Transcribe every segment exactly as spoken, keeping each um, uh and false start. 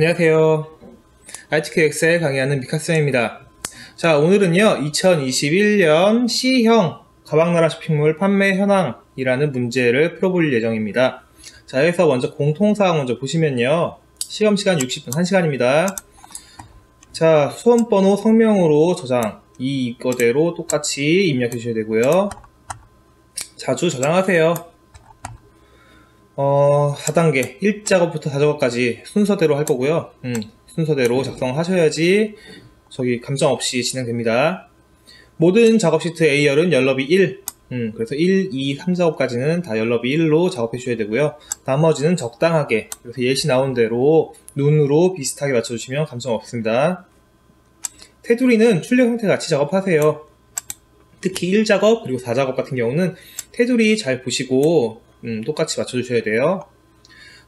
안녕하세요. 아이티큐 엑셀 강의하는 미카쌤입니다. 자, 오늘은요 이천이십일 년 C형 가방나라 쇼핑몰 판매 현황이라는 문제를 풀어볼 예정입니다. 자, 여기서 먼저 공통사항 먼저 보시면요, 시험시간 육십 분 한 시간입니다 자, 수험번호 성명으로 저장, 이 거대로 똑같이 입력해 주셔야 되고요. 자주 저장하세요. 어, 사 단계 일 작업부터 사 작업까지 순서대로 할 거고요. 음, 순서대로 작성하셔야지 저기 감점 없이 진행됩니다. 모든 작업 시트 A열은 연럽이 일, 음, 그래서 일, 이, 삼 작업까지는 다 연럽이 일로 작업해 주셔야 되고요. 나머지는 적당하게, 그래서 예시 나온 대로 눈으로 비슷하게 맞춰주시면 감점 없습니다. 테두리는 출력 형태 같이 작업하세요. 특히 일 작업 그리고 사 작업 같은 경우는 테두리 잘 보시고 음, 똑같이 맞춰주셔야 돼요.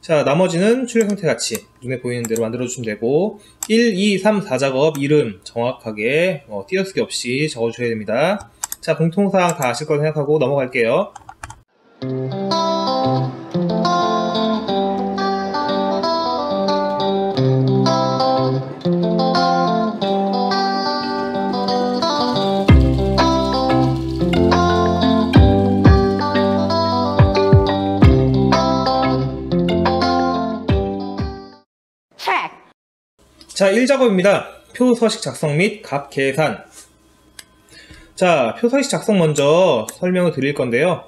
자, 나머지는 출력 형태 같이 눈에 보이는 대로 만들어주시면 되고, 일, 이, 삼, 사 작업 이름 정확하게 어, 띄어쓰기 없이 적어주셔야 됩니다. 자, 공통사항 다 아실 거라 생각하고 넘어갈게요. 자, 일 작업입니다. 표 서식 작성 및 값 계산. 자, 표 서식 작성 먼저 설명을 드릴 건데요.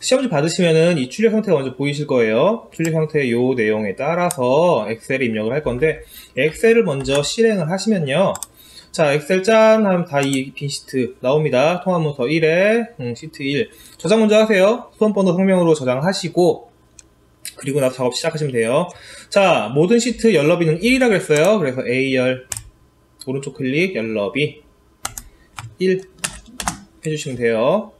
시험지 받으시면은 이 출력 형태가 먼저 보이실 거예요. 출력 형태의 요 내용에 따라서 엑셀에 입력을 할 건데, 엑셀을 먼저 실행을 하시면요. 자, 엑셀 짠 하면 다 이 빈 시트 나옵니다. 통합문서 일에 음, 시트 일. 저장 먼저 하세요. 수험번호 성명으로 저장하시고, 그리고 나서 작업 시작하시면 돼요. 자, 모든 시트 연럽이는 일이라고 그랬어요. 그래서 A열 오른쪽 클릭 연럽이 일 해주시면 돼요.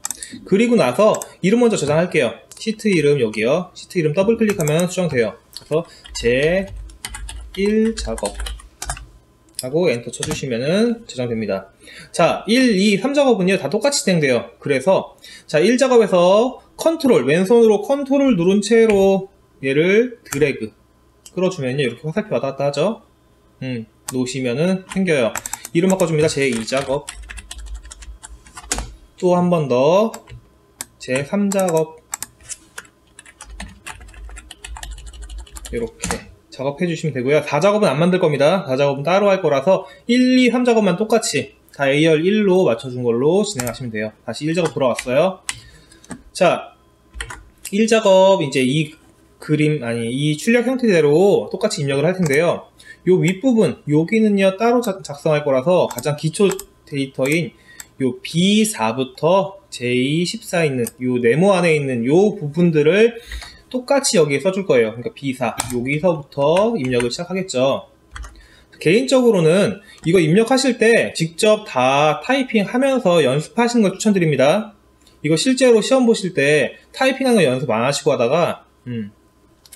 그리고 나서 이름 먼저 저장할게요. 시트 이름 여기요. 시트 이름 더블 클릭하면 수정돼요. 그래서 제일 작업 하고 엔터 쳐주시면은 저장됩니다. 자, 일, 이, 삼 작업은요 다 똑같이 진행돼요. 그래서 자, 일 작업에서 컨트롤, 왼손으로 컨트롤 누른 채로 얘를 드래그 끌어주면요 이렇게 화살표 왔다 갔다 하죠. 음, 놓으시면은 생겨요. 이름 바꿔줍니다. 제이 작업, 또 한 번 더 제삼 작업, 이렇게 작업해 주시면 되고요. 사 작업은 안 만들 겁니다. 사 작업은 따로 할 거라서 일, 이, 삼 작업만 똑같이 다 A열 일로 맞춰준 걸로 진행하시면 돼요. 다시 일 작업 돌아왔어요. 자, 일 작업 이제 이 그림, 아니 이 출력 형태대로 똑같이 입력을 할 텐데요. 요 윗부분, 여기는요 따로 작성할 거라서 가장 기초 데이터인 요 비 사부터 제이 십사 있는 요 네모 안에 있는 요 부분들을 똑같이 여기에 써줄 거예요. 그러니까 비 사, 여기서부터 입력을 시작하겠죠. 개인적으로는 이거 입력하실 때 직접 다 타이핑하면서 연습하시는 걸 추천드립니다. 이거 실제로 시험 보실 때 타이핑하는 거 연습 안 하시고 하다가 음,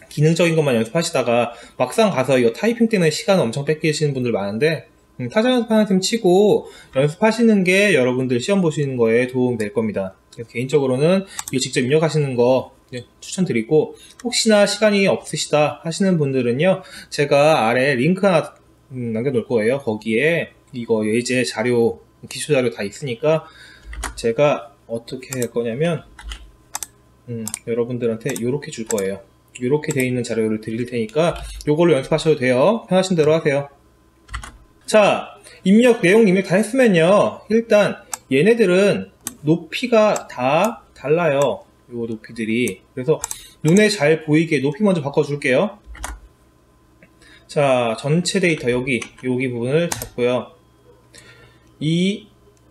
기능적인 것만 연습하시다가 막상 가서 이거 타이핑 때문에 시간 엄청 뺏기시는 분들 많은데, 음, 타자 연습하는 셈 치고 연습하시는 게 여러분들 시험 보시는 거에 도움이 될 겁니다. 그래서 개인적으로는 이거 직접 입력하시는 거 추천드리고, 혹시나 시간이 없으시다 하시는 분들은요 제가 아래 링크 하나 남겨놓을 거예요. 거기에 이거 예제 자료, 기초 자료 다 있으니까 제가 어떻게 할 거냐면 음, 여러분들한테 이렇게 줄 거예요. 이렇게 돼 있는 자료를 드릴 테니까 이걸로 연습하셔도 돼요. 편하신 대로 하세요. 자, 입력 내용 입력 다 했으면요, 일단 얘네들은 높이가 다 달라요. 요 높이들이. 그래서 눈에 잘 보이게 높이 먼저 바꿔줄게요. 자, 전체 데이터 여기 여기 부분을 잡고요, 이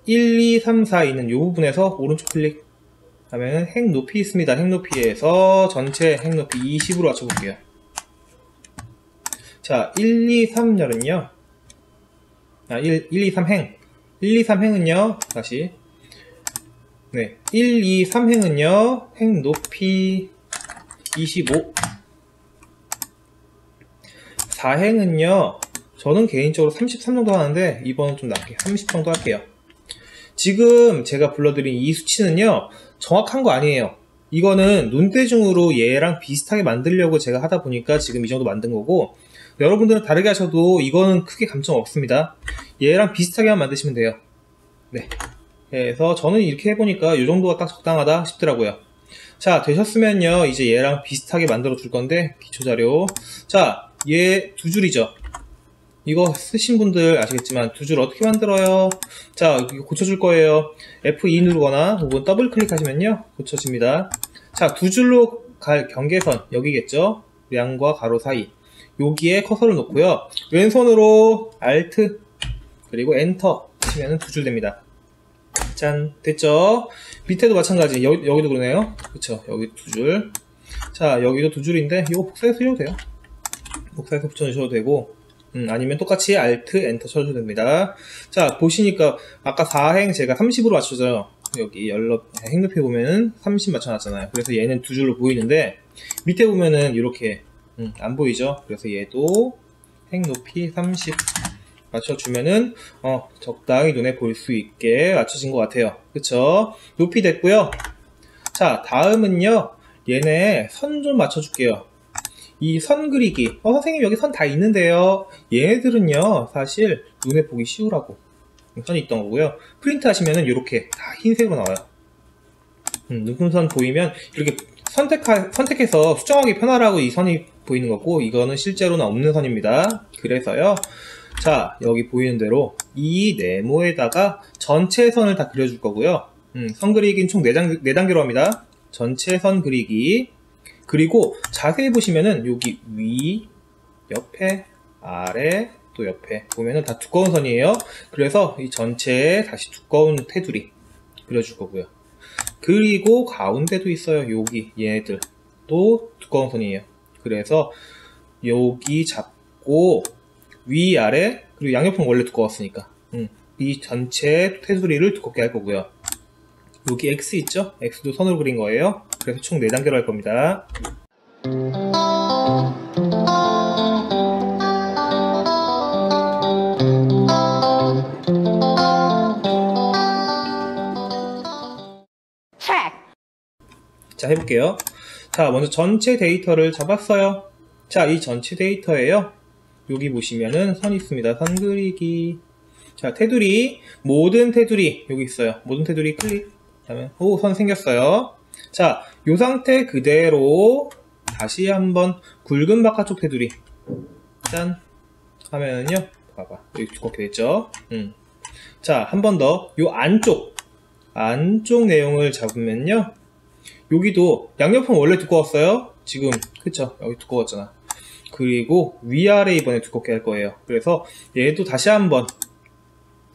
일, 이, 삼, 사 있는 요 부분에서 오른쪽 클릭 하면 핵 높이 있습니다. 핵 높이에서 전체 핵 높이 이십으로 맞춰볼게요. 자, 일, 이, 삼열은요 아, 일, 이, 삼 행 일, 이, 삼 행은요 다시 네, 일, 이, 삼 행은요 핵 높이 이십오, 사 행은요 저는 개인적으로 삼십삼 정도 하는데 이번은 좀 낮게 삼십 정도 할게요. 지금 제가 불러드린 이 수치는요 정확한 거 아니에요. 이거는 눈대중으로 얘랑 비슷하게 만들려고 제가 하다 보니까 지금 이 정도 만든 거고, 여러분들은 다르게 하셔도 이거는 크게 감점 없습니다. 얘랑 비슷하게만 만드시면 돼요. 네, 그래서 저는 이렇게 해보니까 이 정도가 딱 적당하다 싶더라고요. 자, 되셨으면요 이제 얘랑 비슷하게 만들어 줄 건데, 기초자료. 자, 얘 두 줄이죠. 이거 쓰신 분들 아시겠지만 두 줄 어떻게 만들어요? 자, 고쳐줄 거예요. 에프 이 누르거나 혹은 더블 클릭하시면요 고쳐집니다. 자, 두 줄로 갈 경계선 여기겠죠. 양과 가로 사이 여기에 커서를 놓고요, 왼손으로 Alt 그리고 엔터 치면 두 줄 됩니다. 짠, 됐죠? 밑에도 마찬가지. 여, 여기도 그러네요. 그쵸, 여기 두 줄. 자, 여기도 두 줄인데 이거 복사해서 쓰셔도 돼요. 복사해서 붙여주셔도 되고, 음, 아니면 똑같이 Alt, 엔터 쳐주셔도 됩니다. 자, 보시니까 아까 사행 제가 삼십으로 맞춰줘요. 여기 열로 행급해 보면은 삼십 맞춰놨잖아요. 그래서 얘는 두 줄로 보이는데 밑에 보면은 이렇게 음, 안 보이죠? 그래서 얘도 행 높이 삼십 맞춰주면은 어, 적당히 눈에 보일 수 있게 맞춰진 것 같아요. 그쵸? 높이 됐고요. 자, 다음은요 얘네 선 좀 맞춰줄게요. 이 선 그리기. 어, 선생님 여기 선 다 있는데요. 얘네들은요 사실 눈에 보기 쉬우라고 선이 있던 거고요. 프린트 하시면은 이렇게 다 흰색으로 나와요. 음, 눈금선 보이면 이렇게 선택하, 선택해서 수정하기 편하라고 이 선이 보이는 거고, 이거는 실제로는 없는 선입니다. 그래서요, 자, 여기 보이는 대로 이 네모에다가 전체 선을 다 그려줄 거고요. 음, 선 그리기는 총 네 단계로 합니다. 전체 선 그리기. 그리고 자세히 보시면은 여기 위, 옆에, 아래, 또 옆에 보면은 다 두꺼운 선이에요. 그래서 이 전체에 다시 두꺼운 테두리 그려줄 거고요. 그리고 가운데도 있어요. 여기 얘네들 또 두꺼운 선이에요. 그래서 여기 잡고 위아래, 그리고 양옆은 원래 두꺼웠으니까 음, 이 전체 테두리를 두껍게 할 거고요. 여기 X 있죠? X도 선으로 그린 거예요. 그래서 총 네 단계로 할 겁니다. 자, 해볼게요. 자, 먼저 전체 데이터를 잡았어요. 자, 이 전체 데이터에요 여기 보시면은 선 있습니다. 선 그리기. 자, 테두리, 모든 테두리 여기 있어요. 모든 테두리 클릭. 그다음에 오, 선 생겼어요. 자, 요 상태 그대로 다시 한번 굵은 바깥쪽 테두리 짠 하면은요, 봐봐, 여기 두껍게 됐죠. 음. 자, 한 번 더 요 안쪽 안쪽 내용을 잡으면요, 여기도 양옆은 원래 두꺼웠어요. 지금 그쵸, 여기 두꺼웠잖아. 그리고 위아래 이번에 두껍게 할 거예요. 그래서 얘도 다시 한번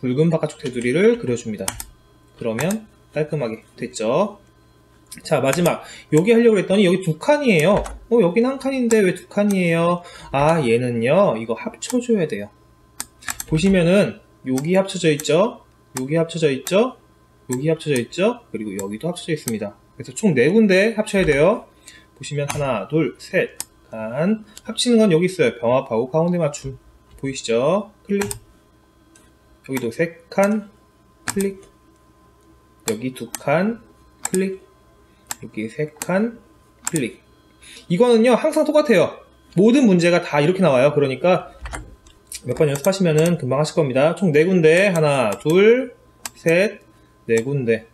붉은 바깥쪽 테두리를 그려줍니다. 그러면 깔끔하게 됐죠. 자, 마지막 여기 하려고 했더니 여기 두 칸이에요. 어, 여기는 한 칸인데 왜 두 칸이에요? 아, 얘는요 이거 합쳐줘야 돼요. 보시면은 여기 합쳐져 있죠, 여기 합쳐져 있죠, 여기 합쳐져 있죠, 그리고 여기도 합쳐져 있습니다. 그래서 총 네 군데 합쳐야 돼요. 보시면 하나, 둘, 셋, 간. 합치는 건 여기 있어요. 병합하고 가운데 맞춤. 보이시죠? 클릭. 여기도 세 칸, 클릭. 여기 두 칸, 클릭. 여기 세 칸, 클릭. 이거는요, 항상 똑같아요. 모든 문제가 다 이렇게 나와요. 그러니까 몇 번 연습하시면은 금방 하실 겁니다. 총 네 군데. 하나, 둘, 셋, 네 군데.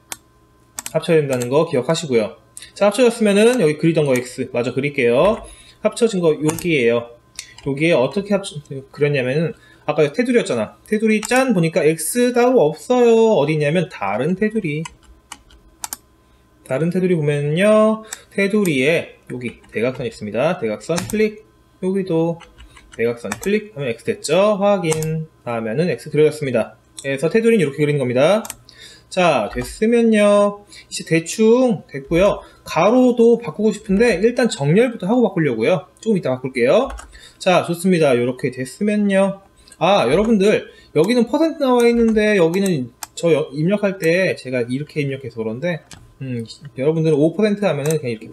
합쳐야 된다는 거 기억하시고요. 자, 합쳐졌으면은 여기 그리던 거 X 마저 그릴게요. 합쳐진 거 여기에요. 여기에 어떻게 합쳐 그렸냐면은 아까 테두리였잖아. 테두리 짠 보니까 X 따로 없어요. 어디냐면 다른 테두리. 다른 테두리 보면요, 테두리에 여기 대각선 있습니다. 대각선 클릭. 여기도 대각선 클릭하면 X 됐죠. 확인 하면은 X 그려졌습니다. 그래서 테두리는 이렇게 그린 겁니다. 자, 됐으면요 이제 대충 됐고요. 가로도 바꾸고 싶은데 일단 정렬부터 하고 바꾸려고요. 조금 이따 바꿀게요. 자, 좋습니다. 이렇게 됐으면요, 아, 여러분들 여기는 퍼센트 나와 있는데 여기는 저 입력할 때 제가 이렇게 입력해서 그런데 음, 여러분들은 오 퍼센트 하면은 그냥 이렇게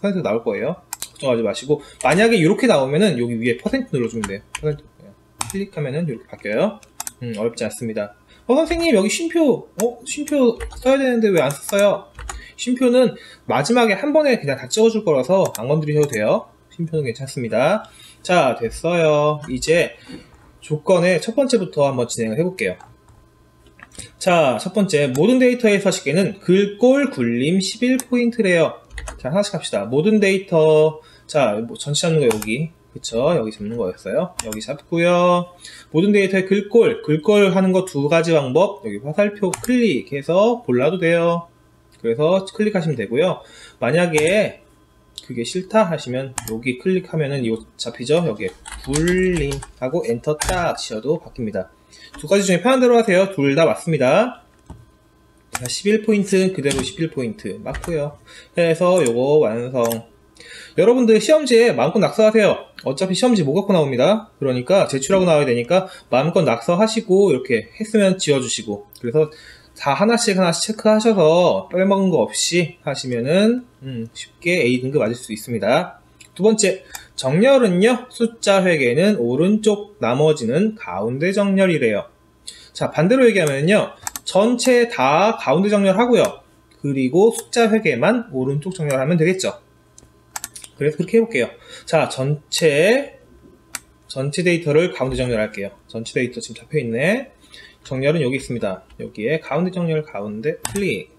퍼센트 나올 거예요. 걱정하지 마시고, 만약에 이렇게 나오면은 여기 위에 퍼센트 눌러주면 돼요. 퍼센트 클릭하면은 이렇게 바뀌어요. 음, 어렵지 않습니다. 어, 선생님 여기 쉼표, 어? 쉼표 써야 되는데 왜 안 썼어요? 쉼표는 마지막에 한 번에 그냥 다 찍어줄 거라서 안 건드리셔도 돼요. 쉼표는 괜찮습니다. 자, 됐어요. 이제 조건의 첫 번째부터 한번 진행을 해볼게요. 자, 첫 번째, 모든 데이터의 서식계는 글꼴 굴림 십일 포인트래요. 자, 하나씩 합시다. 모든 데이터, 자, 뭐 전체 잡는 거 여기, 그쵸? 여기 잡는 거였어요. 여기 잡고요. 모든 데이터의 글꼴, 글꼴 하는 거 두 가지 방법. 여기 화살표 클릭해서 골라도 돼요. 그래서 클릭하시면 되고요. 만약에 그게 싫다 하시면 여기 클릭하면은 이거 잡히죠? 여기에 굴림 하고 엔터 딱 치셔도 바뀝니다. 두 가지 중에 편한 대로 하세요. 둘 다 맞습니다. 십일 포인트 그대로 십일 포인트 맞고요. 그래서 요거 완성. 여러분들 시험지에 마음껏 낙서하세요. 어차피 시험지 못 갖고 나옵니다. 그러니까 제출하고 나와야 되니까 마음껏 낙서하시고 이렇게 했으면 지워주시고, 그래서 다 하나씩 하나씩 체크하셔서 빼먹은 거 없이 하시면은 음, 쉽게 에이 등급 맞을 수 있습니다. 두 번째, 정렬은요, 숫자 회계는 오른쪽, 나머지는 가운데 정렬이래요. 자, 반대로 얘기하면요, 전체 다 가운데 정렬하고요, 그리고 숫자 회계만 오른쪽 정렬하면 되겠죠. 그래서 그렇게 해볼게요. 자, 전체 전체 데이터를 가운데 정렬할게요. 전체 데이터 지금 잡혀있네. 정렬은 여기 있습니다. 여기에 가운데 정렬, 가운데 클릭.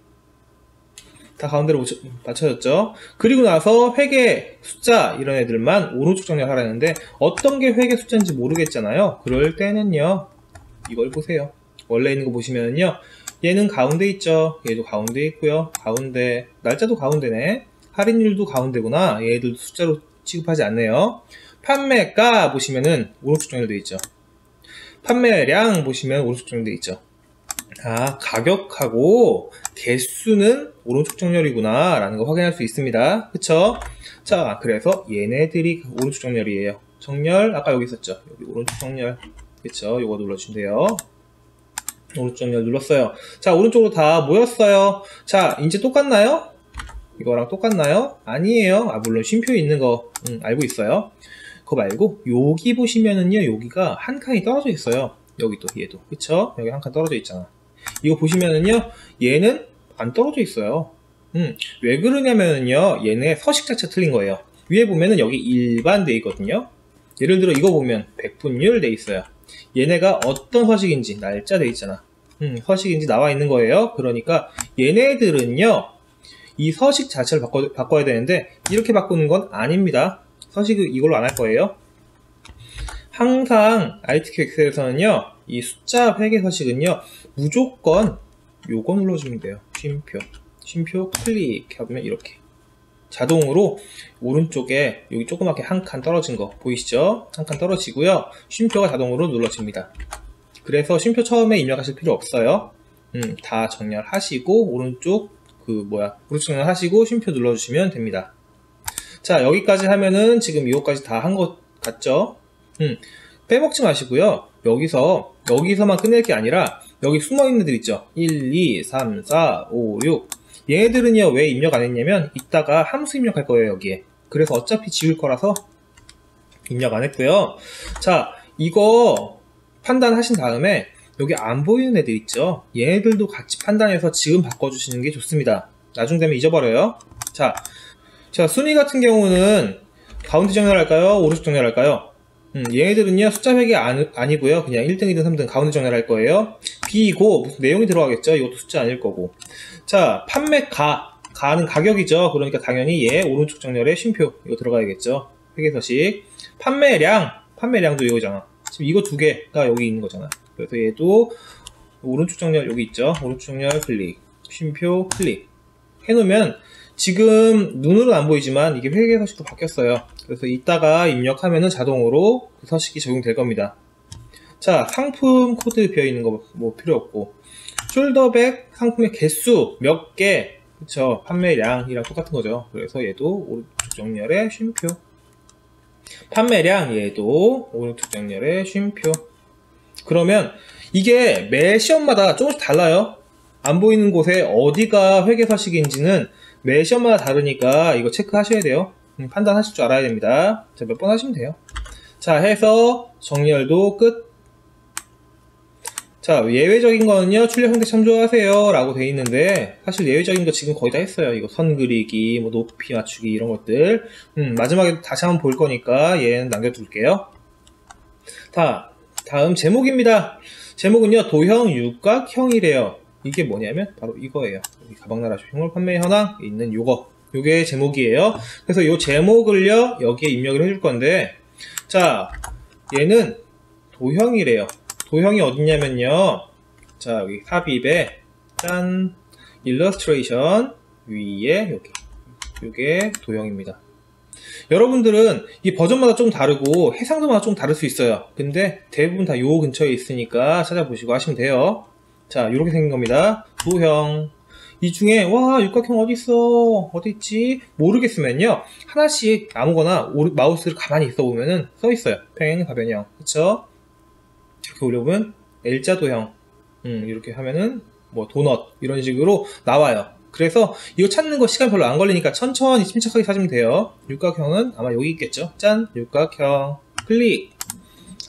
다 가운데로 맞춰졌죠? 그리고 나서 회계, 숫자 이런 애들만 오른쪽 정렬하라는데, 어떤 게 회계 숫자인지 모르겠잖아요. 그럴 때는요, 이걸 보세요. 원래 있는 거 보시면요, 얘는 가운데 있죠? 얘도 가운데 있고요. 가운데, 날짜도 가운데네. 할인율도 가운데구나. 얘들도 숫자로 취급하지 않네요. 판매가 보시면은 오른쪽 정렬되어 있죠. 판매량 보시면 오른쪽 정렬되어 있죠. 아, 가격하고 개수는 오른쪽 정렬이구나 라는 거 확인할 수 있습니다. 그쵸? 자, 그래서 얘네들이 오른쪽 정렬이에요. 정렬 아까 여기 있었죠? 여기 오른쪽 정렬, 그쵸? 요거 눌러주시면 돼요. 오른쪽 정렬 눌렀어요. 자, 오른쪽으로 다 모였어요. 자, 이제 똑같나요? 이거랑 똑같나요? 아니에요. 아, 물론 쉼표 있는 거 음, 알고 있어요. 그거 말고 여기 보시면은요, 여기가 한 칸이 떨어져 있어요. 여기도, 얘도, 그쵸? 여기 한 칸 떨어져 있잖아. 이거 보시면은요, 얘는 안 떨어져 있어요. 음, 왜 그러냐면은요, 얘네 서식 자체가 틀린 거예요. 위에 보면은 여기 일반 돼 있거든요. 예를 들어 이거 보면 백분율 돼 있어요. 얘네가 어떤 서식인지 날짜 돼 있잖아. 음, 서식인지 나와 있는 거예요. 그러니까 얘네들은요, 이 서식 자체를 바꿔, 바꿔야 되는데, 이렇게 바꾸는 건 아닙니다. 서식을 이걸로 안 할 거예요. 항상 아이티큐 엑셀에서는요, 이 숫자 회계 서식은요, 무조건 요거 눌러주면 돼요. 쉼표, 쉼표 클릭하면 이렇게 자동으로 오른쪽에 여기 조그맣게 한 칸 떨어진 거 보이시죠? 한 칸 떨어지고요, 쉼표가 자동으로 눌러집니다. 그래서 쉼표 처음에 입력하실 필요 없어요. 음, 다 정렬하시고 오른쪽 그 뭐야 오른쪽 정렬하시고 쉼표 눌러주시면 됩니다. 자, 여기까지 하면은 지금 이거까지 다 한 것 같죠? 음, 빼먹지 마시고요. 여기서, 여기서만 끝낼 게 아니라, 여기 숨어있는 애들 있죠? 일, 이, 삼, 사, 오, 육. 얘네들은요, 왜 입력 안 했냐면, 이따가 함수 입력할 거예요, 여기에. 그래서 어차피 지울 거라서 입력 안 했고요. 자, 이거 판단하신 다음에, 여기 안 보이는 애들 있죠? 얘네들도 같이 판단해서 지금 바꿔주시는 게 좋습니다. 나중 되면 잊어버려요. 자, 자, 순위 같은 경우는 가운데 정렬할까요? 오른쪽 정렬할까요? 음, 얘네들은요, 숫자 회계 아니, 아니고요, 그냥 일 등, 이 등, 삼 등 가운데 정렬할 거예요. B이고, 무슨 내용이 들어가겠죠? 이것도 숫자 아닐 거고. 자, 판매가, 가는 가격이죠. 그러니까 당연히 얘 오른쪽 정렬에 쉼표 이거 들어가야겠죠. 회계 서식. 판매량, 판매량도 이거잖아. 지금 이거 두 개가 여기 있는 거잖아. 그래서 얘도 오른쪽 정렬 여기 있죠. 오른쪽 정렬 클릭, 쉼표 클릭 해놓으면 지금 눈으로는 안 보이지만 이게 회계 서식으로 바뀌었어요. 그래서 이따가 입력하면은 자동으로 그 서식이 적용될 겁니다. 자, 상품 코드 비어있는 거 뭐 필요 없고, 숄더백 상품의 개수 몇 개, 그쵸? 판매량이랑 똑같은 거죠. 그래서 얘도 오른쪽 정렬에 쉼표. 판매량 얘도 오른쪽 정렬에 쉼표. 그러면 이게 매 시험마다 조금씩 달라요. 안 보이는 곳에 어디가 회계 서식인지는 매 시험마다 다르니까 이거 체크하셔야 돼요. 음, 판단하실 줄 알아야 됩니다. 자, 몇 번 하시면 돼요. 자, 해서 정렬도 끝. 자, 예외적인 거는요 출력 형태 참조하세요 라고 돼 있는데, 사실 예외적인 거 지금 거의 다 했어요. 이거 선 그리기, 뭐 높이 맞추기 이런 것들. 음, 마지막에 다시 한번 볼 거니까 얘는 남겨둘게요. 자, 다음 제목입니다. 제목은요 도형 육각형이래요. 이게 뭐냐면 바로 이거예요. 가방나라 쇼핑몰 판매 현황 있는 요거, 요게 제목이에요. 그래서 요 제목을요 여기에 입력을 해줄 건데, 자, 얘는 도형이래요. 도형이 어딨냐면요, 자, 여기 삽입에 짠, 일러스트레이션 위에 여기, 요게 도형입니다. 여러분들은 이 버전마다 좀 다르고 해상도마다 좀 다를 수 있어요. 근데 대부분 다 요 근처에 있으니까 찾아보시고 하시면 돼요. 자, 요렇게 생긴 겁니다. 도형. 이 중에 와 육각형 어딨어, 어딨지 모르겠으면요 하나씩 아무거나 마우스를 가만히 있어 보면은 써 있어요. 평행, 가변형, 그쵸? 이렇게 올려보면 L자 도형, 음, 이렇게 하면은 뭐 도넛 이런 식으로 나와요. 그래서 이거 찾는 거 시간 별로 안 걸리니까 천천히 침착하게 찾으면 돼요. 육각형은 아마 여기 있겠죠. 짠, 육각형 클릭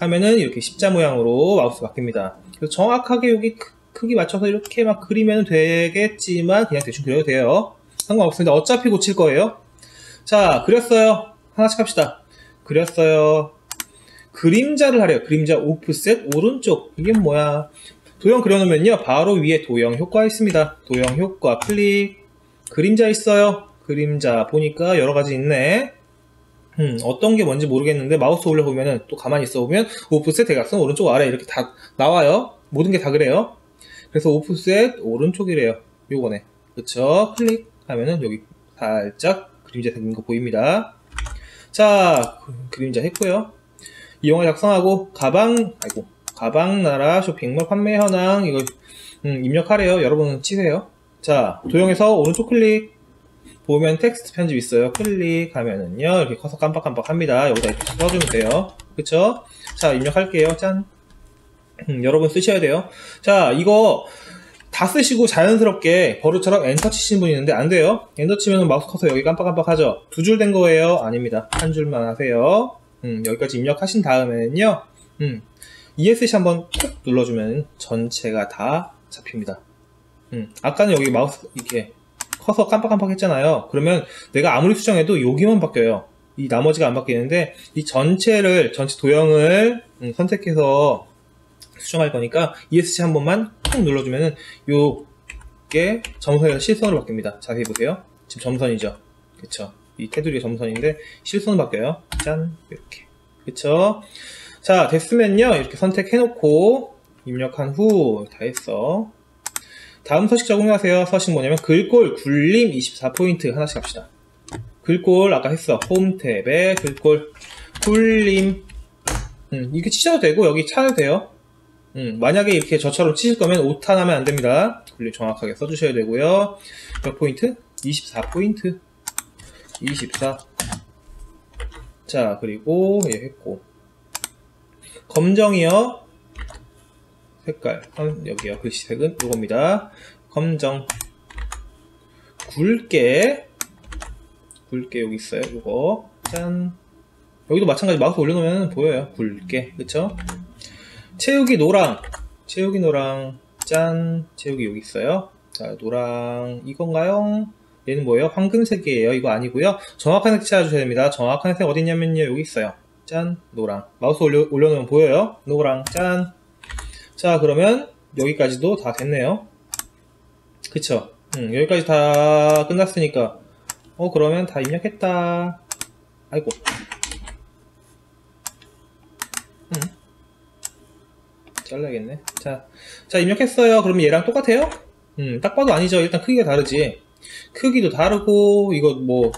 하면은 이렇게 십자 모양으로 마우스 바뀝니다. 그래서 정확하게 여기 크기 맞춰서 이렇게 막 그리면 되겠지만 그냥 대충 그려도 돼요. 상관없습니다. 어차피 고칠 거예요. 자, 그렸어요. 하나씩 합시다. 그렸어요. 그림자를 하래요. 그림자 오프셋 오른쪽, 이게 뭐야. 도형 그려놓으면요 바로 위에 도형 효과 있습니다. 도형 효과 클릭, 그림자 있어요. 그림자 보니까 여러가지 있네. 음, 어떤 게 뭔지 모르겠는데 마우스 올려보면은 또 가만히 있어보면 오프셋 대각선 오른쪽 아래 이렇게 다 나와요. 모든 게 다 그래요. 그래서 오프셋 오른쪽이래요. 요거네, 그쵸? 클릭하면은 여기 살짝 그림자 생긴 거 보입니다. 자, 그림자 했고요. 이용을 작성하고 가방, 아이고, 가방나라 쇼핑몰 판매 현황 이거 음, 입력하래요. 여러분은 치세요. 자, 도형에서 오른쪽 클릭 보면 텍스트 편집 있어요. 클릭하면은요 이렇게 커서 깜빡깜빡합니다. 여기다 이렇게 써주면 돼요. 그쵸? 자, 입력할게요. 짠. 음, 여러분 쓰셔야 돼요. 자, 이거 다 쓰시고 자연스럽게 버릇처럼 엔터 치시는 분이 있는데 안 돼요. 엔터 치면 마우스 커서 여기 깜빡깜빡 하죠. 두 줄 된 거예요? 아닙니다. 한 줄만 하세요. 음, 여기까지 입력하신 다음에는요 음, 이에스씨 한번 콕 눌러주면 전체가 다 잡힙니다. 음, 아까는 여기 마우스 이렇게 커서 깜빡깜빡 했잖아요. 그러면 내가 아무리 수정해도 여기만 바뀌어요. 이 나머지가 안 바뀌는데, 이 전체를, 전체 도형을 음, 선택해서 수정할 거니까 이에스씨 한 번만 콕 눌러주면은 요게 점선에서 실선으로 바뀝니다. 자세히 보세요. 지금 점선이죠. 그쵸? 이 테두리가 점선인데 실선으로 바뀌어요. 짠, 이렇게. 그쵸? 자, 됐으면요 이렇게 선택해놓고 입력한 후 다 했어. 다음 서식 적용하세요. 서식 뭐냐면 글꼴 굴림 이십사 포인트 하나씩 합시다. 글꼴 아까 했어. 홈 탭에 글꼴 굴림, 음, 이렇게 치셔도 되고 여기 차도 돼요. 음, 만약에 이렇게 저처럼 치실 거면 오탄 하면 안 됩니다. 굴림 정확하게 써주셔야 되고요. 몇 포인트? 이십사 포인트. 이십사. 자, 그리고 얘 했고, 검정이요. 색깔 여기요. 글씨색은 요겁니다. 검정. 굵게, 굵게 여기 있어요. 요거. 짠. 여기도 마찬가지 마우스 올려놓으면 보여요. 굵게, 그쵸? 채우기 노랑, 채우기 노랑, 짠, 채우기 여기 있어요. 자, 노랑 이건가요? 얘는 뭐예요? 황금색이에요. 이거 아니고요. 정확한 색 찾아주셔야 됩니다. 정확한 색 어딨냐면요 여기 있어요. 짠, 노랑. 마우스 올려, 올려놓으면 보여요. 노랑, 짠. 자, 그러면 여기까지도 다 됐네요. 그쵸? 음, 여기까지 다 끝났으니까 어 그러면 다 입력했다. 아이고, 잘라야겠네. 자, 자, 입력했어요. 그러면 얘랑 똑같아요? 음, 딱 봐도 아니죠. 일단 크기가 다르지. 크기도 다르고, 이거 뭐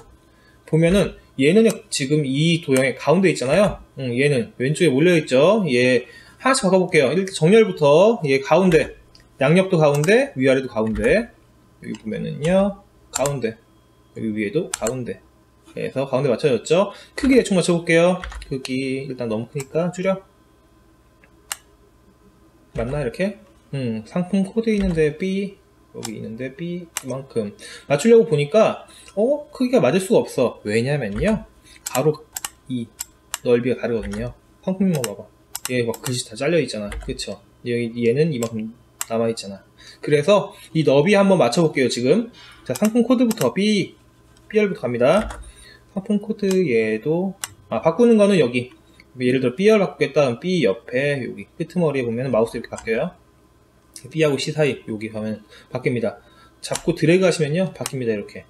보면은 얘는 지금 이 도형의 가운데 있잖아요. 음, 얘는 왼쪽에 몰려있죠. 얘 하나씩 바꿔볼게요. 일단 정렬부터. 얘 가운데, 양옆도 가운데, 위아래도 가운데. 여기 보면은요 가운데, 여기 위에도 가운데. 그래서 가운데 맞춰졌죠. 크기 대충 맞춰볼게요. 크기 일단 너무 크니까 줄여. 맞나 이렇게? 음, 상품 코드 있는데 B, 여기 있는데 B 이만큼 맞추려고 보니까 어? 크기가 맞을 수가 없어. 왜냐면요 가로 이 넓이가 다르거든요. 상품명 봐봐. 얘 막 글씨 다 잘려 있잖아. 그쵸? 얘는 이만큼 남아있잖아. 그래서 이 너비 한번 맞춰볼게요. 지금 자, 상품 코드부터 B, B열부터 갑니다. 상품 코드 얘도 아 바꾸는 거는 여기 예를 들어 B열 바꾸겠다. B 옆에 여기 끄트머리에 보면 마우스 이렇게 바뀌어요. B하고 C 사이 여기 가면 바뀝니다. 잡고 드래그 하시면요 바뀝니다. 이렇게.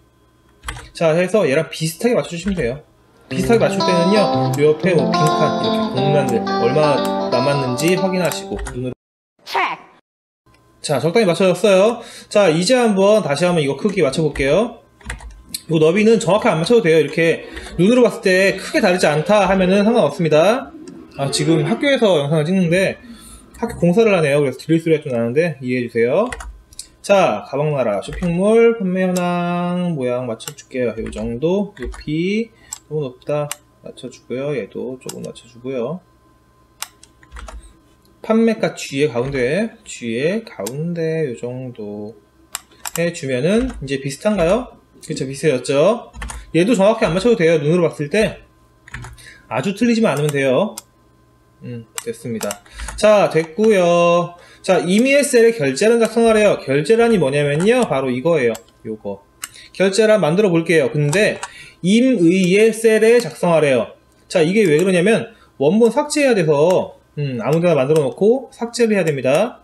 자, 해서 얘랑 비슷하게 맞춰주시면 돼요. 비슷하게 맞출 때는요 요 옆에 뭐 빈칸 이렇게 공란들 얼마 남았는지 확인하시고 눈으로. 자, 적당히 맞춰졌어요. 자, 이제 한번 다시 한번 이거 크기 맞춰볼게요. 요 너비는 정확하게 안 맞춰도 돼요. 이렇게 눈으로 봤을 때 크게 다르지 않다 하면은 상관없습니다. 아, 지금 학교에서 영상을 찍는데 학교 공사를 하네요. 그래서 들릴 소리가 좀 나는데 이해해주세요. 자, 가방나라 쇼핑몰 판매 현황 모양 맞춰줄게요. 요 정도 높이 너무 높다 맞춰주고요. 얘도 조금 맞춰주고요. 판매가 G의 가운데 G의 가운데 요 정도 해주면은 이제 비슷한가요? 그쵸, 비슷해졌죠. 얘도 정확히 안 맞춰도 돼요. 눈으로 봤을 때 아주 틀리지만 않으면 돼요. 음, 됐습니다. 자, 됐고요. 자, 이미에스엘에 결제란 작성하래요. 결제란이 뭐냐면요 바로 이거예요. 요거 결제란 만들어 볼게요. 근데 임의의 셀에 작성하래요. 자, 이게 왜 그러냐면 원본 삭제해야 돼서 음, 아무데나 만들어 놓고 삭제를 해야 됩니다.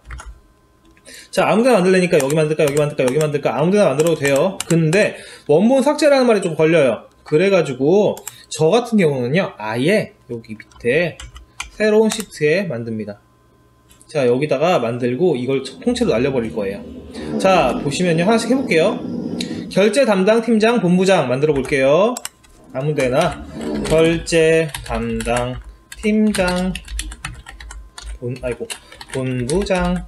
자, 아무데나 만들려니까 여기 만들까 여기 만들까 여기 만들까 아무데나 만들어도 돼요. 근데 원본 삭제라는 말이 좀 걸려요. 그래가지고 저 같은 경우는요 아예 여기 밑에 새로운 시트에 만듭니다. 자, 여기다가 만들고 이걸 통째로 날려버릴 거예요. 자, 보시면요 하나씩 해볼게요. 결제 담당 팀장 본부장 만들어 볼게요. 아무데나 결제 담당 팀장 본, 아이고 본부장.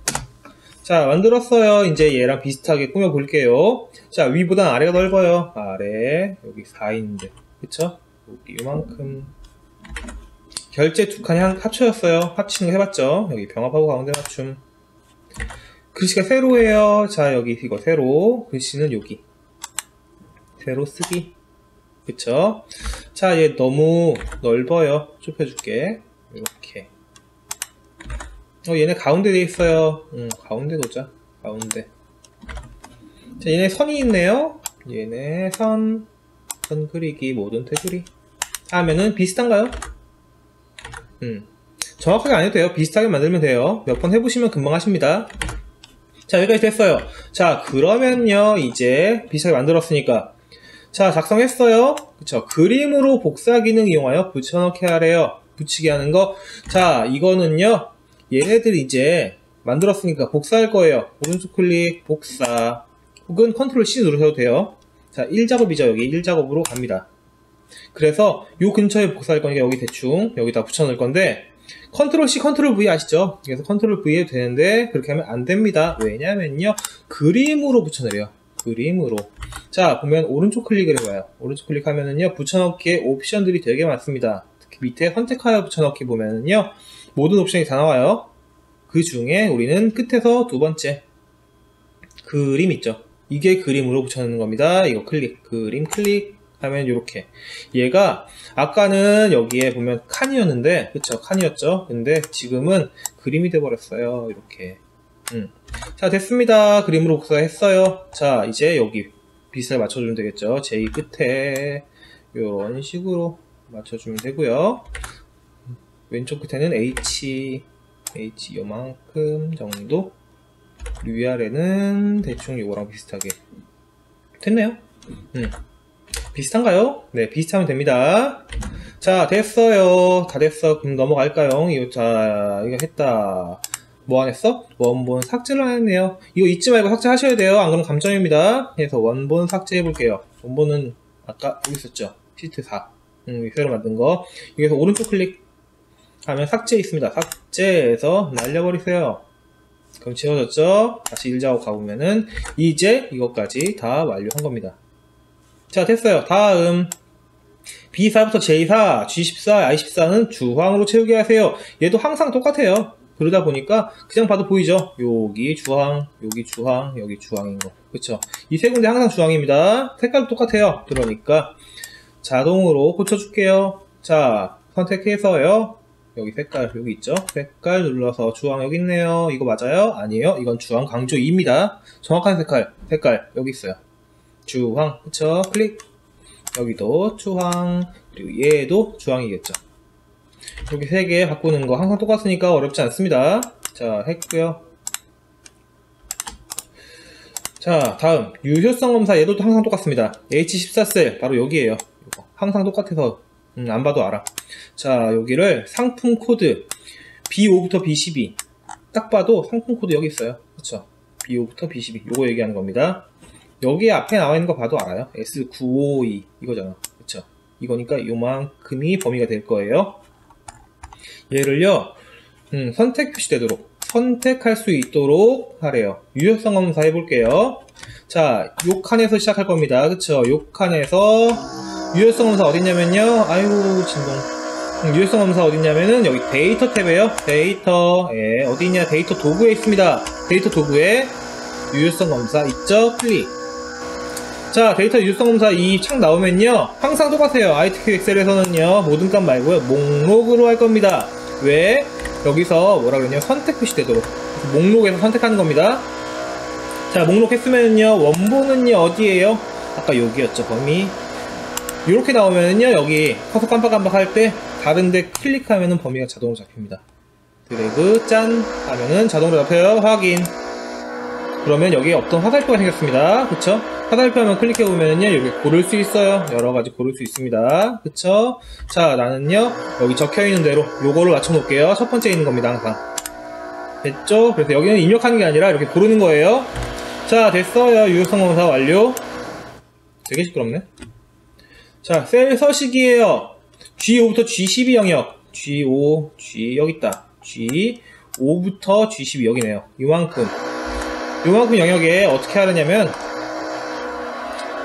자, 만들었어요. 이제 얘랑 비슷하게 꾸며 볼게요. 자, 위보단 아래가 넓어요. 아래 여기 사인데 그쵸? 여기 요만큼 결제 두 칸이 합쳐졌어요. 합치는 거 해봤죠? 여기 병합하고 가운데 맞춤. 글씨가 세로예요. 자, 여기 이거 세로 글씨는 여기 세로 쓰기 그쵸? 자, 얘 너무 넓어요. 좁혀줄게. 이렇게 어, 얘네 가운데 돼 있어요. 음, 가운데 놓자. 가운데. 자, 얘네 선이 있네요. 얘네 선, 선 그리기, 모든 테두리. 하면은 비슷한가요? 음, 정확하게 안 해도 돼요. 비슷하게 만들면 돼요. 몇 번 해보시면 금방 하십니다. 자, 여기까지 됐어요. 자, 그러면요 이제 비슷하게 만들었으니까. 자, 작성했어요. 그쵸? 그림으로 복사 기능 이용하여 붙여넣기 하래요. 붙이기 하는 거. 자, 이거는요. 얘네들 이제 만들었으니까 복사할 거예요. 오른쪽 클릭 복사 혹은 컨트롤 씨 누르셔도 돼요. 자, 일 작업이죠. 여기 일 작업으로 갑니다. 그래서 요 근처에 복사할 거니까 여기 대충 여기다 붙여 넣을 건데 컨트롤 씨 컨트롤 브이 아시죠? 그래서 컨트롤 브이 해도 되는데 그렇게 하면 안 됩니다. 왜냐면요 그림으로 붙여 넣어요. 그림으로. 자, 보면 오른쪽 클릭을 해봐요. 오른쪽 클릭하면은요 붙여넣기에 옵션들이 되게 많습니다. 특히 밑에 선택하여 붙여넣기 보면은요 모든 옵션이 다 나와요. 그 중에 우리는 끝에서 두 번째 그림 있죠. 이게 그림으로 붙여넣는 겁니다. 이거 클릭 그림 클릭 하면 이렇게 얘가 아까는 여기에 보면 칸이었는데 그쵸 칸이었죠. 근데 지금은 그림이 돼버렸어요. 이렇게. 음. 자, 됐습니다. 그림으로 복사했어요. 자, 이제 여기 비슷하게 맞춰주면 되겠죠. 제이 끝에 이런 식으로 맞춰주면 되고요. 왼쪽 끝에는 H, H 요만큼 정도. 위아래는 대충 요거랑 비슷하게. 됐네요. 음. 비슷한가요? 네, 비슷하면 됩니다. 자, 됐어요. 다 됐어. 그럼 넘어갈까요? 이거, 자, 이거 했다. 뭐 안 했어? 원본 삭제를 안 했네요. 이거 잊지 말고 삭제하셔야 돼요. 안 그러면 감점입니다. 그래서 원본 삭제해 볼게요. 원본은 아까 여기 있었죠. 시트 사. 음, 새로 만든 거. 여기서 오른쪽 클릭. 하면 삭제 있습니다. 삭제해서 날려버리세요. 그럼 지워졌죠? 다시 일 작업 가보면은 이제 이것까지 다 완료한 겁니다. 자, 됐어요. 다음 비 사부터 제이 사, 지 십사, 아이 십사는 주황으로 채우게 하세요. 얘도 항상 똑같아요. 그러다 보니까 그냥 봐도 보이죠? 여기 주황, 여기 주황, 여기 주황인 거. 그쵸? 이 세 군데 항상 주황입니다. 색깔도 똑같아요. 그러니까 자동으로 고쳐줄게요. 자, 선택해서요. 여기 색깔 여기 있죠? 색깔 눌러서 주황 여기 있네요. 이거 맞아요? 아니에요? 이건 주황 강조 이입니다. 정확한 색깔 색깔 여기 있어요. 주황 그쵸? 클릭. 여기도 주황 그리고 얘도 주황이겠죠. 이렇게 세 개 바꾸는 거 항상 똑같으니까 어렵지 않습니다. 자 했고요. 자 다음 유효성 검사 얘도 항상 똑같습니다. 에이치 십사 셀 바로 여기에요. 이거 항상 똑같아서 음, 안 봐도 알아. 자 여기를 상품 코드 비 오부터 비 십이 딱 봐도 상품 코드 여기 있어요. 그쵸? 비 오부터 비 십이 요거 얘기하는 겁니다. 여기 앞에 나와 있는 거 봐도 알아요. 에스 구백오십이 이거잖아. 그쵸? 이거니까 요만큼이 범위가 될 거예요. 얘를요 음, 선택 표시되도록 선택할 수 있도록 하래요. 유효성 검사 해볼게요. 자 요 칸에서 시작할 겁니다. 그쵸? 요 칸에서 유효성 검사 어딨냐면요. 아이고 진동. 유효성 검사 어딨냐면은 여기 데이터 탭에요. 데이터 예, 어디있냐 데이터 도구에 있습니다. 데이터 도구에 유효성 검사 있죠? 클릭. 자 데이터 유효성 검사 이 창 나오면요 항상 똑같아요. 아이티큐 엑셀에서는요 모든 값 말고요 목록으로 할 겁니다. 왜? 여기서 뭐라 그러냐 선택 표시되도록 목록에서 선택하는 겁니다. 자 목록 했으면요 원본은요 어디에요? 아까 여기였죠 범위. 이렇게 나오면은요 여기 커서 깜빡깜빡 할 때 다른데 클릭하면은 범위가 자동으로 잡힙니다. 드래그 짠 하면은 자동으로 잡혀요. 확인. 그러면 여기에 없던 화살표가 생겼습니다. 그쵸? 화살표 하면 클릭해보면은요 여기 고를 수 있어요. 여러가지 고를 수 있습니다. 그쵸? 자 나는요 여기 적혀있는 대로 요거를 맞춰놓을게요. 첫번째 있는 겁니다. 항상 됐죠? 그래서 여기는 입력하는 게 아니라 이렇게 고르는 거예요. 자 됐어요. 유효성 검사 완료. 되게 시끄럽네. 자 셀 서식이에요. 지 오부터 지 십이 영역 지 오, 지 여기있다. 지 오부터 지 십이 여기네요. 이만큼 요만큼 영역에 어떻게 하느냐면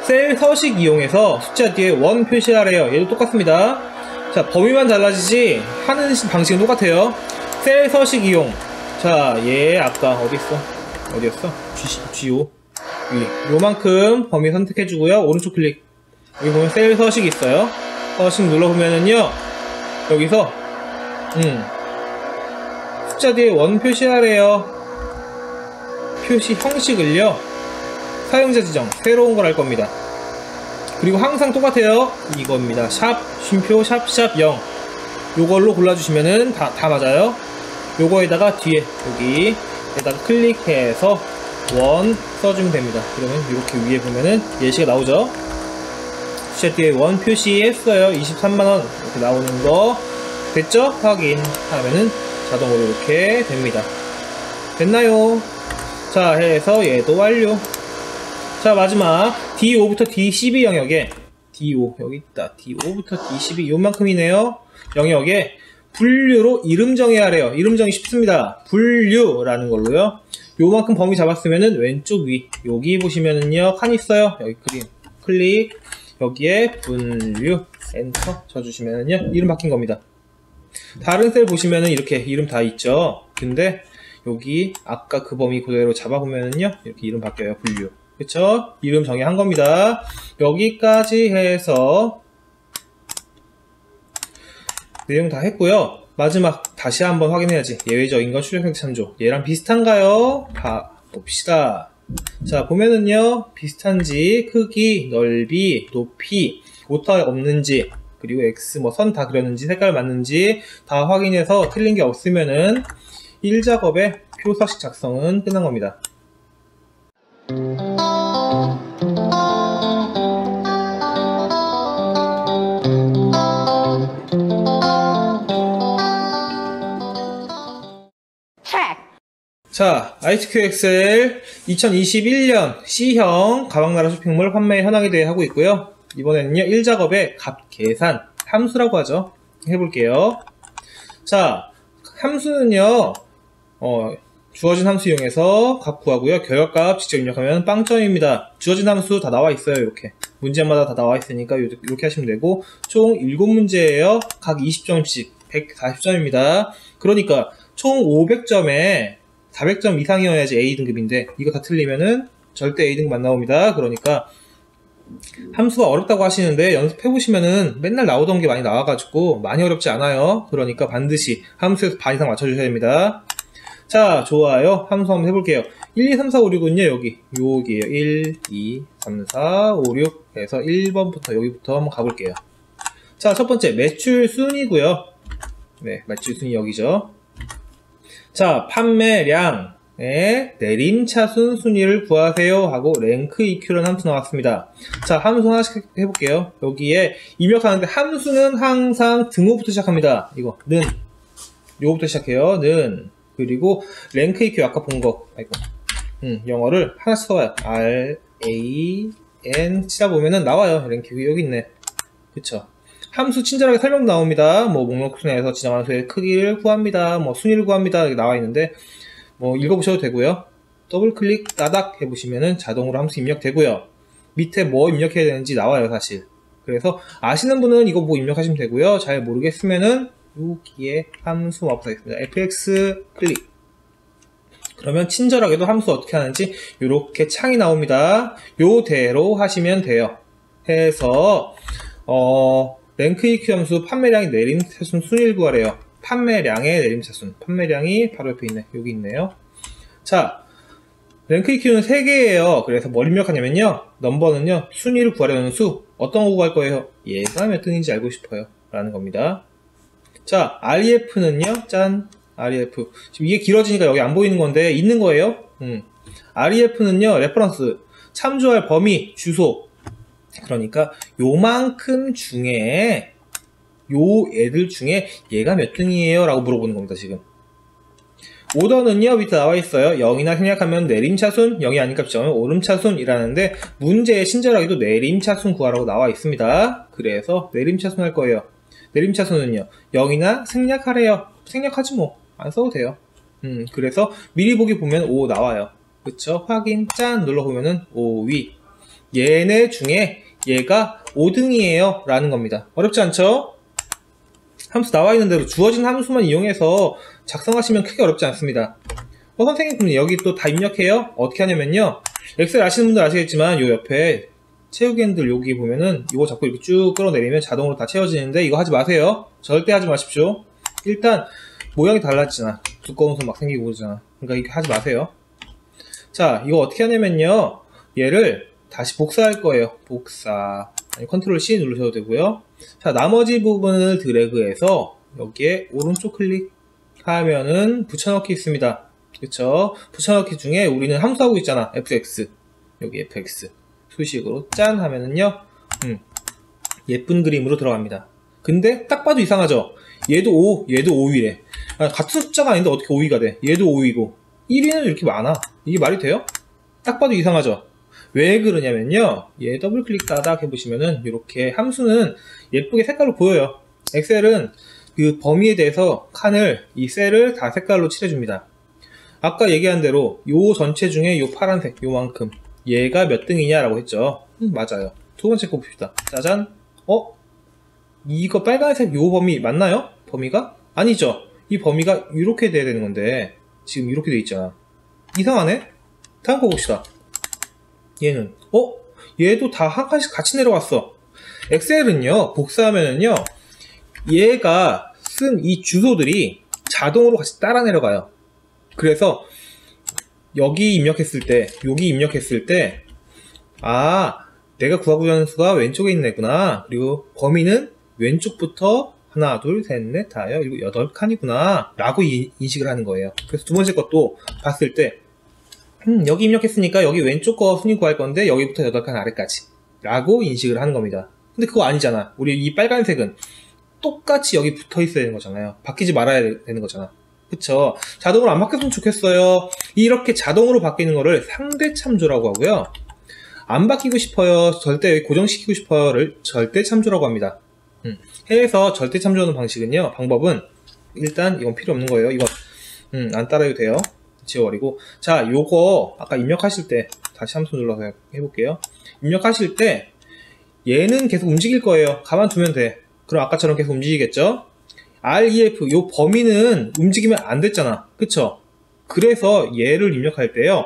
셀 서식 이용해서 숫자 뒤에 일 표시하래요. 얘도 똑같습니다. 자 범위만 달라지지 하는 방식은 똑같아요. 셀 서식 이용. 자 얘 아까 어디있어? 어디였어? 지 오 예. 요만큼 범위 선택해주고요. 오른쪽 클릭. 여기 보면 셀 서식이 있어요. 서식 눌러보면은요 여기서 음 숫자 뒤에 일 표시하래요. 표시 형식을요 사용자 지정 새로운 걸 할 겁니다. 그리고 항상 똑같아요. 이겁니다. 샵 쉼표 샵샵 영 요걸로 골라주시면은 다, 다 맞아요. 요거에다가 뒤에 여기 에다가 클릭해서 원 써주면 됩니다. 그러면 이렇게 위에 보면은 예시가 나오죠. 숫자 뒤에 원 표시했어요. 이십삼만 원 이렇게 나오는 거 됐죠? 확인하면은 자동으로 이렇게 됩니다. 됐나요? 자 해서 얘도 완료. 자 마지막 디 오부터 디 십이 영역에 디 오 여기 있다. 디 오부터 디 십이 요만큼이네요. 영역에 분류로 이름 정의하래요. 이름 정의 쉽습니다. 분류라는 걸로요 요만큼 범위 잡았으면은 왼쪽 위 여기 보시면은요 칸 있어요. 여기 그림 클릭 여기에 분류 엔터 쳐주시면은요 이름 바뀐 겁니다. 다른 셀 보시면은 이렇게 이름 다 있죠. 근데 여기 아까 그 범위 그대로 잡아보면은요 이렇게 이름 바뀌어요. 분류 그쵸? 이름 정의한 겁니다. 여기까지 해서 내용 다 했고요. 마지막 다시 한번 확인해야지. 예외적인 건 출력 형태 참조 얘랑 비슷한가요? 봐봅시다. 자 보면은요 비슷한지 크기, 넓이, 높이, 오타 없는지 그리고 X 뭐 선 다 그렸는지 색깔 맞는지 다 확인해서 틀린 게 없으면은 일 작업의 표 서식 작성은 끝난 겁니다. 자, 아이티큐 엑셀 이천이십일 년 C형 가방나라 쇼핑몰 판매 현황에 대해 하고 있고요. 이번에는요, 일 작업의 값 계산, 함수라고 하죠. 해볼게요. 자, 함수는요, 어, 주어진 함수 이용해서 값 구하고요. 결과값 직접 입력하면 빵점입니다. 주어진 함수 다 나와 있어요. 이렇게 문제마다 다 나와 있으니까 이렇게 하시면 되고 총 일곱 문제예요. 각 이십 점씩 백사십 점입니다. 그러니까 총 오백 점에 사백 점 이상이어야지 에이 등급인데 이거 다 틀리면은 절대 에이 등급 안 나옵니다. 그러니까 함수가 어렵다고 하시는데 연습해보시면은 맨날 나오던 게 많이 나와가지고 많이 어렵지 않아요. 그러니까 반드시 함수에서 반 이상 맞춰주셔야 됩니다. 자, 좋아요. 함수 한번 해볼게요. 일, 이, 삼, 사, 오, 육은요 여기 여기에요. 일, 이, 삼, 사, 오, 육 해서 일 번부터 여기부터 한번 가볼게요. 자, 첫번째 매출 순이고요. 네, 매출 순이 여기죠. 자, 판매량 네, 내림차순 순위를 구하세요 하고 랭크이큐라는 함수 나왔습니다. 자, 함수 하나씩 해볼게요. 여기에 입력하는데 함수는 항상 등호부터 시작합니다. 이거 는 요거부터 시작해요. 는 그리고 랭크이큐 아까 본거 아이고 음, 영어를 하나씩 써봐요. 알 에이 엔 치다 보면은 나와요. 랭크이큐 여기 있네. 그쵸? 함수 친절하게 설명도 나옵니다. 뭐 목록 순에서 지정한 수의 크기를 구합니다. 뭐 순위를 구합니다. 이렇게 나와 있는데 뭐 읽어보셔도 되고요. 더블클릭 따닥 해보시면은 자동으로 함수 입력되고요. 밑에 뭐 입력해야 되는지 나와요, 사실. 그래서 아시는 분은 이거 보고 입력하시면 되고요. 잘 모르겠으면은 여기에 함수 마법사겠습니다. 에프엑스 클릭. 그러면 친절하게도 함수 어떻게 하는지 이렇게 창이 나옵니다. 요대로 하시면 돼요. 해서 어 랭크이큐 함수 판매량이 내림차순 순위를 구하래요. 판매량의 내림차순. 판매량이 바로 옆에 있네. 여기 있네요. 자, 랭크이큐는 세 개예요. 그래서 뭘 입력하냐면요. 넘버는요. 순위를 구하려는 수. 어떤 거 구할 거예요? 얘가 몇 등인지 알고 싶어요. 라는 겁니다. 자, 알이에프는요. 짠. 알이에프. 지금 이게 길어지니까 여기 안 보이는 건데 있는 거예요. 음. 알이에프는요. 레퍼런스. 참조할 범위, 주소. 그러니까 요만큼 중에 요 애들 중에 얘가 몇 등이에요? 라고 물어보는 겁니다, 지금. 오더는요, 밑에 나와 있어요. 영이나 생략하면 내림차순, 영이 아닌 값이 정하면 오름차순이라는데, 문제에 친절하게도 내림차순 구하라고 나와 있습니다. 그래서 내림차순 할 거예요. 내림차순은요, 영이나 생략하래요. 생략하지 뭐. 안 써도 돼요. 음, 그래서 미리 보기 보면 오 나와요. 그쵸? 확인, 짠! 눌러보면은 오 위. 얘네 중에 얘가 오 등이에요. 라는 겁니다. 어렵지 않죠? 함수 나와 있는 대로 주어진 함수만 이용해서 작성하시면 크게 어렵지 않습니다. 어, 선생님, 그럼 여기 또 다 입력해요? 어떻게 하냐면요. 엑셀 아시는 분들 아시겠지만, 요 옆에 채우기 핸들 여기 보면은, 이거 자꾸 이렇게 쭉 끌어내리면 자동으로 다 채워지는데, 이거 하지 마세요. 절대 하지 마십시오. 일단, 모양이 달라지잖아. 두꺼운 손 막 생기고 그러잖아. 그러니까 이렇게 하지 마세요. 자, 이거 어떻게 하냐면요. 얘를 다시 복사할 거예요. 복사. 아니, 컨트롤 씨 누르셔도 되고요. 자, 나머지 부분을 드래그해서 여기에 오른쪽 클릭하면은 붙여넣기 있습니다. 그쵸? 붙여넣기 중에 우리는 함수하고 있잖아. 에프엑스. 여기 에프엑스. 수식으로 짠 하면은요. 음, 예쁜 그림으로 들어갑니다. 근데 딱 봐도 이상하죠? 얘도 오, 얘도 오 위래. 아, 같은 숫자가 아닌데 어떻게 오 위가 돼? 얘도 오 위고. 일 위는 이렇게 많아. 이게 말이 돼요? 딱 봐도 이상하죠? 왜 그러냐면요. 얘 더블클릭 따닥 해보시면은 이렇게 함수는 예쁘게 색깔로 보여요. 엑셀은 그 범위에 대해서 칸을 이 셀을 다 색깔로 칠해줍니다. 아까 얘기한 대로 요 전체 중에 요 파란색 요만큼 얘가 몇 등이냐라고 했죠. 음, 맞아요. 두 번째 거 봅시다. 짜잔. 어? 이거 빨간색 요 범위 맞나요? 범위가? 아니죠. 이 범위가 이렇게 돼야 되는 건데 지금 이렇게 돼 있잖아. 이상하네? 다음 거 봅시다. 얘는 어? 얘도 다 한 칸씩 같이 내려왔어. 엑셀은요 복사하면은요 얘가 쓴 이 주소들이 자동으로 같이 따라 내려가요. 그래서 여기 입력했을 때 여기 입력했을 때 아 내가 구하고자 하는 수가 왼쪽에 있네구나. 그리고 범위는 왼쪽부터 하나 둘 셋 넷 다 여섯 여덟 칸이구나 라고 이, 인식을 하는 거예요. 그래서 두 번째 것도 봤을 때 음, 여기 입력했으니까 여기 왼쪽 거 순위 구할 건데 여기부터 여덟 칸 아래까지 라고 인식을 하는 겁니다. 근데 그거 아니잖아. 우리 이 빨간색은 똑같이 여기 붙어 있어야 되는 거잖아요. 바뀌지 말아야 되는 거잖아. 그쵸? 자동으로 안 바뀌었으면 좋겠어요. 이렇게 자동으로 바뀌는 거를 상대 참조라고 하고요. 안 바뀌고 싶어요. 절대 고정시키고 싶어요를 절대 참조라고 합니다. 음, 해서 절대 참조하는 방식은요. 방법은 일단 이건 필요 없는 거예요. 이건 음, 안 따라해도 돼요. 지워버리고. 자, 요거 아까 입력하실 때 다시 함수 눌러서 해볼게요. 입력하실 때 얘는 계속 움직일 거예요. 가만 두면 돼. 그럼 아까처럼 계속 움직이겠죠. 알이에프 요 범위는 움직이면 안 됐잖아. 그쵸? 그래서 얘를 입력할 때요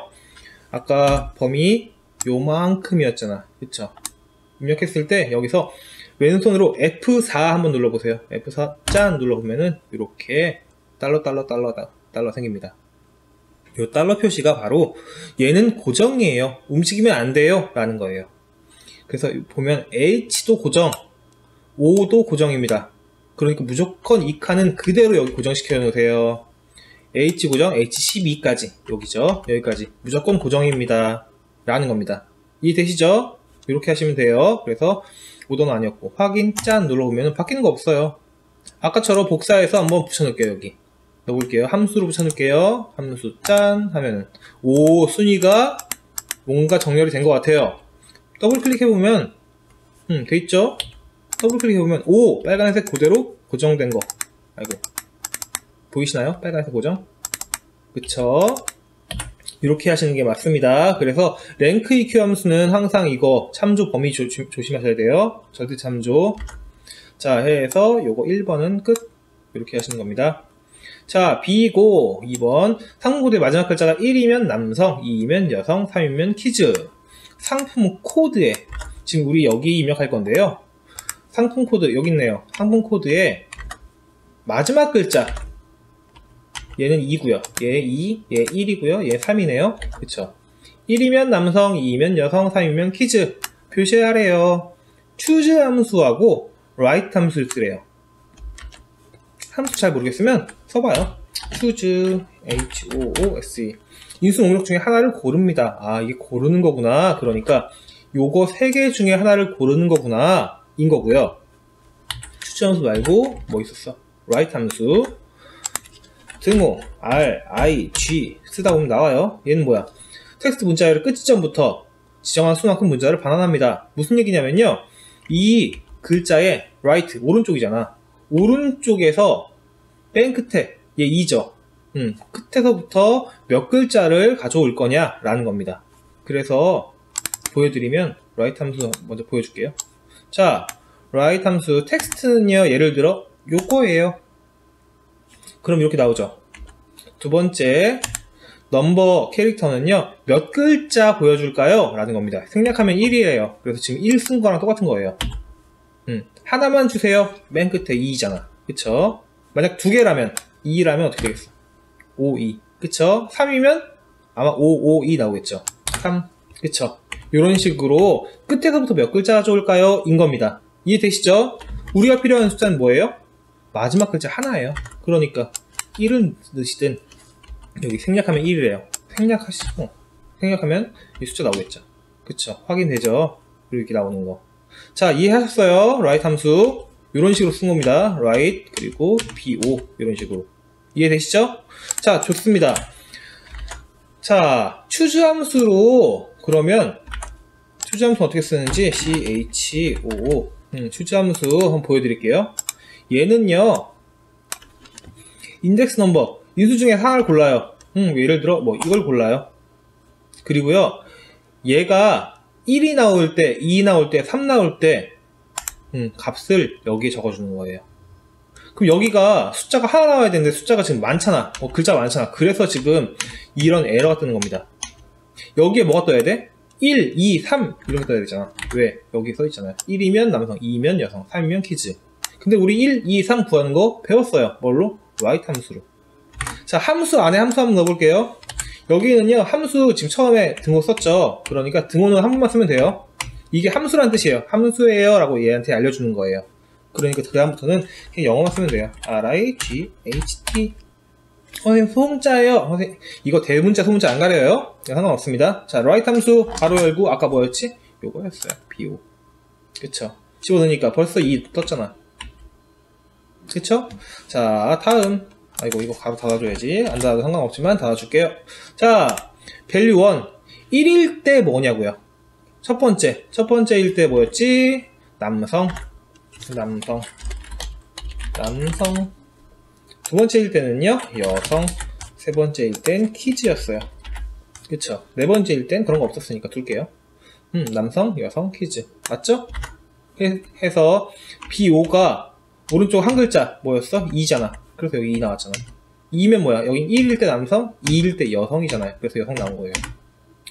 아까 범위 요만큼이었잖아. 그쵸? 입력했을 때 여기서 왼손으로 에프 사 한번 눌러보세요. 에프 사 짠 눌러보면은 이렇게 달러 달러 달러 달러 생깁니다. 이 달러 표시가 바로 얘는 고정이에요. 움직이면 안 돼요 라는 거예요. 그래서 보면 에이치도 고정, 오도 고정입니다. 그러니까 무조건 이 칸은 그대로 여기 고정시켜 놓으세요. H 고정, 에이치 십이까지 여기죠. 여기까지 무조건 고정입니다 라는 겁니다. 이해되시죠? 이렇게 하시면 돼요. 그래서 오도는 아니었고 확인 짠 눌러보면 바뀌는 거 없어요. 아까처럼 복사해서 한번 붙여놓을게요. 여기 넣어볼게요. 함수로 붙여놓을게요. 함수 짠 하면은 오 순위가 뭔가 정렬이 된 것 같아요. 더블클릭해보면 음, 돼있죠? 더블클릭해보면 오! 빨간색 그대로 고정된 거. 아이고 보이시나요? 빨간색 고정? 그쵸? 이렇게 하시는 게 맞습니다. 그래서 랭크 이큐 함수는 항상 이거 참조 범위 조, 조, 조심하셔야 돼요. 절대 참조. 자 해서 요거 일 번은 끝. 이렇게 하시는 겁니다. 자 B고 이 번 상고대 마지막 글자가 일이면 남성, 이이면 여성, 삼이면 키즈. 상품 코드에 지금 우리 여기 입력할 건데요. 상품 코드 여기 있네요. 상품 코드에 마지막 글자 얘는 이고요. 얘 이, 얘 일이고요. 얘 삼이네요. 그쵸? 일이면 남성, 이이면 여성, 삼이면 키즈 표시하래요. choose 함수하고 write 함수를 쓰래요. 함수 잘 모르겠으면 써봐요. choose 에이치 오 오 에스 이 인수 목록 중에 하나를 고릅니다. 아 이게 고르는 거구나. 그러니까 요거 세 개 중에 하나를 고르는 거구나 인 거고요. choose 함수 말고 뭐 있었어? write 함수 등호 R, I, G 쓰다 보면 나와요. 얘는 뭐야? 텍스트 문자열의 끝 지점부터 지정한 수만큼 문자를 반환합니다. 무슨 얘기냐면요, 이 글자의 right 오른쪽이잖아. 오른쪽에서 맨 끝에 얘 이죠. 음, 끝에서부터 몇 글자를 가져올 거냐 라는 겁니다. 그래서 보여드리면 right 함수 먼저 보여줄게요. 자 right 함수 텍스트는요, 예를 들어 요거예요. 그럼 이렇게 나오죠. 두 번째 넘버 캐릭터는요, 몇 글자 보여줄까요? 라는 겁니다. 생략하면 일이에요. 그래서 지금 일 쓴 거랑 똑같은 거예요. 음, 하나만 주세요. 맨 끝에 이잖아. 그쵸? 만약 두 개라면 이라면 어떻게 되겠어? 오, 이. 그쵸? 삼이면 아마 오, 오, 이 나오겠죠. 삼. 그쵸? 이런 식으로 끝에서부터 몇 글자 가져올까요? 인 겁니다. 이해되시죠? 우리가 필요한 숫자는 뭐예요? 마지막 글자 하나예요. 그러니까 일은 넣으시든 여기 생략하면 일이래요. 생략하시고 생략하면 이 숫자 나오겠죠. 그쵸? 확인되죠? 그리고 이렇게 나오는 거. 자 이해하셨어요? write 함수 이런 식으로 쓴 겁니다. write 그리고 비 오 이런 식으로. 이해되시죠? 자 좋습니다. 자 choose 함수로 그러면 choose 함수 어떻게 쓰는지 씨 에이치 오 오 음, choose 함수 한번 보여드릴게요. 얘는요 인덱스 넘버 인수 중에 하나를 골라요. 음, 예를 들어 뭐 이걸 골라요. 그리고요 얘가 일이 나올 때, 이 나올 때, 삼 나올 때 음, 값을 여기에 적어주는 거예요. 그럼 여기가 숫자가 하나 나와야 되는데 숫자가 지금 많잖아. 어, 글자 많잖아. 그래서 지금 이런 에러가 뜨는 겁니다. 여기에 뭐가 떠야 돼? 일, 이, 삼 이렇게 떠야 되잖아. 왜? 여기 써있잖아요. 일이면 남성, 이이면 여성, 삼이면 키즈. 근데 우리 일, 이, 삼 구하는 거 배웠어요. 뭘로? write 함수로. 자 함수 안에 함수 한번 넣어볼게요. 여기는요 함수 지금 처음에 등호 썼죠. 그러니까 등호는 한 번만 쓰면 돼요. 이게 함수란 뜻이에요. 함수예요 라고 얘한테 알려주는 거예요. 그러니까 그 다음부터는 그냥 영어만 쓰면 돼요. 알, 아이, 지, 에이치, 티 선생님 소문자예요. 선생님 이거 대문자 소문자 안 가려요. 상관없습니다. 자 write 함수 바로 열고 아까 뭐였지? 요거였어요. 비 오 그쵸? 집어넣으니까 벌써 이 떴잖아. 그쵸? 자 다음 아이고 이거 가로 닫아줘야지. 안 닫아도 상관없지만 닫아줄게요. 자 밸류 일 일일 때 뭐냐고요. 첫 번째 첫 번째일 때 뭐였지? 남성 남성 남성 두 번째일 때는요 여성, 세 번째일 땐 키즈였어요. 그쵸? 네 번째일 땐 그런 거 없었으니까 둘게요. 음 남성, 여성, 키즈 맞죠? 해서 비 오가 오른쪽 한 글자 뭐였어? 이잖아. 그래서 여기 이 나왔잖아. 이면 뭐야? 여긴 일일 때 남성, 이일 때 여성이잖아요. 그래서 여성 나온 거예요.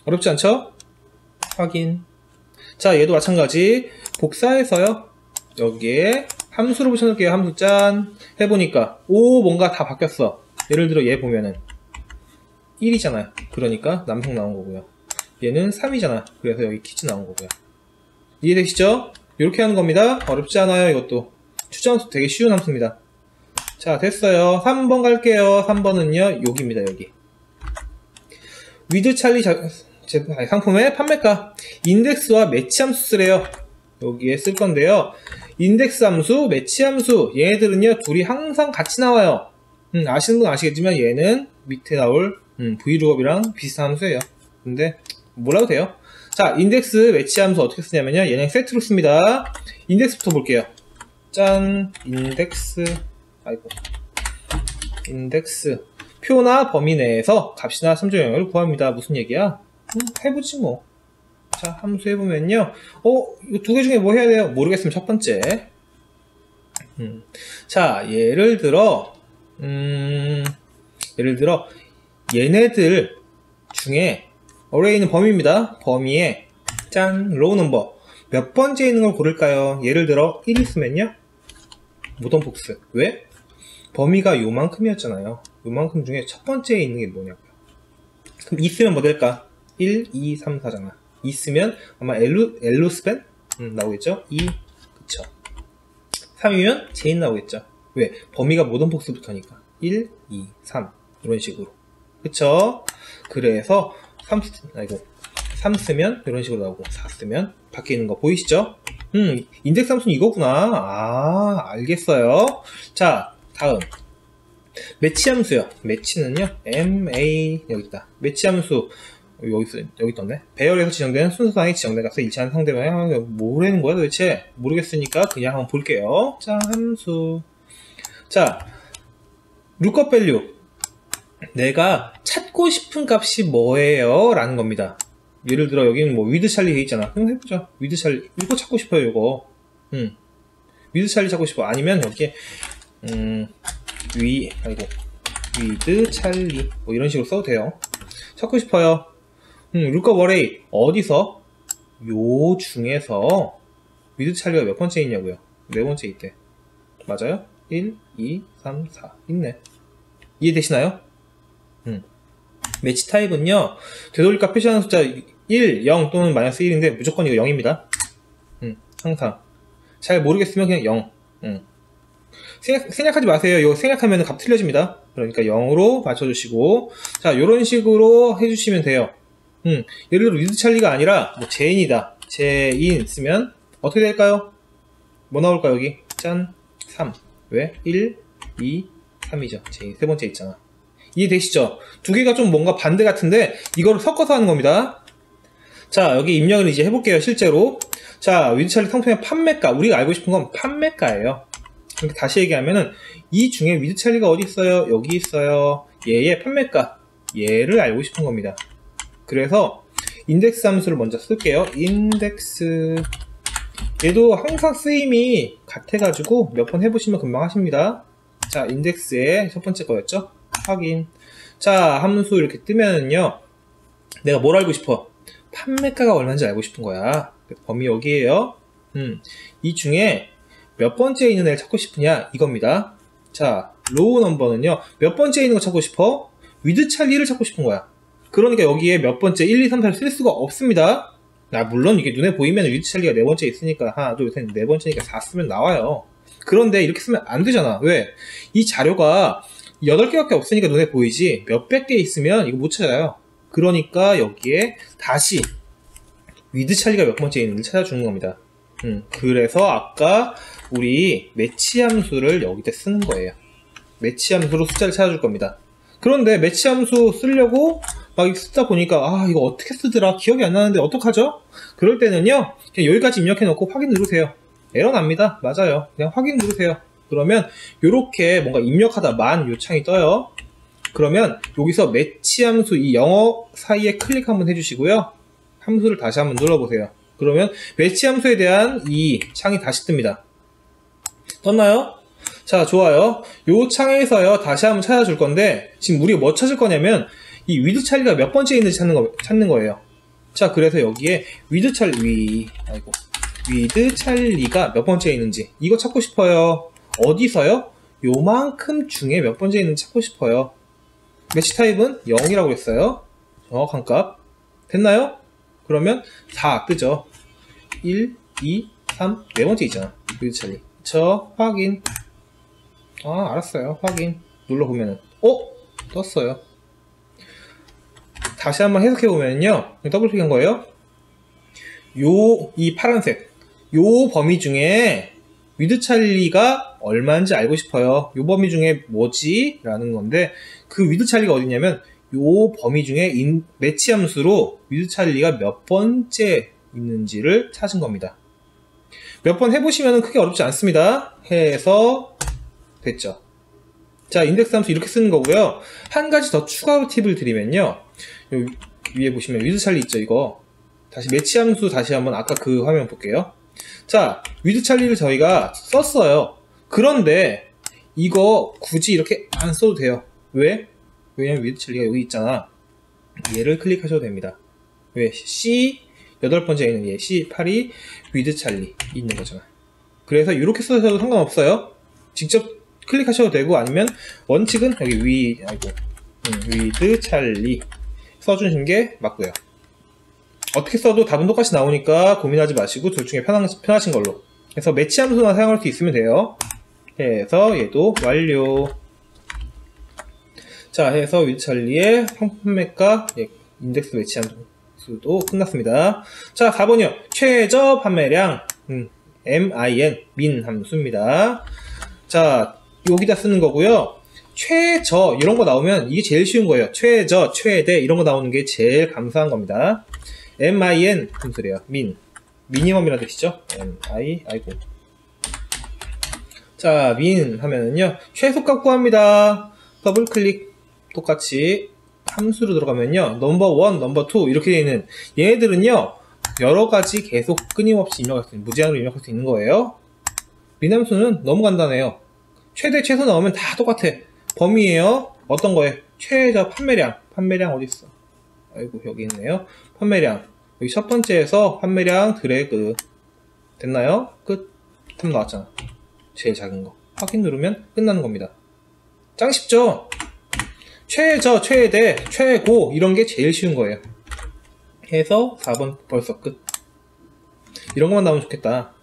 어렵지 않죠? 확인. 자, 얘도 마찬가지 복사해서요 여기에 함수를 붙여놓을게요. 함수 짠 해보니까 오, 뭔가 다 바뀌었어. 예를 들어 얘 보면은 일이잖아요 그러니까 남성 나온 거고요. 얘는 삼이잖아 그래서 여기 키즈 나온 거고요. 이해되시죠? 이렇게 하는 겁니다. 어렵지 않아요. 이것도 추정함수 되게 쉬운 함수입니다. 자, 됐어요. 삼 번 갈게요. 삼 번은요 여기입니다. 여기 위드 찰리 자, 제, 아니, 상품의 판매가 인덱스와 매치 함수 쓰래요. 여기에 쓸 건데요, 인덱스 함수, 매치 함수, 얘네들은요 둘이 항상 같이 나와요. 음, 아시는 분 아시겠지만 얘는 밑에 나올 음, 브이룩업이랑 비슷한 함수예요. 근데 몰라도 돼요. 자, 인덱스 매치 함수 어떻게 쓰냐면요 얘는 세트로 씁니다. 인덱스부터 볼게요. 짠, 인덱스, 아이고, 인덱스 표나 범위 내에서 값이나 참조영역을 구합니다. 무슨 얘기야? 음, 해보지 뭐. 자, 함수 해보면요 어? 이 두 개 중에 뭐 해야 돼요? 모르겠으면 첫 번째. 음. 자, 예를 들어 음, 예를 들어 얘네들 중에 어레이는 범위입니다. 범위에 짠! 로우 넘버 몇 번째 있는 걸 고를까요? 예를 들어 일 있으면요 모던 폭스. 왜? 범위가 요만큼이었잖아요. 요만큼 중에 첫 번째에 있는 게 뭐냐고요. 그럼 있으면 뭐 될까? 일, 이, 삼, 사잖아 있으면 아마 엘로, 엘로 스펜? 음, 나오겠죠? 이, 그쵸. 삼이면 제인 나오겠죠. 왜? 범위가 모던 폭스부터니까 일, 이, 삼 이런 식으로. 그쵸? 그래서 삼, 아이고, 삼 쓰면 이런 식으로 나오고 사 쓰면 밖에 있는 거 보이시죠? 음, 인덱스 함수는 이거구나. 아, 알겠어요. 자, 다음 매치 함수요. 매치는요 엠 에이 여기 있다. 매치 함수 여기, 여기 있던데. 배열에서 지정된 순서상의 지정된 값에 일치한 상대방. 뭐라는 거야 도대체? 모르겠으니까 그냥 한번 볼게요. 자, 함수. 자, 룩업 밸류. 내가 찾고 싶은 값이 뭐예요? 라는 겁니다. 예를 들어 여기는 뭐 위드 찰리 돼 있잖아. 그럼 해보자. 위드 찰리. 이거 찾고 싶어요, 이거. 음. 위드 찰리 찾고 싶어. 아니면 이렇게 음, 위, 아이고, 위드 찰리. 뭐 이런 식으로 써도 돼요. 찾고 싶어요. 음, 룩업 어레이 어디서? 요 중에서 위드 찰리가 몇 번째 있냐고요? 네 번째 있대. 맞아요? 일, 이, 삼, 사 있네. 이해되시나요? 음. 매치 타입은요 되돌릴값 표시하는 숫자 일, 영 또는 마이너스 일인데 무조건 이거 영입니다. 음, 항상 잘 모르겠으면 그냥 영. 음. 생략, 생략하지 마세요. 이거 생략하면 값 틀려집니다. 그러니까 영으로 맞춰주시고, 자, 요런 식으로 해주시면 돼요. 음, 예를 들어 위드 찰리가 아니라 뭐 제인이다. 제인 쓰면 어떻게 될까요? 뭐 나올까 여기? 짠, 삼. 왜? 일, 이, 삼이죠 제인 세 번째 있잖아. 이해되시죠? 두 개가 좀 뭔가 반대 같은데 이걸 섞어서 하는 겁니다. 자, 여기 입력을 이제 해볼게요. 실제로. 자, 위드 찰리 상품의 판매가, 우리가 알고 싶은 건 판매가예요. 그러니까 다시 얘기하면은 이 중에 위드 찰리가 어디 있어요? 여기 있어요. 얘의 판매가, 얘를 알고 싶은 겁니다. 그래서 인덱스 함수를 먼저 쓸게요. 인덱스, 얘도 항상 쓰임이 같아가지고 몇 번 해보시면 금방 하십니다. 자, 인덱스의 첫 번째 거였죠? 확인. 자, 함수 이렇게 뜨면은요 내가 뭘 알고 싶어? 판매가가 얼마인지 알고 싶은 거야. 범위 여기에요. 음, 이 중에 몇 번째에 있는 애를 찾고 싶으냐 이겁니다. 자, 로우 넘버는요 몇 번째에 있는 거 찾고 싶어? 위드 찰리를 찾고 싶은 거야. 그러니까 여기에 몇 번째 일, 이, 삼, 사를 쓸 수가 없습니다. 아, 물론 이게 눈에 보이면 위드 찰리가 네 번째 있으니까 하나, 둘, 셋, 네 번째니까 사 쓰면 나와요. 그런데 이렇게 쓰면 안 되잖아. 왜? 이 자료가 여덟 개밖에 없으니까 눈에 보이지 몇백 개 있으면 이거 못 찾아요. 그러니까 여기에 다시 위드 찰리가 몇 번째 있는지 찾아주는 겁니다. 음, 그래서 아까 우리 매치 함수를 여기다 쓰는 거예요. 매치 함수로 숫자를 찾아줄 겁니다. 그런데 매치 함수 쓰려고 막 쓰다 보니까 아, 이거 어떻게 쓰더라 기억이 안 나는데 어떡하죠? 그럴 때는요 그냥 여기까지 입력해 놓고 확인 누르세요. 에러 납니다. 맞아요. 그냥 확인 누르세요. 그러면 이렇게 뭔가 입력하다 만 요 창이 떠요. 그러면 여기서 매치 함수 이 영어 사이에 클릭 한번 해주시고요 함수를 다시 한번 눌러보세요. 그러면 매치 함수에 대한 이 창이 다시 뜹니다. 떴나요? 자, 좋아요. 요 창에서요 다시 한번 찾아줄 건데 지금 우리가 뭐 찾을 거냐면 이 위드 찰리가 몇 번째 있는지 찾는, 거, 찾는 거예요. 자, 그래서 여기에 with 찰리, 아이고, with 찰리가 몇 번째에 있는지 이거 찾고 싶어요. 어디서요? 요만큼 중에 몇 번째에 있는지 찾고 싶어요. 매치 타입은 영이라고 했어요. 정확한 값. 됐나요? 그러면 사 뜨죠. 일, 이, 삼, 네 번째 있잖아. with 찰리. 저 확인. 아, 알았어요. 확인. 눌러보면은 어? 떴어요. 다시 한번 해석해보면요, 더블클릭한 거예요. 요, 이 파란색 요 범위 중에 with 찰리가 얼마인지 알고 싶어요. 요 범위 중에 뭐지? 라는 건데, 그 with 찰리가 어디냐면 요 범위 중에 인, 매치 함수로 with 찰리가 몇 번째 있는지를 찾은 겁니다. 몇 번 해보시면 크게 어렵지 않습니다. 해서 됐죠. 자, 인덱스 함수 이렇게 쓰는 거고요. 한 가지 더 추가로 팁을 드리면요, 위에 보시면 with 찰리 있죠. 이거 다시 매치 함수 다시 한번 아까 그 화면 볼게요. 자, with 찰리를 저희가 썼어요. 그런데 이거 굳이 이렇게 안 써도 돼요. 왜? 왜냐면 with 찰리가 여기 있잖아. 얘를 클릭하셔도 됩니다. 왜? C 여덟 번째에 있는 얘 씨 팔이 with 찰리 있는 거잖아. 그래서 이렇게 써도 상관없어요. 직접 클릭하셔도 되고, 아니면 원칙은 여기 위, 아이고, with 찰리 써주는 게 맞고요. 어떻게 써도 답은 똑같이 나오니까 고민하지 마시고 둘 중에 편한, 편하신 걸로. 그래서 매치 함수만 사용할 수 있으면 돼요. 해서 얘도 완료. 자, 해서 with 찰리의 판매가 인덱스 매치 함수도 끝났습니다. 자, 사 번이요. 최저 판매량, 음, 민, 민 함수입니다. 자, 여기다 쓰는 거고요. 최저 이런 거 나오면 이게 제일 쉬운 거예요. 최저, 최대 이런 거 나오는 게 제일 감사한 겁니다. 민 함수래요. 민, 미니멈이라는 뜻이죠. 민, 아이고. 자, 민 하면은요, 최소값 구합니다. 더블 클릭 똑같이 함수로 들어가면요, 넘버 일, 넘버 투 이렇게 되어 있는 얘네들은요, 여러 가지 계속 끊임없이 입력할 수 있는, 무제한으로 입력할 수 있는 거예요. 민 함수는 너무 간단해요. 최대, 최소 나오면 다 똑같아. 범위에요. 어떤 거에? 최저 판매량. 판매량 어디 있어? 아이고, 여기 있네요. 판매량. 여기 첫 번째에서 판매량 드래그. 됐나요? 끝. 탐 나왔잖아. 제일 작은 거. 확인 누르면 끝나는 겁니다. 짱 쉽죠? 최저, 최대, 최고 이런 게 제일 쉬운 거예요. 해서 사 번 벌써 끝. 이런 것만 나오면 좋겠다.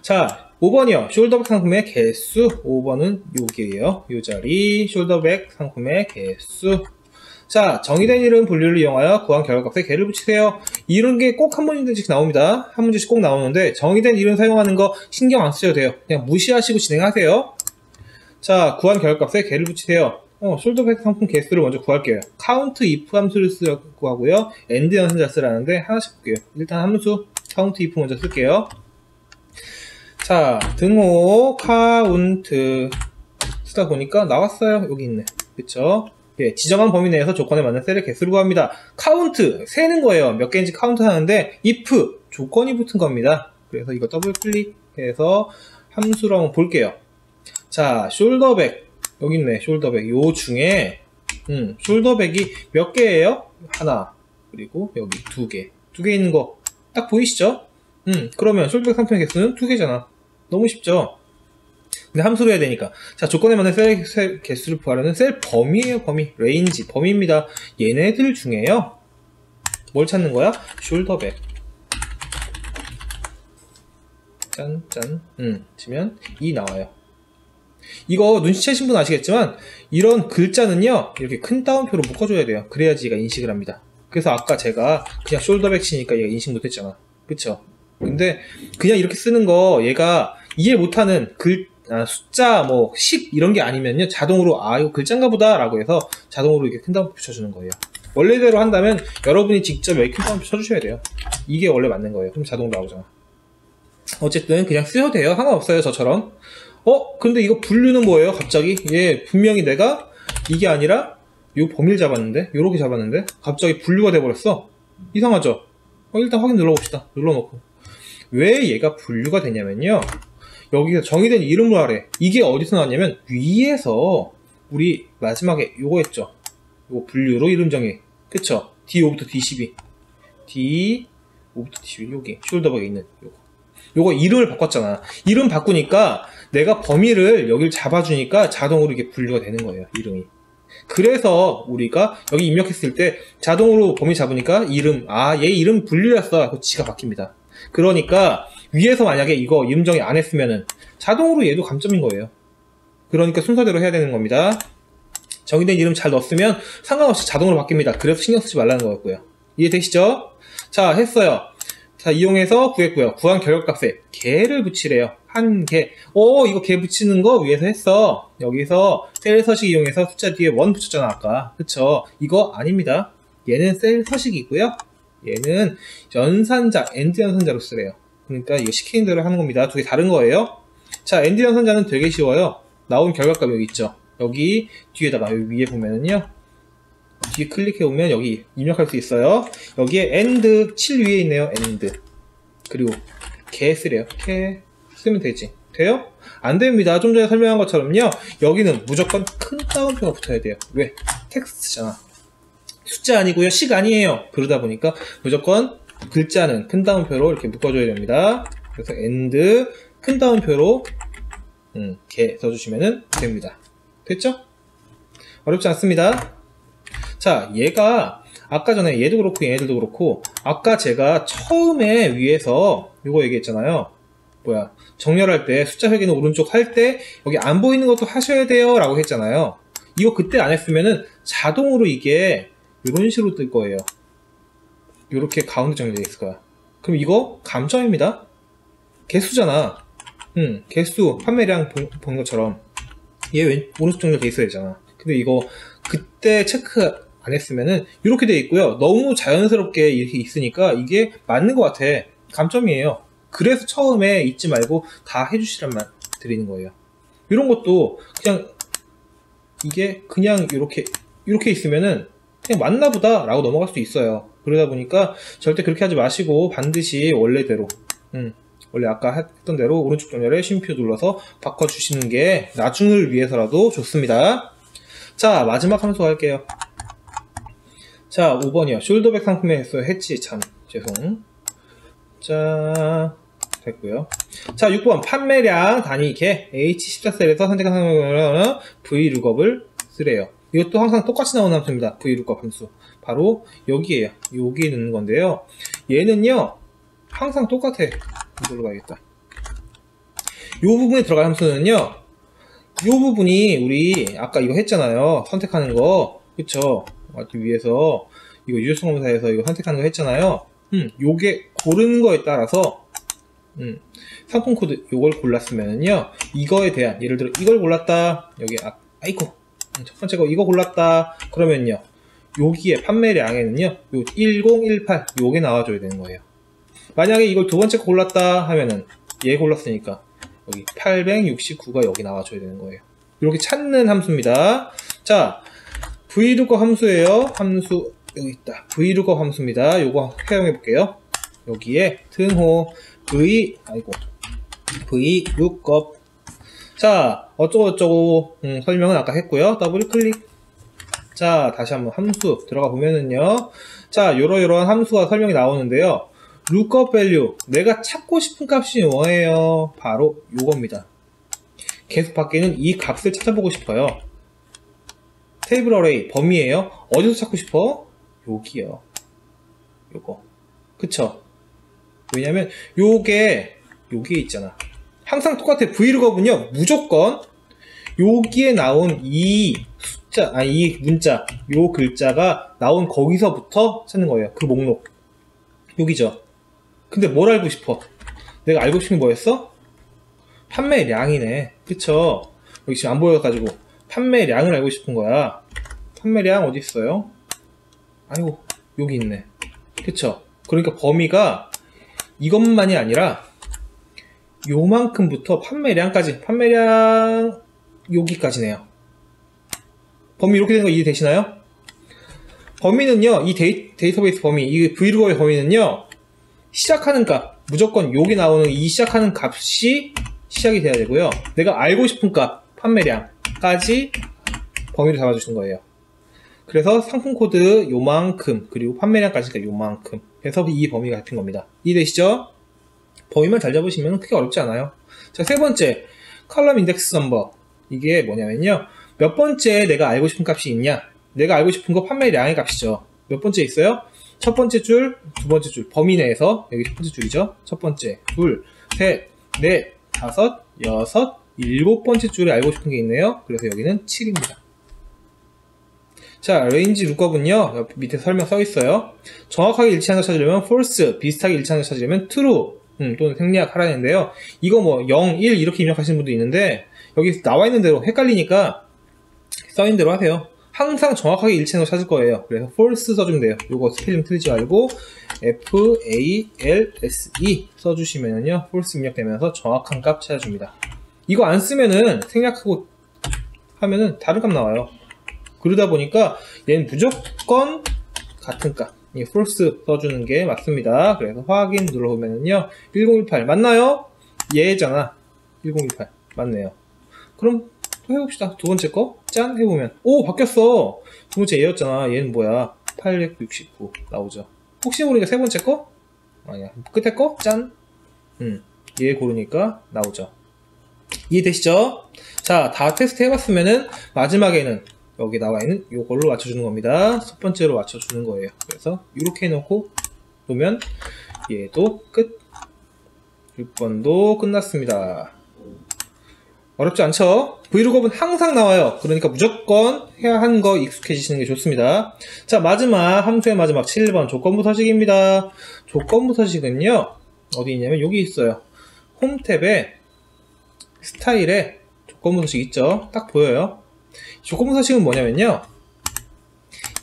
자, 오 번이요. 숄더백 상품의 개수. 오 번은 여기에요. 이 자리. 숄더백 상품의 개수. 자, 정의된 이름 분류를 이용하여 구한 결과값에 개를 붙이세요. 이런 게 꼭 한 문제씩 나옵니다. 한 문제씩 꼭 나오는데, 정의된 이름 사용하는 거 신경 안 쓰셔도 돼요. 그냥 무시하시고 진행하세요. 자, 구한 결과값에 개를 붙이세요. 어, 숄더백 상품 개수를 먼저 구할게요. count if 함수를 쓰라고 하고요. and 연산자 쓰라는데 하나씩 볼게요. 일단 함수 count if 먼저 쓸게요. 자, 등호 카운트 쓰다 보니까 나왔어요. 여기 있네. 그쵸? 예, 지정한 범위 내에서 조건에 맞는 셀의 개수를 구합니다. 카운트 세는 거예요. 몇 개인지 카운트 하는데, if 조건이 붙은 겁니다. 그래서 이거 더블 클릭해서 함수로 한번 볼게요. 자, 숄더백 여기 있네. 숄더백 요 중에 음, 숄더백이 몇 개예요? 하나, 그리고 여기 두 개. 두 개 있는 거 딱 보이시죠? 음, 그러면 숄더백 상품의 개수는 두 개잖아. 너무 쉽죠? 근데 함수로 해야 되니까. 자, 조건에 맞는 셀, 셀 개수를 구하려는 셀 범위에요. 범위, 레인지, 범위입니다. 얘네들 중에요, 뭘 찾는 거야? 숄더백 짠짠 음, 치면 이 나와요. 이거 눈치채신 분 아시겠지만, 이런 글자는요 이렇게 큰 따옴표로 묶어줘야 돼요. 그래야지 얘가 인식을 합니다. 그래서 아까 제가 그냥 숄더백 치니까 얘가 인식 못했잖아. 그쵸? 근데 그냥 이렇게 쓰는 거, 얘가 이해 못하는 글, 아, 숫자, 뭐 식 이런 게 아니면요, 자동으로 아, 이거 글자인가 보다 라고 해서 자동으로 이렇게 큰 따옴표 붙여주는 거예요. 원래대로 한다면 여러분이 직접 여기 큰 따옴표 쳐주셔야 돼요. 이게 원래 맞는 거예요. 그럼 자동으로 나오잖아. 어쨌든 그냥 쓰셔도 돼요. 상관없어요. 저처럼. 어? 근데 이거 분류는 뭐예요? 갑자기? 예, 분명히 내가 이게 아니라 요 범위를 잡았는데, 요렇게 잡았는데 갑자기 분류가 돼버렸어. 이상하죠? 어, 일단 확인 눌러봅시다. 눌러놓고. 왜 얘가 분류가 되냐면요, 여기서 정의된 이름으로 하래. 이게 어디서 나왔냐면, 위에서 우리 마지막에 요거 했죠. 요거 분류로 이름 정의. 그쵸? 디 오부터 디 십이. D 오브젝트 D 여기 숄더백에 있는 요거 요거 이름을 바꿨잖아. 이름 바꾸니까 내가 범위를 여기를 잡아주니까 자동으로 이게 분류가 되는 거예요, 이름이. 그래서 우리가 여기 입력했을 때 자동으로 범위 잡으니까 이름, 아 얘 이름 분류였어, 지가 바뀝니다. 그러니까 위에서 만약에 이거 이름 정의 안 했으면은 자동으로 얘도 감점인 거예요. 그러니까 순서대로 해야 되는 겁니다. 정의된 이름 잘 넣었으면 상관없이 자동으로 바뀝니다. 그래서 신경 쓰지 말라는 거였고요. 이해되시죠? 자, 했어요. 자, 이용해서 구했고요. 구한 결과값에 개를 붙이래요. 한 개. 오, 이거 개 붙이는 거 위에서 했어. 여기서 셀 서식 이용해서 숫자 뒤에 일 붙였잖아, 아까. 그쵸? 이거 아닙니다. 얘는 셀 서식이고요. 얘는 연산자, 엔드 연산자로 쓰래요. 그러니까 이거 시키는 대로 하는 겁니다. 두 개 다른 거예요. 자, 엔드 연산자는 되게 쉬워요. 나온 결과값 여기 있죠. 여기 뒤에다가 여기 위에 보면은요. 뒤에 클릭해보면 여기 입력할 수 있어요. 여기에 엔드 칠 위에 있네요. 엔드. 그리고 개 쓰래요. 개 쓰면 되지. 돼요? 안 됩니다. 좀 전에 설명한 것처럼요. 여기는 무조건 큰 따옴표가 붙어야 돼요. 왜? 텍스트잖아. 숫자 아니고요. 식 아니에요. 그러다 보니까 무조건 글자는 큰 따옴표로 이렇게 묶어줘야 됩니다. 그래서 엔드 큰 따옴표로 음, 개 써주시면 됩니다. 됐죠? 어렵지 않습니다. 자, 얘가 아까 전에 얘도 그렇고 얘네들도 그렇고 아까 제가 처음에 위에서 이거 얘기했잖아요. 뭐야, 정렬할 때 숫자 회귀는 오른쪽 할 때 여기 안 보이는 것도 하셔야 돼요 라고 했잖아요. 이거 그때 안 했으면은 자동으로 이게 이런 식으로 뜰 거예요. 이렇게 가운데 정렬되어 있을 거야. 그럼 이거 감점입니다. 개수잖아. 음, 개수 판매량 본 것처럼 얘 왼, 오른쪽 정렬 돼 있어야 되잖아. 근데 이거 그때 체크 안 했으면은 이렇게 돼 있고요. 너무 자연스럽게 이렇게 있으니까 이게 맞는 것 같아. 감점이에요. 그래서 처음에 잊지 말고 다 해주시란 말 드리는 거예요. 이런 것도 그냥 이게 그냥 이렇게 이렇게 있으면은 그냥 맞나 보다 라고 넘어갈 수 있어요. 그러다 보니까 절대 그렇게 하지 마시고 반드시 원래대로 음. 원래 아까 했던 대로 오른쪽 정렬에 쉼표 눌러서 바꿔주시는 게 나중을 위해서라도 좋습니다. 자, 마지막 함수 할게요. 자, 오 번이요. 숄더백 상품의 횟수 했지. 참, 죄송. 자, 됐고요. 자, 육 번. 판매량 단위 개 에이치 십사 셀에서 선택한 상품으로 브이룩업을 쓰래요. 이것도 항상 똑같이 나오는 함수입니다. 브이룩업 함수. 바로 여기에요. 여기 넣는 건데요. 얘는요. 항상 똑같아. 이걸로 가야겠다. 요 부분에 들어갈 함수는요, 요 부분이 우리 아까 이거 했잖아요. 선택하는 거. 그쵸? 위에서 이거 유효성 검사에서 이거 선택하는 거 했잖아요. 음, 요게 고르는 거에 따라서, 음, 상품 코드 요걸 골랐으면은요, 이거에 대한, 예를 들어 이걸 골랐다. 여기, 아, 아이고. 첫 번째 거 이거 골랐다. 그러면요, 여기에 판매량에는요, 요 천십팔, 요게 나와줘야 되는 거예요. 만약에 이걸 두 번째 거 골랐다 하면은 얘 골랐으니까 여기 팔백육십구가 여기 나와줘야 되는 거예요. 이렇게 찾는 함수입니다. 자, 브이룩업 함수예요. 함수 여기 있다. 브이룩업 함수입니다. 요거 사용해 볼게요. 여기에 등호 v 아이고 브이룩업. 자, 어쩌고저쩌고 음, 설명은 아까 했고요. 더블 클릭. 자, 다시 한번 함수 들어가 보면은요. 자, 요러요러한 함수가 설명이 나오는데요. lookup value, 내가 찾고 싶은 값이 뭐예요? 바로 요겁니다. 계속 바뀌는 이 값을 찾아보고 싶어요. 테이블 어레이, 범위예요. 어디서 찾고 싶어? 여기요. 요거. 그쵸? 왜냐면 요게 여기에 있잖아. 항상 똑같아. 브이룩업은요, 무조건 여기에 나온 이 숫자, 아니 이 문자, 요 글자가 나온 거기서부터 찾는 거예요. 그 목록. 여기죠. 근데 뭘 알고 싶어? 내가 알고 싶은 게 뭐였어? 판매량이네. 그쵸? 여기 지금 안 보여가지고 판매량을 알고 싶은 거야. 판매량 어디 있어요? 아이고, 여기 있네. 그쵸? 그러니까 범위가 이것만이 아니라 요만큼부터 판매량까지, 판매량 여기까지네요. 범위 이렇게 되는 거 이해되시나요? 범위는요, 이 데이, 데이터베이스 범위, 이 브이룩업의 범위는요, 시작하는 값, 무조건 여기 나오는 이 시작하는 값이 시작이 돼야 되고요. 내가 알고 싶은 값, 판매량까지 범위를 잡아주시는 거예요. 그래서 상품 코드 요만큼, 그리고 판매량까지가 요만큼. 그래서 이 범위 같은 겁니다. 이해되시죠? 범위만 잘 잡으시면 크게 어렵지 않아요. 자, 세 번째, 컬럼 인덱스 넘버. 이게 뭐냐면요, 몇 번째 내가 알고 싶은 값이 있냐. 내가 알고 싶은 거 판매량의 값이죠. 몇 번째 있어요? 첫 번째 줄, 두 번째 줄, 범위 내에서. 여기 첫 번째 줄이죠. 첫 번째, 둘, 셋, 넷, 다섯, 여섯, 일곱 번째 줄에 알고 싶은 게 있네요. 그래서 여기는 칠입니다. 자, 레인지 룩업은요, 밑에 설명 써 있어요. 정확하게 일치하는 걸 찾으려면 false, 비슷하게 일치하는 걸 찾으려면 true, 음, 또는 생략하라는데요. 이거 뭐 영, 일 이렇게 입력하시는 분도 있는데, 여기 나와 있는 대로 헷갈리니까 써 있는 대로 하세요. 항상 정확하게 일치하는 걸 찾을 거예요. 그래서 false 써주면 돼요. 요거 스펠 좀 틀리지 말고 false 써주시면은요, false 입력되면서 정확한 값 찾아줍니다. 이거 안 쓰면은 생략하고 하면은 다른 값 나와요. 그러다 보니까 얘는 무조건 같은 값, 이 false 써주는 게 맞습니다. 그래서 확인 눌러보면은요, 천십팔 맞나요? 얘잖아. 천십팔 맞네요. 그럼 또 해봅시다. 두 번째 거 짠 해보면, 오, 바뀌었어. 두 번째 얘였잖아. 얘는 뭐야? 팔백육십구 나오죠. 혹시 모르니까 세 번째 거? 아니야, 끝에 거? 짠. 음, 얘 고르니까 나오죠. 이해되시죠? 자, 다 테스트 해봤으면은 마지막에는 여기 나와있는 요걸로 맞춰주는 겁니다. 첫 번째로 맞춰주는 거예요. 그래서 이렇게 해놓고 보면 얘도 끝, 육 번도 끝났습니다. 어렵지 않죠? 브이룩업은 항상 나와요. 그러니까 무조건 해야 하는 거 익숙해지시는 게 좋습니다. 자, 마지막, 함수의 마지막 칠 번 조건부 서식입니다. 조건부 서식은요, 어디 있냐면 여기 있어요. 홈 탭에 스타일에 조건부 서식 있죠? 딱 보여요. 조건부 서식은 뭐냐면요,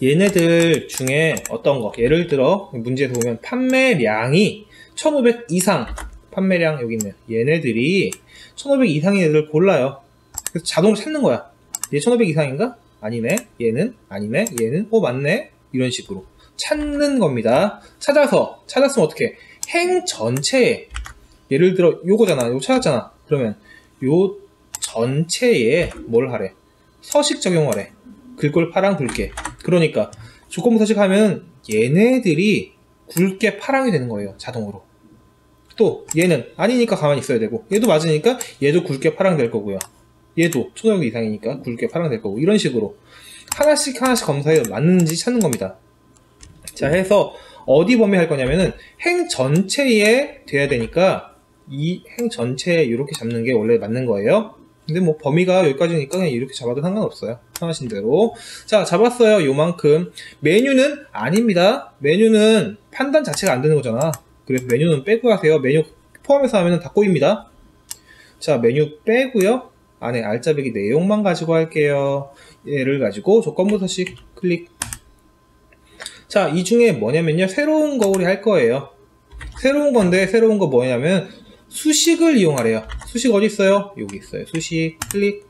얘네들 중에 어떤 거, 예를 들어 문제에서 보면 판매량이 천오백 이상, 판매량 여기 있네요. 얘네들이 천오백 이상인 애들 골라요. 그래서 자동으로 찾는 거야. 얘 천오백 이상인가? 아니네. 얘는? 아니네. 얘는? 어, 맞네. 이런 식으로 찾는 겁니다. 찾아서, 찾았으면 어떻게, 행 전체에, 예를 들어 요거잖아. 요거 찾았잖아. 그러면 요 전체에 뭘 하래? 서식 적용하래. 글꼴 파랑 굵게. 그러니까 조건부 서식하면 얘네들이 굵게 파랑이 되는 거예요, 자동으로. 또 얘는 아니니까 가만히 있어야 되고, 얘도 맞으니까 얘도 굵게 파랑 될 거고요, 얘도 천오백 이상이니까 굵게 파랑 될 거고. 이런 식으로 하나씩 하나씩 검사해서 맞는지 찾는 겁니다. 자, 해서 어디 범위 할 거냐면은 행 전체에 돼야 되니까 이 행 전체에 이렇게 잡는 게 원래 맞는 거예요. 근데 뭐 범위가 여기까지니까 그냥 이렇게 잡아도 상관없어요, 편하신 대로. 자, 잡았어요. 요만큼. 메뉴는 아닙니다. 메뉴는 판단 자체가 안 되는 거잖아. 그래서 메뉴는 빼고 하세요. 메뉴 포함해서 하면 다 꼬입니다. 자, 메뉴 빼고요, 안에 알짜배기 내용만 가지고 할게요. 얘를 가지고 조건부 서식 클릭. 자, 이 중에 뭐냐면요, 새로운 거울이 할 거예요. 새로운 건데, 새로운 거 뭐냐면 수식을 이용하래요. 수식 어디 있어요? 여기 있어요. 수식 클릭.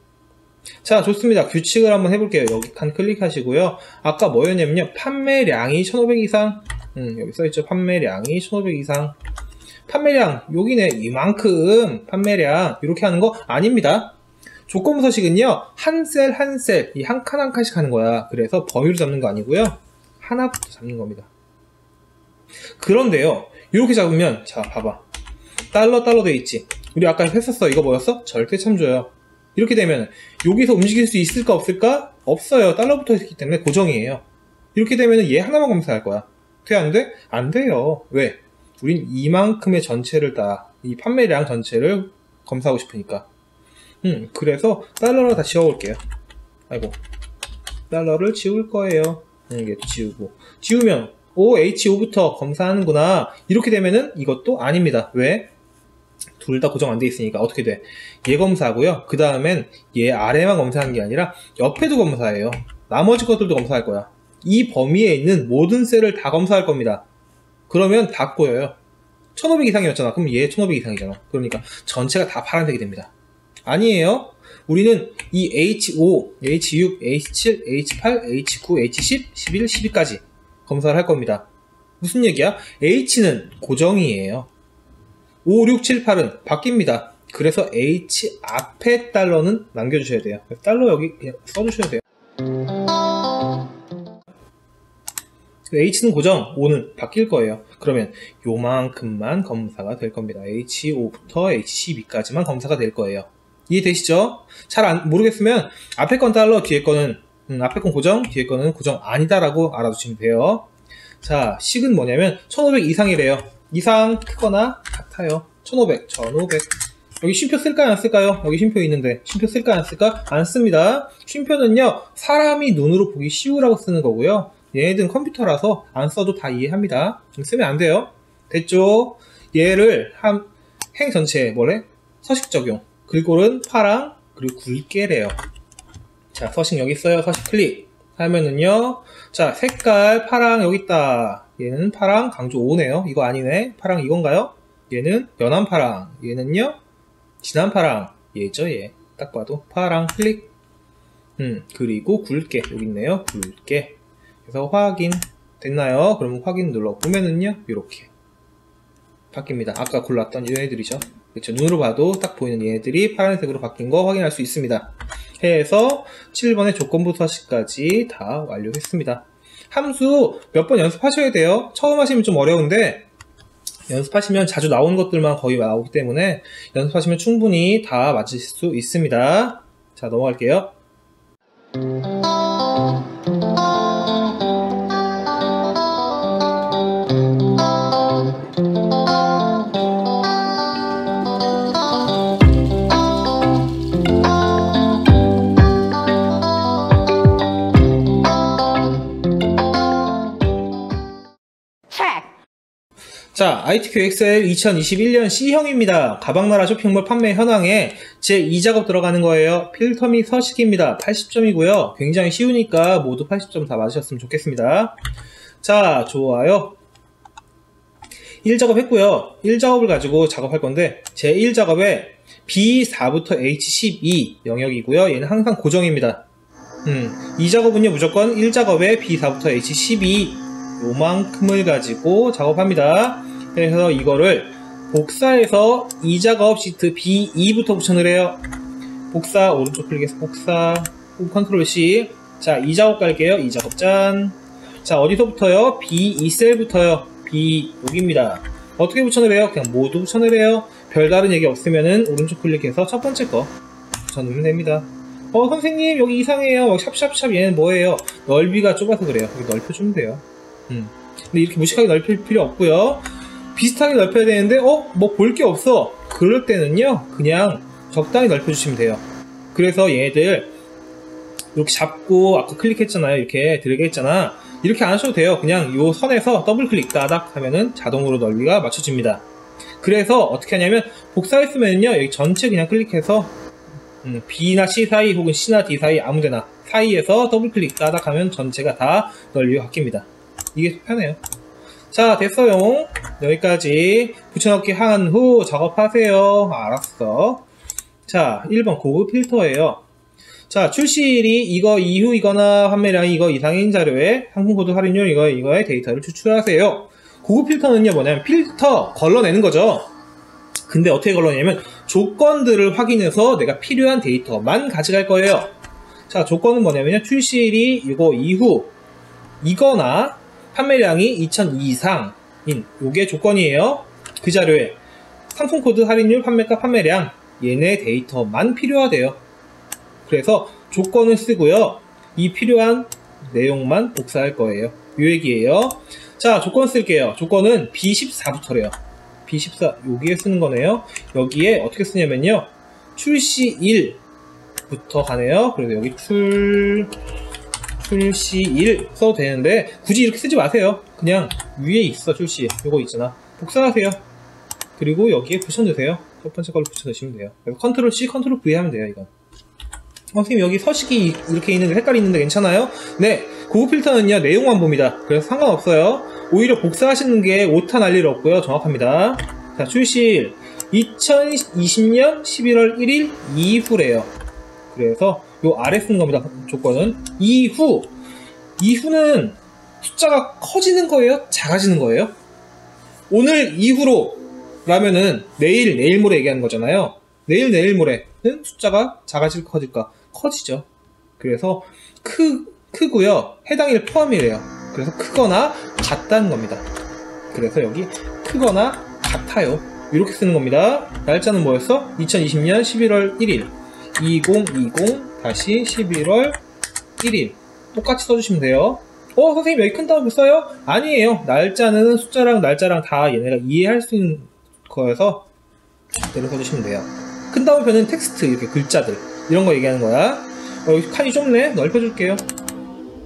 자, 좋습니다. 규칙을 한번 해볼게요. 여기 칸 클릭하시고요, 아까 뭐였냐면요, 판매량이 천오백 이상, 음, 여기 써있죠. 판매량이 천오백 이상. 판매량 여기네. 이만큼 판매량, 이렇게 하는 거 아닙니다. 조건부 서식은요, 한 셀 한 셀 이 한 칸 한 칸씩 하는 거야. 그래서 범위로 잡는 거 아니고요, 하나부터 잡는 겁니다. 그런데요, 이렇게 잡으면, 자, 봐봐, 달러 달러 돼 있지. 우리 아까 했었어. 이거 뭐였어? 절대 참조요. 이렇게 되면 여기서 움직일 수 있을까 없을까? 없어요. 달러부터 했기 때문에 고정이에요. 이렇게 되면 얘 하나만 검사할 거야. 돼, 안 돼? 안 돼요. 왜? 우린 이만큼의 전체를 다, 이 판매량 전체를 검사하고 싶으니까. 음, 그래서 달러를 다 지워볼게요. 아이고, 달러를 지울 거예요. 음, 이게 지우고, 지우면 O, 에이치 오부터 검사하는구나. 이렇게 되면은 이것도 아닙니다. 왜? 둘 다 고정 안 돼 있으니까 어떻게 돼? 얘 검사하고요, 그 다음엔 얘 아래만 검사하는 게 아니라 옆에도 검사해요. 나머지 것들도 검사할 거야. 이 범위에 있는 모든 셀을 다 검사할 겁니다. 그러면 다 꼬여요. 천오백 이상이었잖아. 그럼 얘 천오백 이상이잖아. 그러니까 전체가 다 파란색이 됩니다. 아니에요. 우리는 이 에이치 오, 에이치 육, 에이치 칠, 에이치 팔, 에이치 구, 에이치 십, 십일, 십이까지 검사를 할 겁니다. 무슨 얘기야? H는 고정이에요. 오, 육, 칠, 팔은 바뀝니다. 그래서 H 앞에 달러는 남겨주셔야 돼요. 달러 여기 그냥 써주셔야 돼요. H는 고정, O는 바뀔 거예요. 그러면 요만큼만 검사가 될 겁니다. 에이치 오부터 에이치 십이까지만 검사가 될 거예요. 이해되시죠? 잘 안, 모르겠으면 앞에 건 달러, 뒤에 거는 음, 앞에 건 고정, 뒤에 거는 고정 아니다라고 알아두시면 돼요. 자, 식은 뭐냐면 천오백 이상이래요. 이상 크거나 같아요. 천오백, 천오백. 여기 쉼표 쓸까요, 안 쓸까요? 여기 쉼표 있는데 쉼표 쓸까, 안 쓸까? 안 씁니다. 쉼표는요, 사람이 눈으로 보기 쉬우라고 쓰는 거고요. 얘네들은 컴퓨터라서 안 써도 다 이해합니다. 쓰면 안 돼요. 됐죠? 얘를 한 행 전체에 뭐래? 서식 적용. 글꼴은 파랑 그리고 굵게래요. 자, 서식 여기 있어요. 서식 클릭 하면은요, 자, 색깔 파랑 여기 있다. 얘는 파랑 강조 오네요. 이거 아니네. 파랑 이건가요? 얘는 연한 파랑. 얘는요 진한 파랑. 얘죠, 얘. 딱 봐도 파랑 클릭. 음 그리고 굵게 여기 있네요. 굵게. 그래서 확인 됐나요? 그러면 확인 눌러 보면은요, 이렇게 바뀝니다. 아까 골랐던 얘네들이죠. 그렇죠. 눈으로 봐도 딱 보이는 얘네들이 파란색으로 바뀐 거 확인할 수 있습니다. 해서 칠 번의 조건부 서식까지 다 완료했습니다. 함수 몇 번 연습하셔야 돼요. 처음 하시면 좀 어려운데 연습하시면 자주 나오는 것들만 거의 나오기 때문에 연습하시면 충분히 다 맞으실 수 있습니다. 자, 넘어갈게요. 자, 아이티큐 엑셀 이천이십일 년 C형입니다. 가방나라 쇼핑몰 판매 현황에 제이 작업 들어가는 거예요. 필터 및 서식입니다. 팔십 점이고요. 굉장히 쉬우니까 모두 팔십 점 다 맞으셨으면 좋겠습니다. 자, 좋아요. 일 작업 했고요. 일 작업을 가지고 작업할 건데 제일 작업에 비 사부터 에이치 십이 영역이고요. 얘는 항상 고정입니다. 음, 이 작업은요, 무조건 일 작업에 비 사부터 에이치 십이 요만큼을 가지고 작업합니다. 그래서 이거를 복사해서 이 작업 시트 비 이부터 붙여넣을 해요. 복사, 오른쪽 클릭해서 복사, 컨트롤 씨. 자, 이 작업 갈게요. 이 작업 짠. 자, 어디서부터요? 비 이 셀부터요. B 여기입니다. 어떻게 붙여넣을 해요? 그냥 모두 붙여넣을 해요. 별다른 얘기 없으면은 오른쪽 클릭해서 첫 번째 거 붙여넣으면 됩니다. 어, 선생님 여기 이상해요. 여기 샵샵샵. 얘는 뭐예요? 넓이가 좁아서 그래요. 여기 넓혀주면 돼요. 음. 근데 이렇게 무식하게 넓힐 필요 없고요. 비슷하게 넓혀야 되는데 어? 뭐 볼 게 없어. 그럴 때는요, 그냥 적당히 넓혀주시면 돼요. 그래서 얘들 이렇게 잡고, 아까 클릭했잖아요. 이렇게 드래그 했잖아. 이렇게 안 하셔도 돼요. 그냥 이 선에서 더블클릭 따닥 하면은 자동으로 넓이가 맞춰집니다. 그래서 어떻게 하냐면 복사했으면요, 여기 전체 그냥 클릭해서 음, B나 C 사이 혹은 C나 D 사이 아무데나 사이에서 더블클릭 따닥 하면 전체가 다 넓이가 바뀝니다. 이게 편해요. 자, 됐어요. 여기까지 붙여넣기 한 후 작업하세요. 알았어. 자, 일 번 고급 필터예요. 자, 출시일이 이거 이후이거나 판매량이 이거 이상인 자료에 상품코드 할인율 이거 이거의 데이터를 추출하세요. 고급 필터는요, 뭐냐면 필터 걸러내는 거죠. 근데 어떻게 걸러내냐면 조건들을 확인해서 내가 필요한 데이터만 가져갈 거예요. 자, 조건은 뭐냐면요, 출시일이 이거 이후 이거나 판매량이 이천이 이상인, 요게 조건이에요. 그 자료에 상품코드, 할인율, 판매가, 판매량 얘네 데이터만 필요하대요. 그래서 조건을 쓰고요, 이 필요한 내용만 복사할 거예요. 요 얘기예요. 자, 조건 쓸게요. 조건은 비 십사부터래요 비 십사 여기에 쓰는 거네요. 여기에 어떻게 쓰냐면요, 출시일부터 가네요. 그래서 여기 출... 출시일 써도 되는데 굳이 이렇게 쓰지 마세요. 그냥 위에 있어 출시 요거 있잖아. 복사하세요. 그리고 여기에 붙여넣으세요. 첫 번째 걸로 붙여넣으시면 돼요. 그래서 컨트롤 씨, 컨트롤 브이 하면 돼요. 이건 선생님 여기 서식이 이렇게 있는데 색깔이 있는데 괜찮아요? 네, 고급 필터는요 내용만 봅니다. 그래서 상관없어요. 오히려 복사하시는 게 오타 날 일 없고요. 정확합니다. 자, 출시일 이천이십 년 십일월 일일 이후래요. 그래서 요 아래 쓰는 겁니다. 조건은 이후. 이후는 숫자가 커지는 거예요? 작아지는 거예요? 오늘 이후로 라면은 내일 내일 모레 얘기하는 거잖아요. 내일 내일 모레는 숫자가 작아질 커질까? 커지죠. 그래서 크, 크고요. 해당일 포함이래요. 그래서 크거나 같다는 겁니다. 그래서 여기 크거나 같아요 이렇게 쓰는 겁니다. 날짜는 뭐였어? 이천이십 년 십일월 일일, 이천이십 십일월 일일 똑같이 써주시면 돼요. 어? 선생님 여기 큰 따옴표 써요? 아니에요. 날짜는 숫자랑 날짜랑 다 얘네가 이해할 수 있는 거여서 그대로 써주시면 돼요. 큰 따옴표는 텍스트, 이렇게 글자들 이런 거 얘기하는 거야. 어, 여기 칸이 좁네? 넓혀줄게요.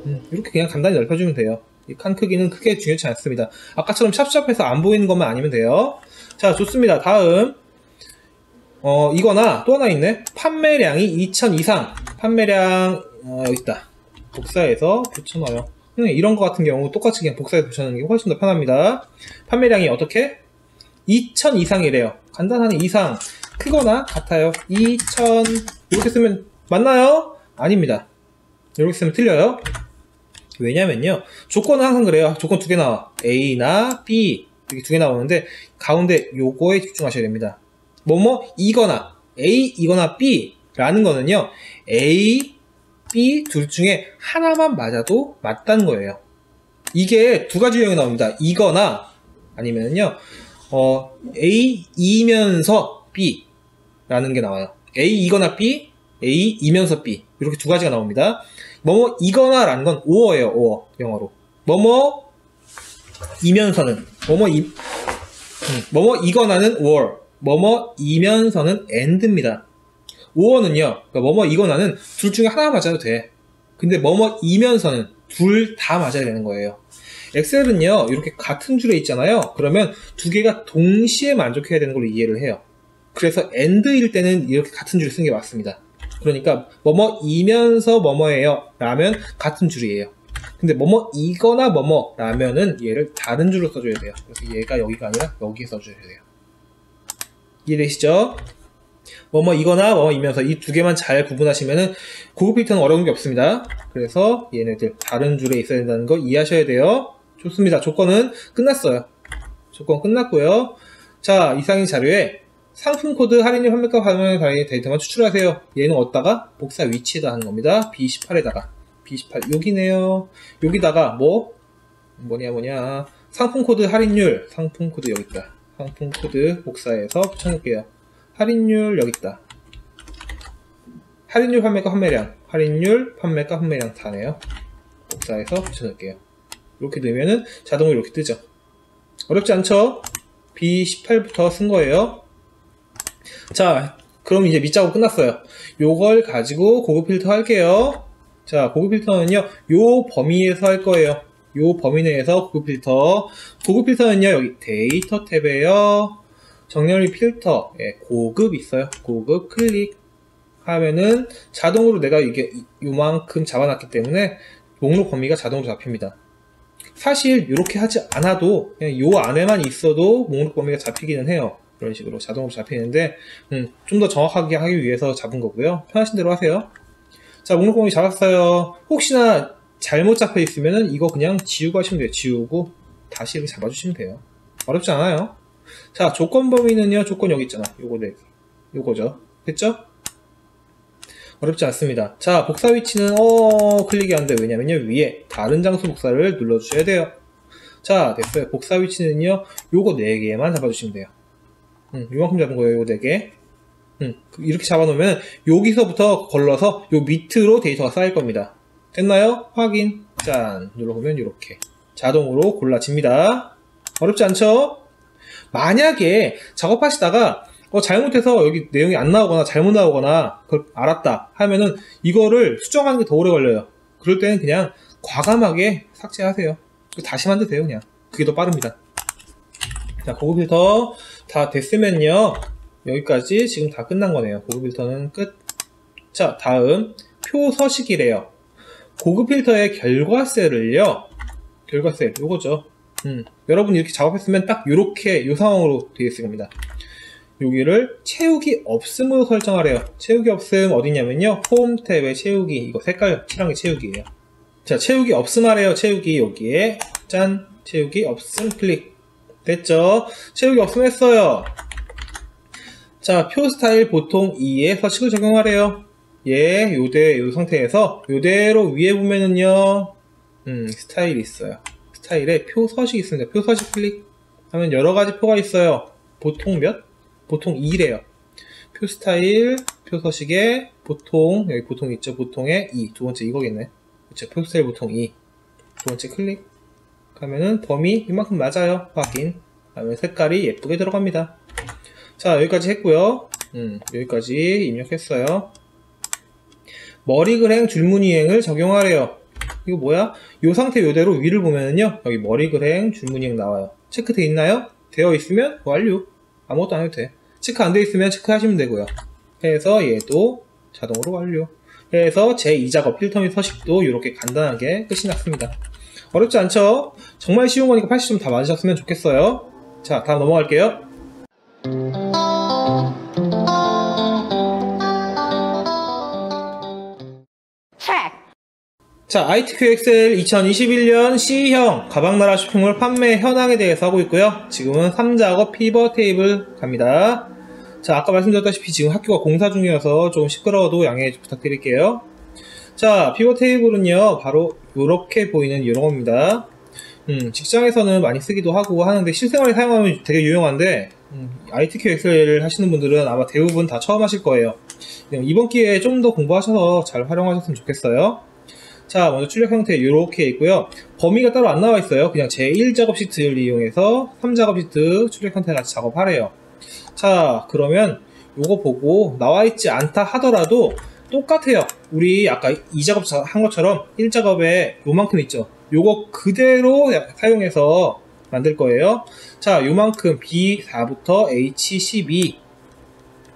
음, 이렇게 그냥 간단히 넓혀주면 돼요. 이 칸 크기는 크게 중요치 않습니다. 아까처럼 샵샵해서 안 보이는 것만 아니면 돼요. 자, 좋습니다. 다음 어 이거나 또 하나 있네. 판매량이 이천 이상, 판매량 어, 여기 있다. 복사해서 붙여놔요. 음, 이런 거 같은 경우 똑같이 그냥 복사해서 붙여놓는 게 훨씬 더 편합니다. 판매량이 어떻게? 이천 이상이래요. 간단하네. 이상, 크거나 같아요. 이천 이렇게 쓰면 맞나요? 아닙니다. 이렇게 쓰면 틀려요. 왜냐면요, 조건은 항상 그래요. 조건 두 개 나와. A나 B 이렇게 두 개 나오는데 가운데 요거에 집중하셔야 됩니다. 뭐뭐 이거나 A 이거나 B 라는 거는요, A, B 둘 중에 하나만 맞아도 맞다는 거예요. 이게 두 가지 유형이 나옵니다. 이거나 아니면요 어, A 이면서 B 라는 게 나와요. A 이거나 B, A 이면서 B 이렇게 두 가지가 나옵니다. 뭐뭐 이거나 라는 건 or예요. or 영어로. 뭐뭐 이면서는 뭐뭐 이, 음, 뭐뭐 이거나는 or, 뭐뭐 이면서는 and입니다. or는요, 그러니까 뭐뭐 이거나는 둘 중에 하나 맞아도 돼. 근데 뭐뭐 이면서는 둘 다 맞아야 되는 거예요. 엑셀은요 이렇게 같은 줄에 있잖아요. 그러면 두 개가 동시에 만족해야 되는 걸로 이해를 해요. 그래서 and일 때는 이렇게 같은 줄을 쓰는 게 맞습니다. 그러니까 뭐뭐 이면서 뭐뭐예요 라면 같은 줄이에요. 근데 뭐뭐 이거나 뭐뭐 라면은 얘를 다른 줄로 써줘야 돼요. 그래서 얘가 여기가 아니라 여기에 써줘야 돼요. 이해되시죠? 뭐뭐 이거나 뭐뭐 이면서 이 두 개만 잘 구분하시면은 고급 필터는 어려운 게 없습니다. 그래서 얘네들 다른 줄에 있어야 된다는 거 이해하셔야 돼요. 좋습니다. 조건은 끝났어요. 조건 끝났고요. 자, 이상의 자료에 상품 코드, 할인율, 판매가, 가격에 관련된 데이터만 추출하세요. 얘는 어디다가? 복사 위치에다 하는 겁니다. 비 십팔에다가. 비 십팔 여기네요. 여기다가 뭐? 뭐냐 뭐냐. 상품 코드, 할인율. 상품 코드 여기 있다. 상품 코드 복사해서 붙여놓을게요. 할인율 여기 있다. 할인율, 판매가, 판매량. 할인율, 판매가, 판매량 다네요. 복사해서 붙여놓을게요. 이렇게 되면은 자동으로 이렇게 뜨죠. 어렵지 않죠? 비 십팔부터 쓴 거예요. 자, 그럼 이제 밑작업 끝났어요. 요걸 가지고 고급 필터 할게요. 자, 고급 필터는요 요 범위에서 할 거예요. 요 범위 내에서 고급 필터. 고급 필터는요 여기 데이터 탭에요, 정렬 필터, 예, 고급 있어요. 고급 클릭 하면은 자동으로 내가 이게 요만큼 잡아놨기 때문에 목록 범위가 자동으로 잡힙니다. 사실 요렇게 하지 않아도 그냥 요 안에만 있어도 목록 범위가 잡히기는 해요. 이런 식으로 자동으로 잡히는데 음, 좀 더 정확하게 하기 위해서 잡은 거고요. 편하신 대로 하세요. 자, 목록 범위 잡았어요. 혹시나 잘못 잡혀 있으면은 이거 그냥 지우고 하시면 돼요. 지우고 다시 이렇게 잡아주시면 돼요. 어렵지 않아요. 자, 조건 범위는요, 조건 여기 있잖아. 요거 네, 요거죠. 됐죠? 어렵지 않습니다. 자, 복사 위치는 어 클릭이 안 돼. 왜냐면요 위에 다른 장소 복사를 눌러주셔야 돼요. 자, 됐어요. 복사 위치는요 요거 네 개만 잡아주시면 돼요. 음, 요만큼 잡은 거예요, 요 네 개. 음, 이렇게 잡아놓으면 여기서부터 걸러서 요 밑으로 데이터가 쌓일 겁니다. 됐나요? 확인. 짠. 눌러보면 이렇게 자동으로 골라집니다. 어렵지 않죠? 만약에 작업하시다가 어, 잘못해서 여기 내용이 안 나오거나 잘못 나오거나 그걸 알았다 하면은 이거를 수정하는 게 더 오래 걸려요. 그럴 때는 그냥 과감하게 삭제하세요. 다시 만드세요, 그냥. 그게 더 빠릅니다. 자, 고급 필터 다 됐으면요 여기까지 지금 다 끝난 거네요. 고급 필터는 끝. 자, 다음 표 서식이래요. 고급 필터의 결과셀을요, 결과셀 요거죠. 음, 여러분이 이렇게 작업했으면 딱 요렇게 요 상황으로 되어 있을 겁니다. 여기를 채우기 없음으로 설정하래요. 채우기 없음 어디냐면요 폼 탭의 채우기, 이거 색깔 칠한 게 채우기예요. 자, 채우기 없음 하래요. 채우기 여기에 짠, 채우기 없음 클릭. 됐죠? 채우기 없음 했어요. 자, 표 스타일 보통 이에 서식을 적용하래요. 예, 요대, 요 상태에서 요대로 위에 보면은요, 음, 스타일이 있어요. 스타일에 표 서식이 있습니다. 표 서식 클릭하면 여러 가지 표가 있어요. 보통 몇? 보통 이래요. 표 스타일, 표 서식에 보통, 여기 보통 있죠? 보통에 이. 두 번째 이거겠네. 그쵸? 표 스타일 보통 이. 두 번째 클릭하면은 범위 이만큼 맞아요. 확인. 그다음에 색깔이 예쁘게 들어갑니다. 자, 여기까지 했고요. 음, 여기까지 입력했어요. 머리글행 줄무늬행을 적용하래요. 이거 뭐야? 이 상태 이대로 위를 보면은요, 여기 머리글행 줄무늬행 나와요. 체크돼 있나요? 되어 있으면 완료. 아무것도 안 해도 돼. 체크 안 돼 있으면 체크하시면 되고요. 그래서 얘도 자동으로 완료. 그래서 제이 작업 필터 및 서식도 이렇게 간단하게 끝이 났습니다. 어렵지 않죠? 정말 쉬운 거니까 팔십 점 다 맞으셨으면 좋겠어요. 자, 다음 넘어갈게요. 자, 아이티큐 엑셀 이천이십일 년 씨형 가방나라 쇼핑몰 판매 현황에 대해서 하고 있고요. 지금은 삼 작업 피벗 테이블 갑니다. 자, 아까 말씀드렸다시피 지금 학교가 공사 중이어서 조금 시끄러워도 양해 부탁드릴게요. 자, 피벗 테이블은요, 바로 이렇게 보이는 이런 겁니다. 음, 직장에서는 많이 쓰기도 하고 하는데 실생활에 사용하면 되게 유용한데, 음, 아이티큐 엑셀을 하시는 분들은 아마 대부분 다 처음 하실 거예요. 이번 기회에 좀 더 공부하셔서 잘 활용하셨으면 좋겠어요. 자, 먼저 출력 형태 이렇게 있고요. 범위가 따로 안 나와 있어요. 그냥 제일 작업 시트를 이용해서 삼 작업 시트 출력 형태랑 같이 작업하래요. 자, 그러면 요거 보고 나와 있지 않다 하더라도 똑같아요. 우리 아까 이 작업 한 것처럼 일 작업에 요만큼 있죠. 요거 그대로 사용해서 만들 거예요. 자, 요만큼 비 사부터 에이치 십이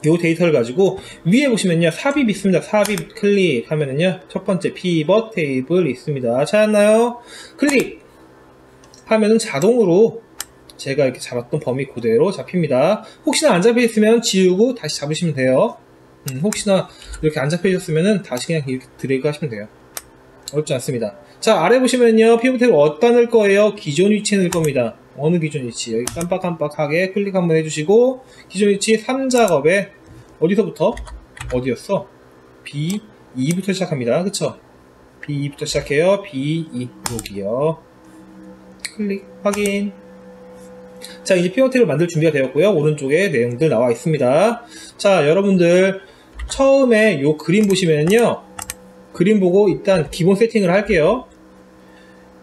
요 데이터를 가지고 위에 보시면요, 삽입 있습니다. 삽입 클릭하면은요, 첫 번째 피벗 테이블 있습니다. 찾았나요? 클릭! 하면은 자동으로 제가 이렇게 잡았던 범위 그대로 잡힙니다. 혹시나 안 잡혀있으면 지우고 다시 잡으시면 돼요. 음, 혹시나 이렇게 안 잡혀있었으면은 다시 그냥 이렇게 드래그 하시면 돼요. 어렵지 않습니다. 자, 아래 보시면은요, 피벗 테이블 어디다 넣을 거예요? 기존 위치에 넣을 겁니다. 어느 기존 위치? 여기 깜빡깜빡하게 클릭 한번 해주시고, 기존 위치 삼 작업에 어디서부터? 어디였어? 비 이부터 시작합니다. 그쵸? 비 이부터 시작해요. 비 이 여기요. 클릭 확인. 자, 이제 피벗 테이블 만들 준비가 되었고요. 오른쪽에 내용들 나와 있습니다. 자, 여러분들 처음에 요 그림 보시면요, 그림 보고 일단 기본 세팅을 할게요.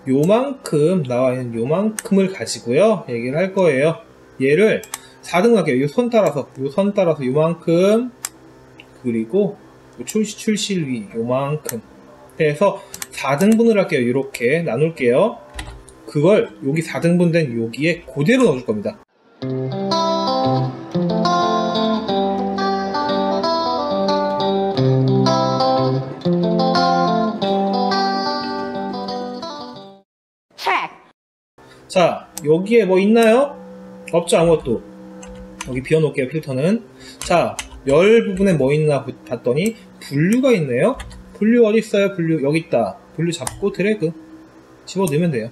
요만큼 나와있는 요만큼을 가지고요, 얘기를 할 거예요. 얘를 사 등 할게요. 요 선 따라서, 요 선 따라서 요만큼, 그리고 출시, 출시위 요만큼 해서 사 등분을 할게요. 이렇게 나눌게요. 그걸 여기 사 등분 된 여기에 그대로 넣어줄 겁니다. 자, 여기에 뭐 있나요? 없죠, 아무것도. 여기 비워놓을게요, 필터는. 자, 열 부분에 뭐 있나 봤더니 분류가 있네요. 분류 어디 있어요? 분류 여기 있다. 분류 잡고 드래그 집어넣으면 돼요.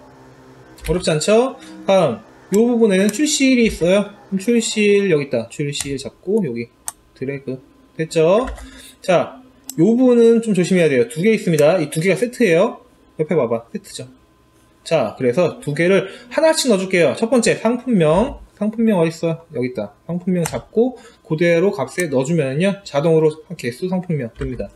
어렵지 않죠? 다음, 이 부분에는 출시일이 있어요. 그럼 출시일 여기 있다. 출시일 잡고 여기 드래그. 됐죠? 자, 이 부분은 좀 조심해야 돼요. 두 개 있습니다. 이 두 개가 세트예요. 옆에 봐봐, 세트죠. 자, 그래서 두 개를 하나씩 넣어줄게요. 첫 번째 상품명, 상품명 어딨어? 여기 있다. 상품명 잡고 그대로 값에 넣어주면요, 자동으로 개수 상품명 뜹니다.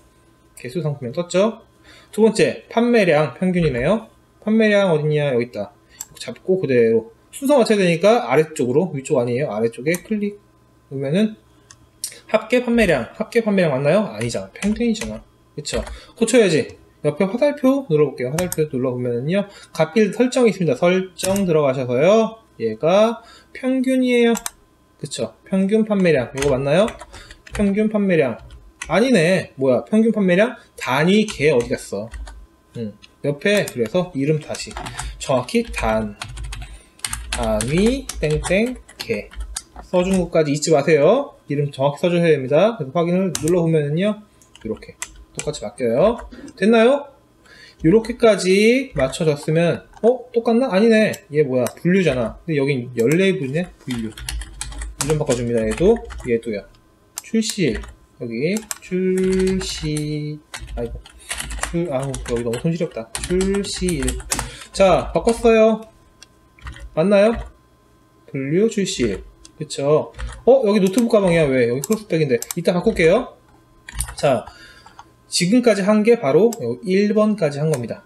개수 상품명 떴죠? 두 번째 판매량 평균이네요. 판매량 어딨냐? 여기 있다. 잡고 그대로 순서 맞춰야 되니까 아래쪽으로, 위쪽 아니에요. 아래쪽에 클릭 넣으면은 합계 판매량, 합계 판매량 맞나요? 아니잖아. 평균이잖아. 그쵸? 고쳐야지. 옆에 화살표 눌러볼게요. 화살표 눌러보면은요, 값필 설정이 있습니다. 설정 들어가셔서요, 얘가 평균이에요. 그쵸? 평균 판매량. 이거 맞나요? 평균 판매량. 아니네. 뭐야? 평균 판매량? 단위 개 어디 갔어? 음. 옆에, 그래서 이름 다시. 정확히 단, 단위, 땡땡, 개. 써준 것까지 잊지 마세요. 이름 정확히 써주셔야 됩니다. 그래서 확인을 눌러보면은요, 이렇게. 똑같이 맡겨요. 됐나요? 이렇게까지 맞춰졌으면, 어? 똑같나? 아니네. 얘 뭐야? 분류잖아. 근데 여긴 열네 분이네? 분류. 이름 바꿔줍니다. 얘도, 얘도요. 출시일. 여기, 출시, 아이고. 출, 아우, 여기 너무 손실없다. 출시일. 자, 바꿨어요. 맞나요? 분류 출시일. 그쵸. 어? 여기 노트북 가방이야. 왜? 여기 크로스백인데. 이따 바꿀게요. 자, 지금까지 한 게 바로 일 번까지 한 겁니다.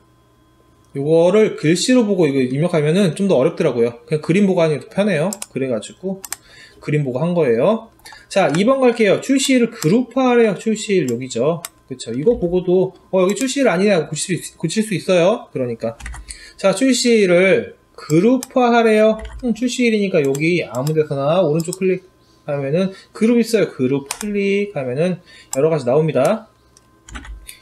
요거를 글씨로 보고 이거 입력하면은 좀 더 어렵더라고요. 그냥 그림 보고 하는 게 더 편해요. 그래가지고 그림 보고 한 거예요. 자, 이 번 갈게요. 출시일을 그룹화하래요. 출시일 여기죠. 그쵸. 이거 보고도 어 여기 출시일 아니냐 고칠 수, 고칠 수 있어요. 그러니까 자, 출시일을 그룹화하래요. 음, 출시일이니까 여기 아무데서나 오른쪽 클릭하면은 그룹 있어요. 그룹 클릭하면은 여러 가지 나옵니다.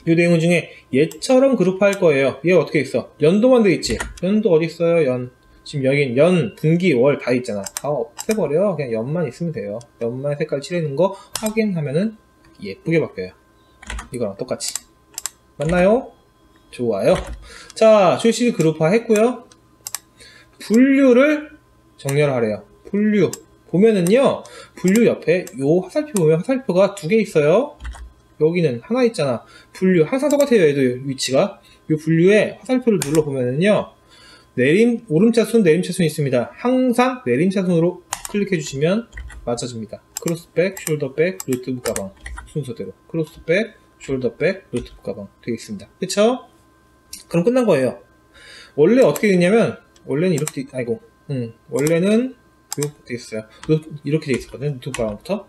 이 내용 중에 얘처럼 그룹화할 거예요. 얘 어떻게 있어? 연도만 돼 있지. 연도 어디 있어요? 연. 지금 여긴 연, 분기, 월 다 있잖아. 다 없애버려. 그냥 연만 있으면 돼요. 연만 색깔 칠해놓은 거 확인하면은 예쁘게 바뀌어요. 이거랑 똑같이. 맞나요? 좋아요. 자, 출시 그룹화 했고요. 분류를 정렬하래요. 분류 보면은요, 분류 옆에 요 화살표 보면 화살표가 두 개 있어요. 여기는 하나 있잖아. 분류 항상 똑같아요. 얘도 위치가 이 분류에 화살표를 눌러보면은요, 내림 오름차순 내림차순이 있습니다. 항상 내림차순으로 클릭해주시면 맞춰집니다. 크로스백, 숄더백, 노트북 가방 순서대로 크로스백, 숄더백, 노트북 가방 되겠습니다. 그쵸? 그럼 끝난 거예요. 원래 어떻게 됐냐면 원래는 이렇게 아이고 음, 원래는 이렇게 되어있어요. 이렇게 되어있었거든요. 노트북 가방부터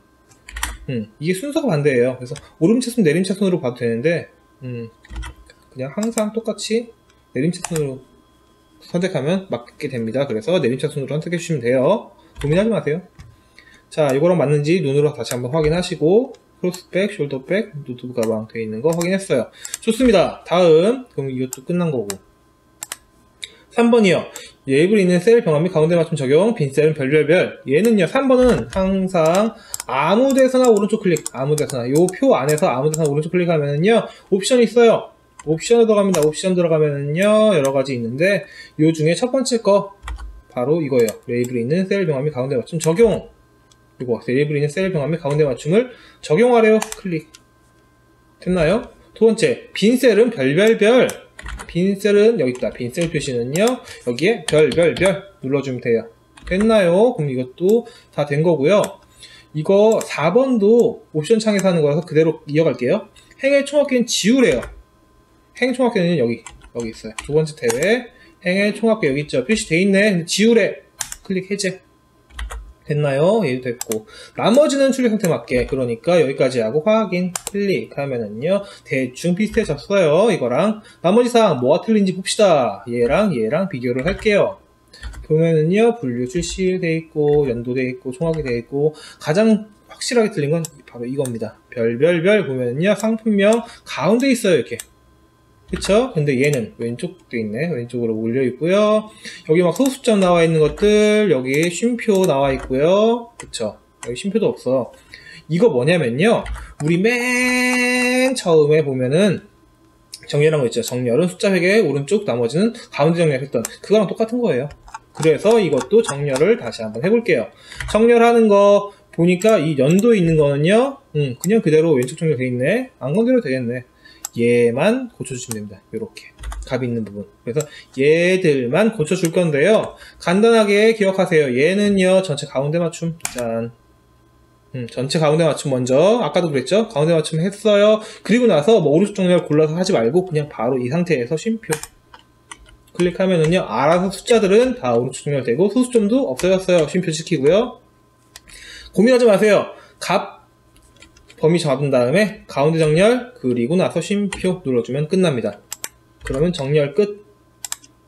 음, 이게 순서가 반대예요. 그래서 오름차순 내림차순으로 봐도 되는데 음, 그냥 항상 똑같이 내림차순으로 선택하면 맞게 됩니다. 그래서 내림차순으로 선택해 주시면 돼요. 고민하지 마세요. 자, 이거랑 맞는지 눈으로 다시 한번 확인하시고 크로스백, 숄더백, 노트북 가방 되어 있는 거 확인했어요. 좋습니다. 다음, 그럼 이것도 끝난 거고 삼 번이요. 예입을 있는 셀 병합 및 가운데 맞춤 적용, 빈셀은 별별별. 얘는요, 삼 번은 항상 아무 데서나 오른쪽 클릭, 아무 데서나. 요 표 안에서 아무 데서나 오른쪽 클릭하면은요, 옵션이 있어요. 옵션 들어갑니다. 옵션 들어가면은요, 여러 가지 있는데, 요 중에 첫 번째 거, 바로 이거예요. 레이블이 있는 셀 병합 및 가운데 맞춤 적용. 이거, 레이블이 있는 셀 병합 및 가운데 맞춤을 적용하래요. 클릭. 됐나요? 두 번째, 빈 셀은 별별별. 빈셀은 여기 있다. 빈셀 표시는요, 여기에 별, 별, 별 눌러주면 돼요. 됐나요? 그럼 이것도 다 된 거고요. 이거 사 번도 옵션 창에서 하는 거라서 그대로 이어갈게요. 행의 총합계는 지우래요. 행 총합계는 여기, 여기 있어요. 두 번째 탭에 행의 총합계 여기 있죠. 표시돼 있네. 지우래. 클릭 해제. 됐나요? 얘도 됐고. 나머지는 출력 상태 맞게. 그러니까 여기까지 하고 확인 클릭하면은요, 대충 비슷해졌어요. 이거랑. 나머지 사항 뭐가 틀린지 봅시다. 얘랑 얘랑 비교를 할게요. 보면은요, 분류 출시일 돼 있고, 연도 돼 있고, 총합이 돼 있고, 가장 확실하게 틀린 건 바로 이겁니다. 별별별 보면은요, 상품명 가운데 있어요. 이렇게. 그쵸? 근데 얘는 왼쪽도 있네. 왼쪽으로 올려있고요. 여기 막 소수점 나와있는 것들, 여기 쉼표 나와있고요. 그쵸? 여기 쉼표도 없어. 이거 뭐냐면요, 우리 맨 처음에 보면은 정렬한 거 있죠. 정렬은 숫자 회계 오른쪽, 나머지는 가운데 정렬했던 그거랑 똑같은 거예요. 그래서 이것도 정렬을 다시 한번 해볼게요. 정렬하는 거 보니까 이 연도에 있는 거는요, 음, 그냥 그대로 왼쪽 정렬 돼 있네. 안 건드려도 되겠네. 얘만 고쳐주시면 됩니다. 요렇게 값이 있는 부분. 그래서 얘들만 고쳐줄 건데요, 간단하게 기억하세요. 얘는요, 전체 가운데 맞춤. 짠. 음, 전체 가운데 맞춤 먼저. 아까도 그랬죠? 가운데 맞춤 했어요. 그리고 나서 뭐 오른쪽 정렬 골라서 하지 말고 그냥 바로 이 상태에서 쉼표 클릭하면은요, 알아서 숫자들은 다 오른쪽 정렬 되고 소수점도 없어졌어요. 쉼표 지키고요. 고민하지 마세요. 값 범위 잡은 다음에 가운데 정렬, 그리고 나서 쉼표 눌러주면 끝납니다. 그러면 정렬 끝.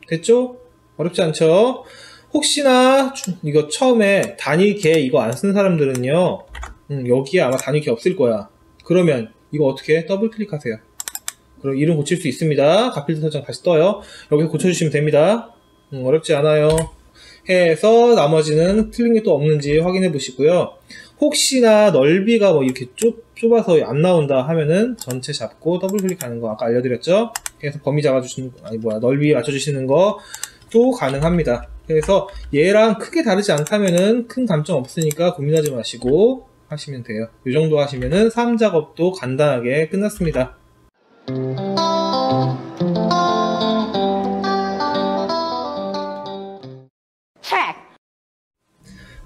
됐죠? 어렵지 않죠? 혹시나 이거 처음에 단위계 이거 안 쓴 사람들은요, 음, 여기에 아마 단위계 없을 거야. 그러면 이거 어떻게 해? 더블 클릭하세요. 그럼 이름 고칠 수 있습니다. 값필터 설정 다시 떠요. 여기서 고쳐주시면 됩니다. 음, 어렵지 않아요. 해서 나머지는 틀린 게 또 없는지 확인해 보시고요. 혹시나 넓이가 뭐 이렇게 좁, 좁아서 안 나온다 하면은 전체 잡고 더블 클릭하는 거 아까 알려드렸죠? 그래서 범위 잡아주시는 거, 아니 뭐야, 넓이 맞춰주시는 거 또 가능합니다. 그래서 얘랑 크게 다르지 않다면은 큰 감점 없으니까 고민하지 마시고 하시면 돼요. 이 정도 하시면은 삼 작업도 간단하게 끝났습니다.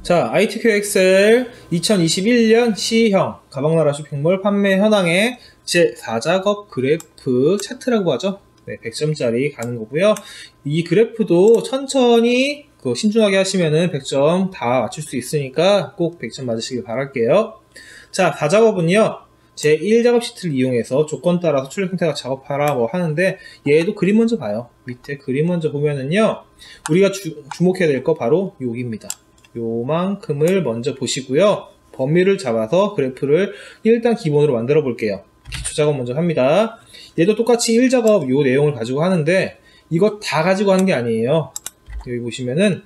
자, 아이티큐 엑셀 이천이십일 년 C형 가방나라 쇼핑몰 판매 현황의 제사 작업 그래프 차트라고 하죠. 네, 백 점짜리 가는 거고요. 이 그래프도 천천히 그 신중하게 하시면은 백 점 다 맞출 수 있으니까 꼭 백 점 맞으시길 바랄게요. 자, 사 작업은요. 제일 작업 시트를 이용해서 조건 따라서 출력 형태가 작업하라 뭐 하는데, 얘도 그림 먼저 봐요. 밑에 그림 먼저 보면은요. 우리가 주, 주목해야 될 거 바로 여기입니다. 요만큼을 먼저 보시고요. 범위를 잡아서 그래프를 일단 기본으로 만들어 볼게요. 기초 작업 먼저 합니다. 얘도 똑같이 일 작업 요 내용을 가지고 하는데, 이거 다 가지고 하는 게 아니에요. 여기 보시면은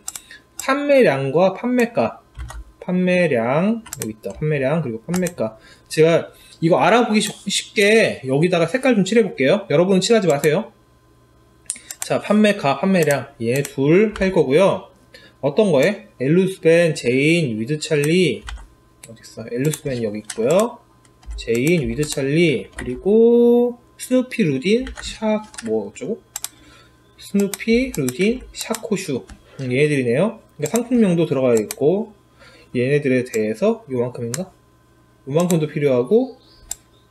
판매량과 판매가, 판매량 여기 있다, 판매량 그리고 판매가, 제가 이거 알아보기 쉽게 여기다가 색깔 좀 칠해 볼게요. 여러분은 칠하지 마세요. 자, 판매가, 판매량 얘 둘 할 거고요. 어떤 거에? 엘루스벤, 제인, 위드 찰리 어딨어? 엘루스벤 여기 있고요. 제인, 위드 찰리 그리고 스누피, 루딘, 샥 뭐 어쩌고? 스누피, 루딘, 샤코슈 음, 얘네들이네요. 그러니까 상품명도 들어가 있고, 얘네들에 대해서 요만큼인가? 요만큼도 필요하고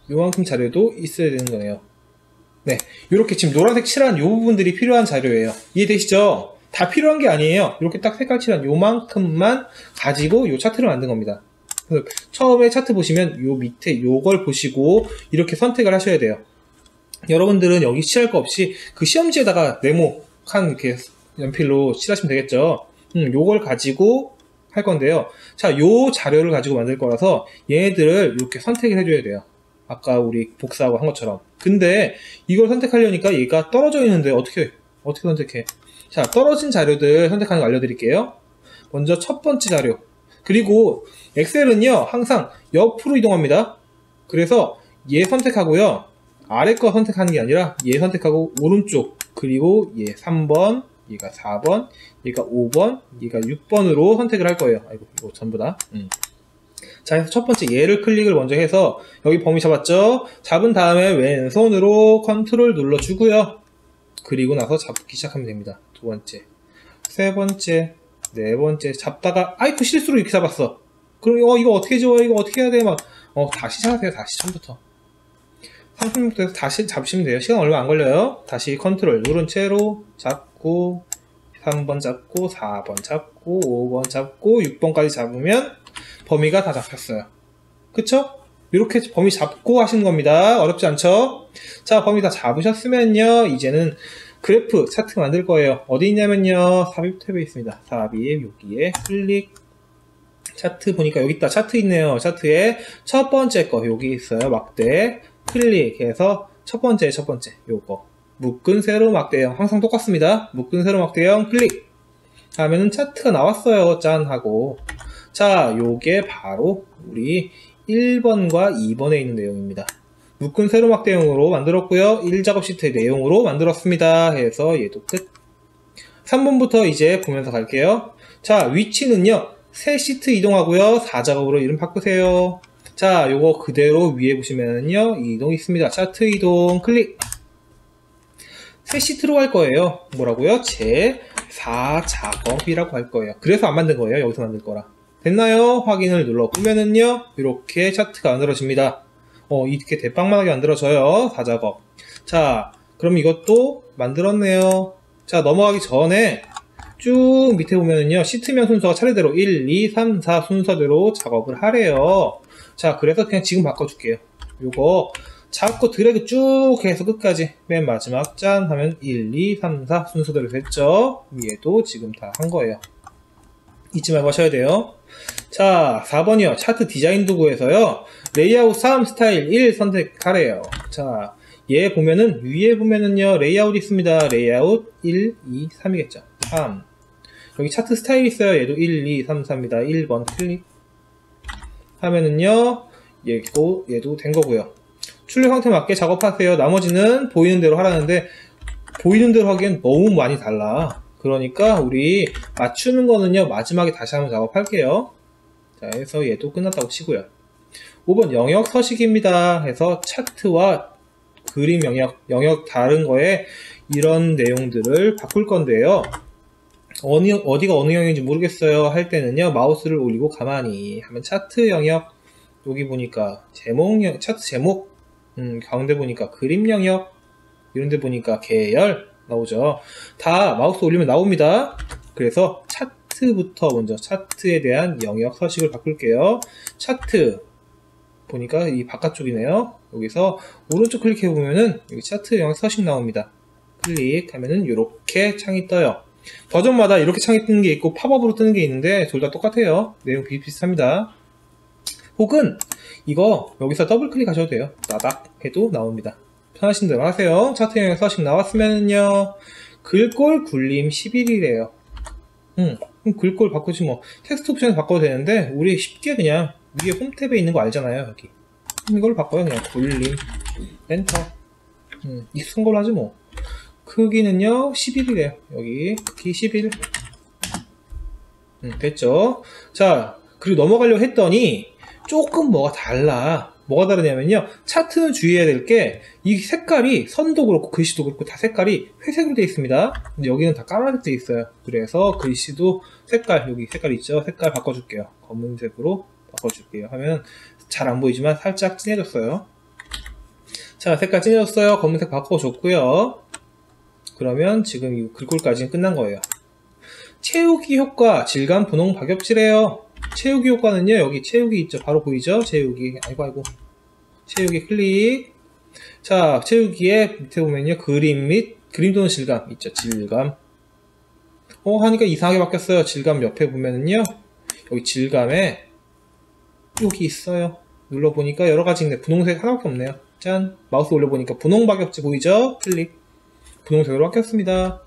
요만큼 자료도 있어야 되는 거네요. 네, 요렇게 지금 노란색 칠한 요 부분들이 필요한 자료예요. 이해되시죠? 다 필요한 게 아니에요. 이렇게 딱 색깔 칠한 요만큼만 가지고 요 차트를 만든 겁니다. 그래서 처음에 차트 보시면 요 밑에 요걸 보시고 이렇게 선택을 하셔야 돼요. 여러분들은 여기 칠할 거 없이 그 시험지에다가 네모 칸 이렇게 연필로 칠하시면 되겠죠. 음, 요걸 가지고 할 건데요. 자, 요 자료를 가지고 만들 거라서 얘네들을 이렇게 선택을 해줘야 돼요. 아까 우리 복사하고 한 것처럼. 근데 이걸 선택하려니까 얘가 떨어져 있는데 어떻게 어떻게 선택해? 자, 떨어진 자료들 선택하는 거 알려드릴게요. 먼저 첫 번째 자료. 그리고 엑셀은요, 항상 옆으로 이동합니다. 그래서 얘 선택하고요. 아래 거 선택하는 게 아니라 얘 선택하고 오른쪽, 그리고 얘 삼 번, 얘가 사 번, 얘가 오 번, 얘가 육 번으로 선택을 할 거예요. 아이고, 이거 전부 다. 음. 자, 그래서 첫 번째 얘를 클릭을 먼저 해서 여기 범위 잡았죠? 잡은 다음에 왼손으로 컨트롤 눌러주고요. 그리고 나서 잡기 시작하면 됩니다. 두 번째, 세 번째, 네 번째, 잡다가 아이쿠 실수로 이렇게 잡았어. 그럼 어, 이거 어떻게 지워, 이거 어떻게 해야 돼, 막 어, 다시 잡으세요. 다시 처음부터 상품부터 다시 잡으시면 돼요. 시간 얼마 안 걸려요. 다시 컨트롤 누른 채로 잡고 삼 번 잡고 사 번 잡고 오 번 잡고 육 번까지 잡으면 범위가 다 잡혔어요. 그쵸? 이렇게 범위 잡고 하시는 겁니다. 어렵지 않죠? 자, 범위 다 잡으셨으면요, 이제는 그래프 차트 만들 거예요. 어디 있냐면요, 삽입 탭에 있습니다. 삽입 여기에 클릭, 차트 보니까 여기 있다. 차트 있네요. 차트에 첫 번째 거 여기 있어요. 막대 클릭해서 첫 번째 첫 번째 요거 묶은 세로 막대형, 항상 똑같습니다. 묶은 세로 막대형 클릭 하면은 차트가 나왔어요. 짠 하고, 자, 요게 바로 우리 일 번과 이 번에 있는 내용입니다. 묶은 세로막 대용으로 만들었고요. 일 작업 시트의 내용으로 만들었습니다. 해서 얘도 끝. 삼 번부터 이제 보면서 갈게요. 자, 위치는요, 세 시트 이동하고요. 사 작업으로 이름 바꾸세요. 자, 요거 그대로 위에 보시면은요, 이동 있습니다. 차트 이동 클릭. 세 시트로 할 거예요. 뭐라고요? 제 사 작업이라고 할 거예요. 그래서 안 만든 거예요. 여기서 만들 거라. 됐나요? 확인을 눌러 보면은요, 이렇게 차트가 만들어집니다. 어, 이렇게 대빵만하게 만들어져요. 사 작업. 자, 그럼 이것도 만들었네요. 자, 넘어가기 전에 쭉 밑에 보면은요, 시트명 순서가 차례대로 일, 이, 삼, 사 순서대로 작업을 하래요. 자, 그래서 그냥 지금 바꿔줄게요. 요거 잡고 드래그 쭉 해서 끝까지 맨 마지막 짠 하면 일, 이, 삼, 사 순서대로 됐죠? 얘도 지금 다 한 거예요. 잊지 말고 하셔야 돼요. 자, 사 번이요. 차트 디자인 도구에서요, 레이아웃 삼 스타일 일 선택하래요. 자, 얘 보면은 위에 보면은요, 레이아웃 있습니다. 레이아웃 일, 이, 삼이겠죠. 삼. 여기 차트 스타일 있어요. 얘도 일, 이, 삼, 삼입니다. 일 번 클릭 하면은요, 얘도 얘도 된 거고요. 출력 형태 맞게 작업하세요. 나머지는 보이는 대로 하라는데, 보이는 대로 하기엔 너무 많이 달라. 그러니까 우리 맞추는 거는요, 마지막에 다시 한번 작업할게요. 자, 해서 얘도 끝났다고 치고요. 오 번 영역 서식입니다. 해서 차트와 그림 영역, 영역 다른 거에 이런 내용들을 바꿀 건데요. 어디, 어디가 어느 영역인지 모르겠어요 할 때는요, 마우스를 올리고 가만히 하면 차트 영역, 여기 보니까 제목, 차트 제목, 음, 가운데 보니까 그림 영역, 이런데 보니까 계열 나오죠. 다 마우스 올리면 나옵니다. 그래서 차트부터 먼저 차트에 대한 영역 서식을 바꿀게요. 차트 보니까 이 바깥쪽이네요. 여기서 오른쪽 클릭해 보면은 여기 차트 영역 서식 나옵니다. 클릭하면은 이렇게 창이 떠요. 버전마다 이렇게 창이 뜨는 게 있고 팝업으로 뜨는 게 있는데 둘 다 똑같아요. 내용 비슷비슷합니다. 혹은 이거 여기서 더블 클릭하셔도 돼요. 따닥 해도 나옵니다. 편하신 대로 하세요. 차트 영역 서식 나왔으면요, 글꼴 굴림 십일 일이에요 음, 그럼 글꼴 바꾸지 뭐 텍스트 옵션에서 바꿔도 되는데 우리 쉽게 그냥 위에 홈탭에 있는 거 알잖아요. 여기 이걸로 바꿔요. 그냥 굴림 엔터. 음, 익숙한 걸로 하지 뭐. 크기는요 십일이래요 여기 크기 십일. 음, 됐죠. 자, 그리고 넘어가려고 했더니 조금 뭐가 달라. 뭐가 다르냐면요, 차트는 주의해야 될 게 이 색깔이 선도 그렇고 글씨도 그렇고 다 색깔이 회색으로 되어 있습니다. 근데 여기는 다 까만색 되어 있어요. 그래서 글씨도 색깔, 여기 색깔 있죠. 색깔 바꿔줄게요. 검은색으로 바꿔줄게요 하면 잘 안 보이지만 살짝 진해졌어요. 자, 색깔 진해졌어요. 검은색 바꿔줬고요. 그러면 지금 이 글꼴까지는 끝난 거예요. 채우기 효과, 질감, 분홍, 박엽질해요. 채우기 효과는요, 여기 채우기 있죠. 바로 보이죠? 채우기. 아이고, 아이고. 채우기 클릭. 자, 채우기에 밑에 보면요, 그림 및, 그림 또는 질감 있죠. 질감. 어, 하니까 이상하게 바뀌었어요. 질감 옆에 보면은요, 여기 질감에, 여기 있어요. 눌러보니까 여러가지인데, 분홍색 하나밖에 없네요. 짠. 마우스 올려보니까 분홍 박엽질 보이죠? 클릭. 분홍색으로 바뀌었습니다.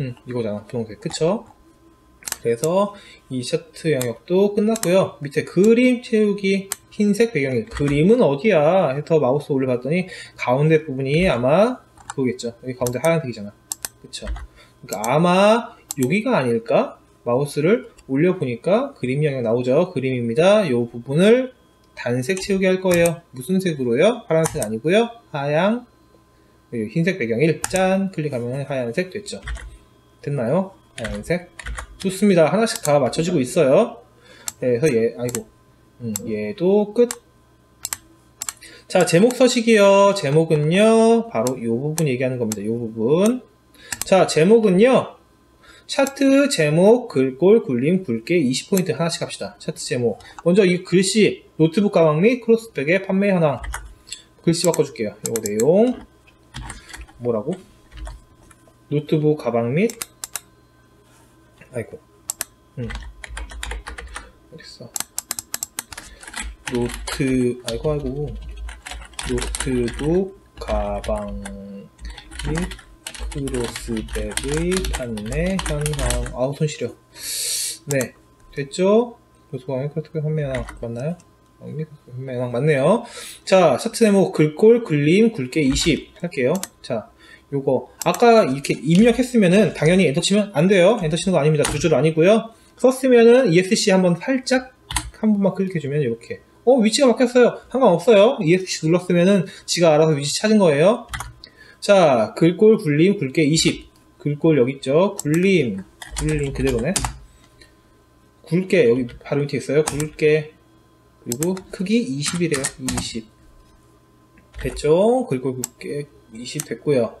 음, 이거잖아. 분홍색. 그쵸? 그래서 이 차트 영역도 끝났고요. 밑에 그림 채우기 흰색 배경이 그림은 어디야 해서 마우스 올려봤더니 가운데 부분이 아마 그거겠죠. 여기 가운데 하얀색이잖아. 그쵸? 그러니까 아마 여기가 아닐까? 마우스를 올려보니까 그림 영역 나오죠. 그림입니다. 이 부분을 단색 채우기 할 거예요. 무슨 색으로요? 파란색 아니고요, 하양, 흰색 배경일. 짠! 클릭하면 하얀색 됐죠. 됐나요? 하얀색. 좋습니다. 하나씩 다 맞춰지고 있어요. 그래서 얘, 아이고. 음, 얘도 끝. 자, 제목 서식이요. 제목은요, 바로 이 부분 얘기하는 겁니다. 이 부분. 자, 제목은요, 차트, 제목, 글꼴, 굴림, 굵게 이십 포인트 하나씩 합시다. 차트, 제목. 먼저 이 글씨, 노트북 가방 및 크로스백의 판매 현황. 글씨 바꿔줄게요. 요거 내용. 뭐라고? 노트북 가방 및, 아이고, 음, 어딨어? 노트, 아이고, 아이고, 노트북 가방 및 크로스백의 판매 현황. 아우, 손 시려. 네, 됐죠? 노트북 가방 및 크로스백 판매 현황 맞나요? 맞네요. 자, 차트 제목 글꼴 굴림 굵게 이십 할게요. 자, 요거 아까 이렇게 입력했으면은 당연히 엔터 치면 안 돼요. 엔터 치는 거 아닙니다. 두 줄 아니고요. 썼으면은 이에스씨 한번 살짝 한 번만 클릭해주면 이렇게 어 위치가 바뀌었어요. 상관없어요. 이에스씨 눌렀으면은 지가 알아서 위치 찾은 거예요. 자, 글꼴 굴림 굵게 이십. 글꼴 여기 있죠. 굴림 굴림 그대로네. 굵게 여기 바로 밑에 있어요. 굵게. 그리고 크기 이십이래요. 이십. 됐죠? 그리고 굵게 이십 됐고요.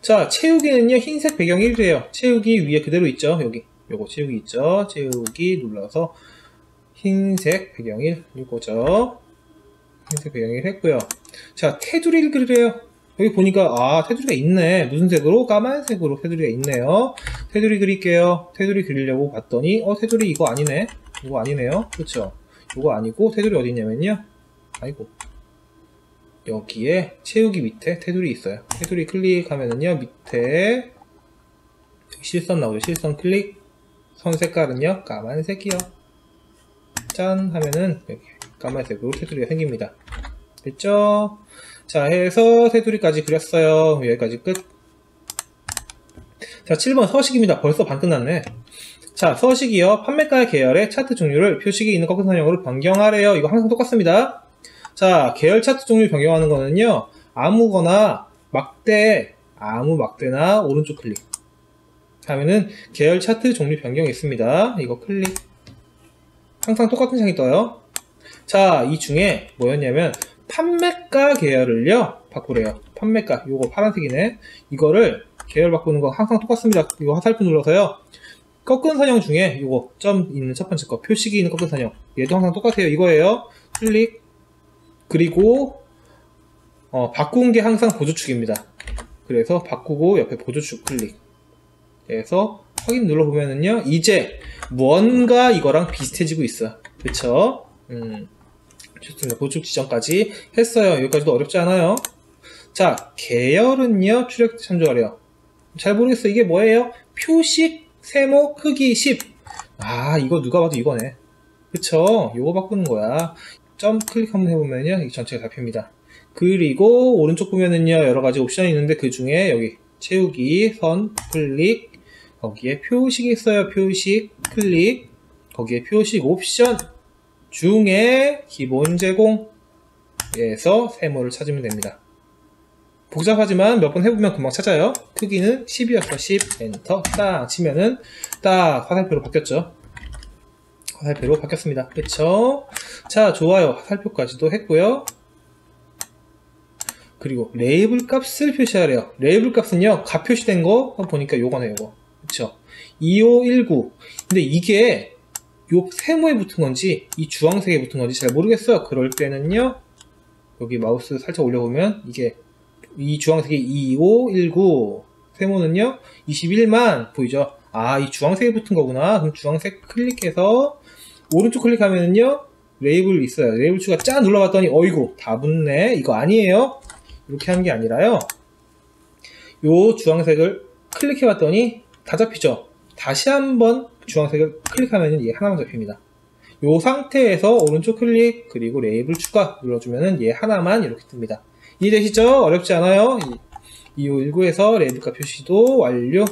자, 채우기는요, 흰색 배경이 일이래요. 채우기 위에 그대로 있죠? 여기. 요거 채우기 있죠? 채우기 눌러서 흰색 배경이 요거죠. 흰색 배경이 했고요. 자, 테두리를 그리래요. 여기 보니까, 아, 테두리가 있네. 무슨 색으로? 까만색으로 테두리가 있네요. 테두리 그릴게요. 테두리 그리려고 봤더니, 어, 테두리 이거 아니네. 이거 아니네요. 그쵸? 이거 아니고 테두리 어디 있냐면요, 아이고, 여기에 채우기 밑에 테두리 있어요. 테두리 클릭하면은요, 밑에 실선 나오죠. 실선 클릭. 선 색깔은요, 까만색이요. 짠 하면은 여기 까만색으로 테두리가 생깁니다. 됐죠? 자, 해서 테두리까지 그렸어요. 여기까지 끝. 자, 칠 번 서식입니다. 벌써 반 끝났네. 자, 서식이요. 판매가의 계열의 차트 종류를 표식이 있는 꺾은 선형으로 변경하래요. 이거 항상 똑같습니다. 자, 계열 차트 종류 변경하는 거는요, 아무거나 막대, 아무 막대나 오른쪽 클릭. 다음에는 계열 차트 종류 변경이 있습니다. 이거 클릭. 항상 똑같은 창이 떠요. 자, 이 중에 뭐였냐면 판매가 계열을요 바꾸래요. 판매가, 요거 파란색이네. 이거를 계열 바꾸는 거 항상 똑같습니다. 이거 화살표 눌러서요, 꺾은 선형 중에 요거 점 있는 첫 번째 거, 표식이 있는 꺾은 선형, 얘도 항상 똑같아요. 이거예요. 클릭. 그리고 어, 바꾼 게 항상 보조축입니다. 그래서 바꾸고 옆에 보조축 클릭. 그래서 확인 눌러보면은요, 이제 뭔가 이거랑 비슷해지고 있어. 그쵸? 음, 좋습니다. 보조축 지정까지 했어요. 여기까지도 어렵지 않아요. 자, 계열은요 출력 참조하래요. 잘 모르겠어. 이게 뭐예요? 표식, 세모, 크기 십. 아, 이거 누가 봐도 이거네. 그쵸? 요거 바꾸는 거야. 점 클릭 한번 해보면요, 이 전체가 잡힙니다. 그리고 오른쪽 보면은요 여러가지 옵션이 있는데, 그 중에 여기 채우기, 선 클릭, 거기에 표식이 있어요. 표식 클릭, 거기에 표식 옵션 중에 기본 제공에서 세모를 찾으면 됩니다. 복잡하지만 몇 번 해보면 금방 찾아요. 크기는 십이었어. 십, 엔터 딱 치면은 딱 화살표로 바뀌었죠. 화살표로 바뀌었습니다. 그쵸? 자, 좋아요. 화살표까지도 했고요. 그리고 레이블 값을 표시하래요. 레이블 값은요, 값 표시된 거 보니까 요거네요, 요거. 그쵸? 이오일구. 근데 이게 요 세모에 붙은 건지 이 주황색에 붙은 건지 잘 모르겠어요. 그럴 때는요, 여기 마우스 살짝 올려보면 이게 이 주황색이 이오일구, 세모는요 이십일만 보이죠? 아, 이 주황색에 붙은 거구나. 그럼 주황색 클릭해서 오른쪽 클릭하면은요 레이블 있어요. 레이블 추가 짠 눌러봤더니 어이구 다 붙네. 이거 아니에요. 이렇게 하는 게 아니라요, 요 주황색을 클릭해봤더니 다 잡히죠? 다시 한번 주황색을 클릭하면 얘 하나만 잡힙니다. 요 상태에서 오른쪽 클릭 그리고 레이블 추가 눌러주면 얘 하나만 이렇게 뜹니다. 이해되시죠? 어렵지 않아요. 이오일구에서 레이블값 표시도 완료.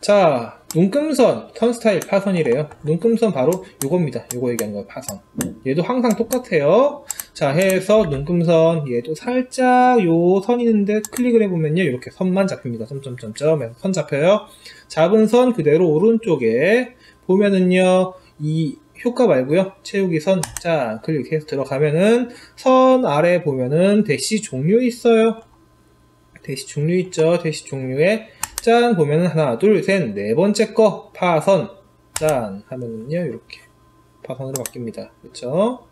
자, 눈금선, 턴스타일, 파선이래요. 눈금선 바로 요겁니다. 요거 얘기하는 거예요. 파선. 얘도 항상 똑같아요. 자, 해서 눈금선, 얘도 살짝 요 선 있는데 클릭을 해보면요, 이렇게 선만 잡힙니다. 점점점점 해서 선 잡혀요. 잡은 선 그대로 오른쪽에 보면은요, 이 효과 말고요, 채우기 선, 자, 클릭해서 들어가면은 선 아래 보면은 대시 종류 있어요. 대시 종류 있죠. 대시 종류에 짠 보면은 하나, 둘, 셋, 네 번째 거 파선 짠 하면은요 이렇게 파선으로 바뀝니다. 그쵸?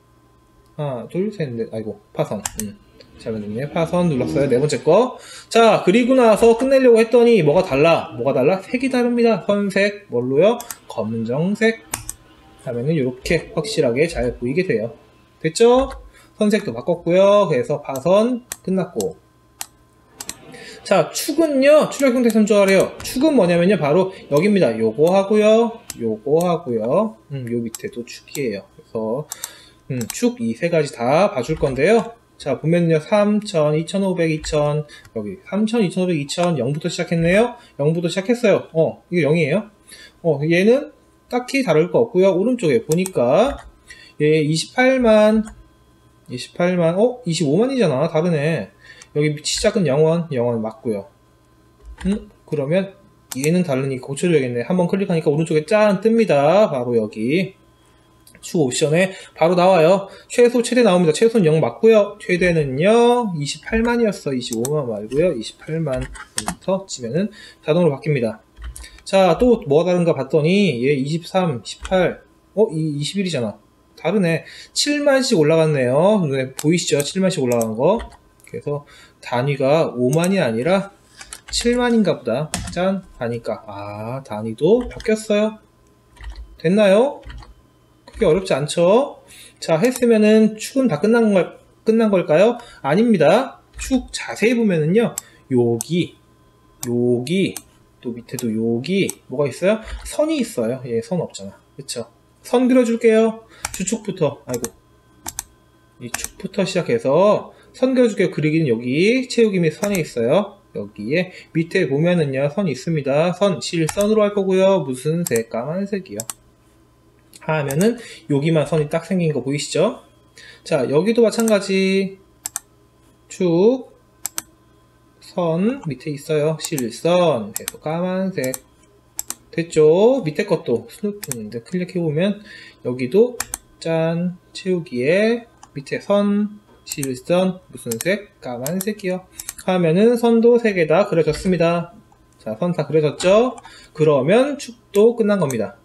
하나, 둘, 셋, 넷, 아이고 파선. 음. 잠시만요. 파선 눌렀어요. 네 번째 거. 자, 그리고 나서 끝내려고 했더니 뭐가 달라? 뭐가 달라? 색이 다릅니다. 선색 뭘로요? 검정색 하면은 이렇게 확실하게 잘 보이게 돼요. 됐죠? 선색도 바꿨고요. 그래서 파선 끝났고. 자, 축은요 출력 형태 참조하래요. 축은 뭐냐면요 바로 여기입니다. 요거 하고요, 요거 하고요, 음, 요 밑에도 축이에요. 그래서 음, 축 이 세 가지 다 봐줄 건데요. 자, 보면요 삼천, 이천오백, 이천, 여기 삼천, 이천오백, 이천, 영부터 시작했네요. 영부터 시작했어요. 어, 이게 영이에요. 어, 얘는 딱히 다를 거 없고요. 오른쪽에 보니까 얘 이십팔만, 이십팔만, 어? 이십오만이잖아. 다르네. 여기 시작은 영 원, 영 원 맞고요. 음? 그러면 얘는 다르니 고쳐줘야겠네. 한번 클릭하니까 오른쪽에 짠 뜹니다. 바로 여기. 추 옵션에 바로 나와요. 최소, 최대 나옵니다. 최소는 영 맞고요. 최대는요, 이십팔만이었어. 이십오만 말고요. 이십팔만부터 치면은 자동으로 바뀝니다. 자, 또 뭐가 다른가 봤더니 얘 이십삼, 십팔, 어? 이 이십일이잖아. 다르네. 칠만씩 올라갔네요. 눈에 보이시죠? 칠만씩 올라간 거. 그래서 단위가 오만이 아니라 칠만인가 보다. 짠 하니까 아, 단위도 바뀌었어요. 됐나요? 그게 어렵지 않죠? 자, 했으면은 축은 다 끝난 걸, 끝난 걸까요? 아닙니다. 축 자세히 보면은요, 여기, 여기, 또 밑에도 여기 뭐가 있어요? 선이 있어요. 얘 선 없잖아. 그쵸? 선 그려줄게요. 주축부터, 아이고, 이 축부터 시작해서 선 그려줄게요. 그리기는 여기, 채우기 및 선이 있어요. 여기에 밑에 보면은요 선이 있습니다. 선, 실선으로 할 거고요. 무슨 색? 까만색이요. 하면은 여기만 선이 딱 생긴 거 보이시죠? 자, 여기도 마찬가지. 축, 선 밑에 있어요. 실선. 그래서 까만색. 됐죠? 밑에 것도 스누프인데 클릭해보면 여기도 짠! 채우기에 밑에 선, 실선, 무슨 색? 까만색이요. 하면은 선도 세 개 다 그려졌습니다. 자, 선 다 그려졌죠? 그러면 축도 끝난 겁니다.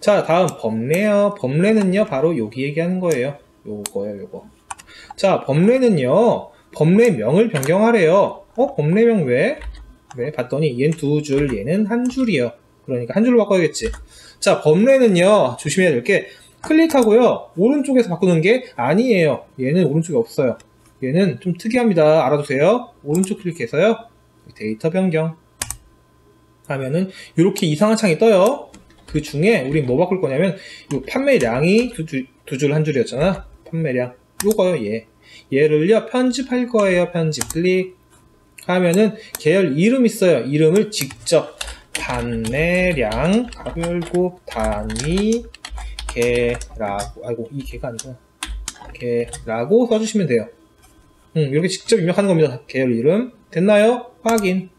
자, 다음 범례요. 범례는요 바로 여기 얘기하는 거예요. 요거요, 요거. 자, 범례는요 범례명을 변경하래요. 어? 범례명 왜? 왜? 봤더니 얘는 두 줄, 얘는 한 줄이요. 그러니까 한 줄로 바꿔야겠지. 자, 범례는요 조심해야 될 게 클릭하고요 오른쪽에서 바꾸는 게 아니에요. 얘는 오른쪽에 없어요. 얘는 좀 특이합니다. 알아두세요. 오른쪽 클릭해서요 데이터 변경 하면은 이렇게 이상한 창이 떠요. 그 중에 우린 뭐 바꿀 거냐면 요 판매량이 두 줄, 두 줄 한 줄이었잖아. 판매량 요거요, 얘. 얘를요 편집할 거예요. 편집 클릭 하면은 계열 이름 있어요. 이름을 직접 판매량 가열고 단위 개라고, 아이고 이 개가 아니구나, 개라고 써주시면 돼요. 음, 이렇게 직접 입력하는 겁니다. 계열 이름 됐나요? 확인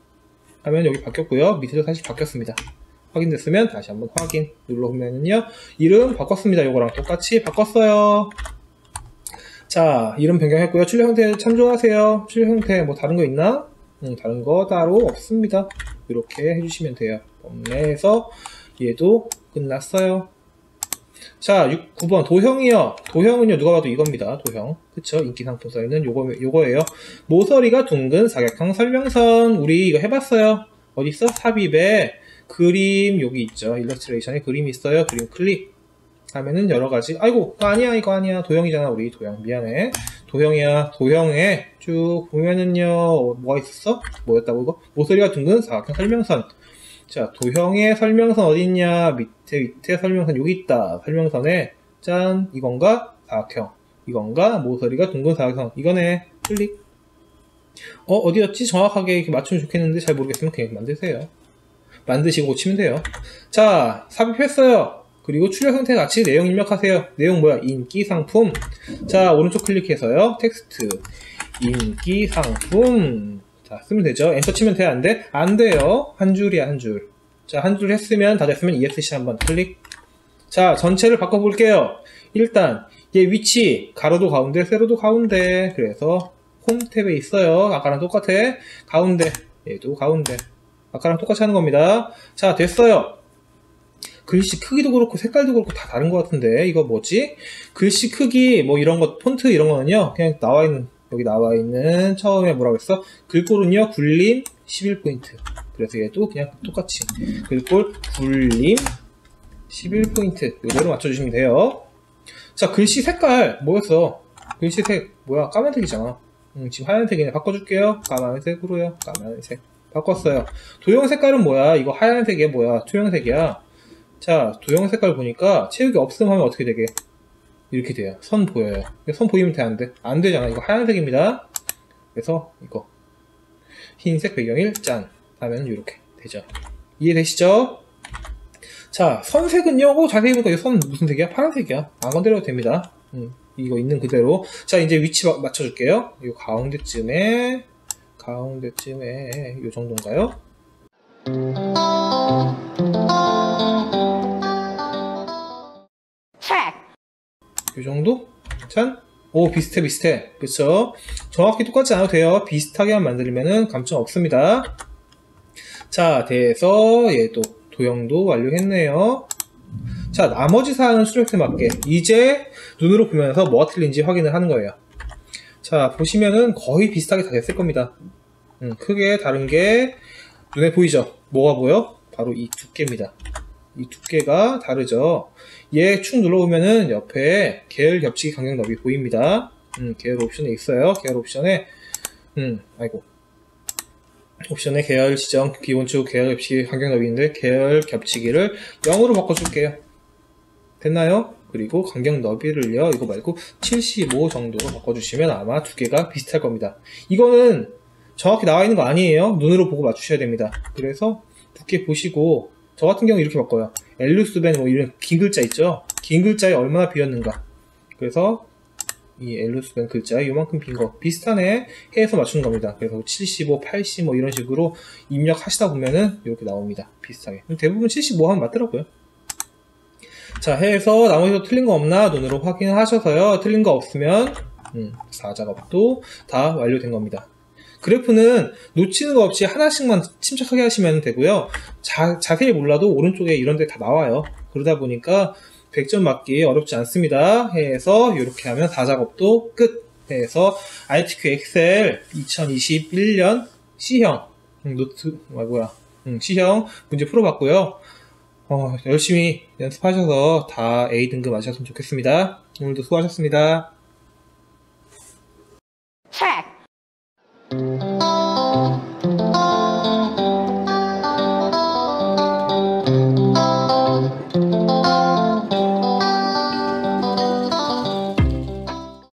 하면 여기 바뀌었고요. 밑에도 다시 바뀌었습니다. 확인됐으면 다시 한번 확인 눌러보면은요 이름 바꿨습니다. 요거랑 똑같이 바꿨어요. 자, 이름 변경했고요. 출력 형태 참조하세요. 출력 형태 뭐 다른 거 있나? 음, 다른 거 따로 없습니다. 이렇게 해주시면 돼요. 범례에서 얘도 끝났어요. 자, 구 번 도형이요. 도형은요 누가 봐도 이겁니다. 도형. 그쵸? 인기상품사에는 요거, 요거예요. 모서리가 둥근 사각형 설명선. 우리 이거 해봤어요. 어디 있어? 삽입에 그림 여기 있죠. 일러스트레이션에 그림이 있어요. 그림 클릭 하면은 여러가지. 아이고 이거 아니야, 이거 아니야. 도형이잖아. 우리 도형 미안해. 도형이야. 도형에 쭉 보면은요 뭐가 있었어? 뭐였다고 이거? 모서리가 둥근 사각형 설명선. 자, 도형의 설명선 어딨냐? 밑에 밑에 설명선 여기 있다. 설명선에 짠! 이건가? 사각형. 이건가? 모서리가 둥근 사각형. 이거네. 클릭. 어? 어디였지? 정확하게 이렇게 맞추면 좋겠는데 잘 모르겠으면 그냥 만드세요. 만드시고 고치면 돼요. 자, 삽입했어요. 그리고 출력 형태 같이 내용 입력하세요. 내용 뭐야? 인기 상품. 자, 오른쪽 클릭해서요 텍스트 인기 상품. 자, 쓰면 되죠. 엔터 치면 돼? 안 돼? 안 돼요. 한 줄이야, 한 줄. 자, 한 줄 했으면 다 됐으면 이엑스씨 한번 클릭. 자, 전체를 바꿔볼게요. 일단 얘 위치 가로도 가운데, 세로도 가운데. 그래서 홈 탭에 있어요. 아까랑 똑같아. 가운데. 얘도 가운데. 아까랑 똑같이 하는 겁니다. 자, 됐어요. 글씨 크기도 그렇고 색깔도 그렇고 다 다른 것 같은데 이거 뭐지? 글씨 크기 뭐 이런 것, 폰트 이런 거는요 그냥 나와 있는, 여기 나와 있는 처음에 뭐라고 했어? 글꼴은요 굴림 십일 포인트. 그래서 얘도 그냥 똑같이 글꼴 굴림 십일 포인트 이대로 맞춰주시면 돼요. 자, 글씨 색깔 뭐였어? 글씨 색 뭐야? 까만색이잖아. 음, 지금 하얀색이네. 바꿔줄게요. 까만색으로요. 까만색 바꿨어요. 도형 색깔은 뭐야? 이거 하얀색이야 뭐야? 투명색이야. 자, 도형 색깔 보니까 채우기 없음 하면 어떻게 되게? 이렇게 돼요. 선 보여요. 선 보이면 돼? 안 돼? 안 되잖아. 이거 하얀색입니다. 그래서 이거 흰색 배경일 짠 하면 이렇게 되죠. 이해되시죠? 자, 선색은요 오, 자세히 보니까 이 선 무슨 색이야? 파란색이야. 안 건드려도 됩니다. 음, 이거 있는 그대로. 자, 이제 위치 맞춰줄게요. 이 가운데쯤에 가운데쯤에 이 정도인가요? 이 정도? 짠? 오, 비슷해 비슷해. 그쵸? 정확히 똑같지 않아도 돼요. 비슷하게만 만들면은 감점 없습니다. 자, 돼서 얘도 도형도 완료했네요. 자, 나머지 사항은 출력에 맞게 이제 눈으로 보면서 뭐가 틀린지 확인을 하는 거예요. 자, 보시면은 거의 비슷하게 다 됐을 겁니다. 음, 크게 다른 게 눈에 보이죠? 뭐가 보여? 바로 이 두께입니다. 이 두께가 다르죠? 얘 축 눌러보면은 옆에 계열 겹치기 간격 너비 보입니다. 음, 계열 옵션에 있어요. 계열 옵션에, 음, 아이고. 옵션에 계열 지정, 기본축, 계열 겹치기 간격 너비인데, 계열 겹치기를 영으로 바꿔줄게요. 됐나요? 그리고 간격 너비를요, 이거 말고 칠십오 정도로 바꿔주시면 아마 두께가 비슷할 겁니다. 이거는 정확히 나와 있는 거 아니에요. 눈으로 보고 맞추셔야 됩니다. 그래서 두께 보시고, 저 같은 경우 이렇게 바꿔요. 엘루스벤 뭐 이런 긴 글자 있죠? 긴 글자에 얼마나 비었는가. 그래서 이 L로 수된 글자 요만큼 긴 거 비슷하네 해서 맞추는 겁니다. 그래서 칠십오, 팔십 뭐 이런 식으로 입력하시다 보면은 이렇게 나옵니다. 비슷하게 대부분 칠십오 하면 맞더라고요. 자, 해서 나머지도 틀린 거 없나 눈으로 확인하셔서요. 틀린 거 없으면 음, 사작업도 다 완료된 겁니다. 그래프는 놓치는 거 없이 하나씩만 침착하게 하시면 되고요. 자, 자세히 몰라도 오른쪽에 이런 데 다 나와요. 그러다 보니까 백 점 맞기 어렵지 않습니다. 해서 이렇게 하면 사작업도 끝. 해서 아이티큐 엑셀 이천이십일 년 C형 노트 아, 뭐야 음, C형 문제 풀어봤고요. 어, 열심히 연습하셔서 다 A등급 맞으셨으면 좋겠습니다. 오늘도 수고하셨습니다.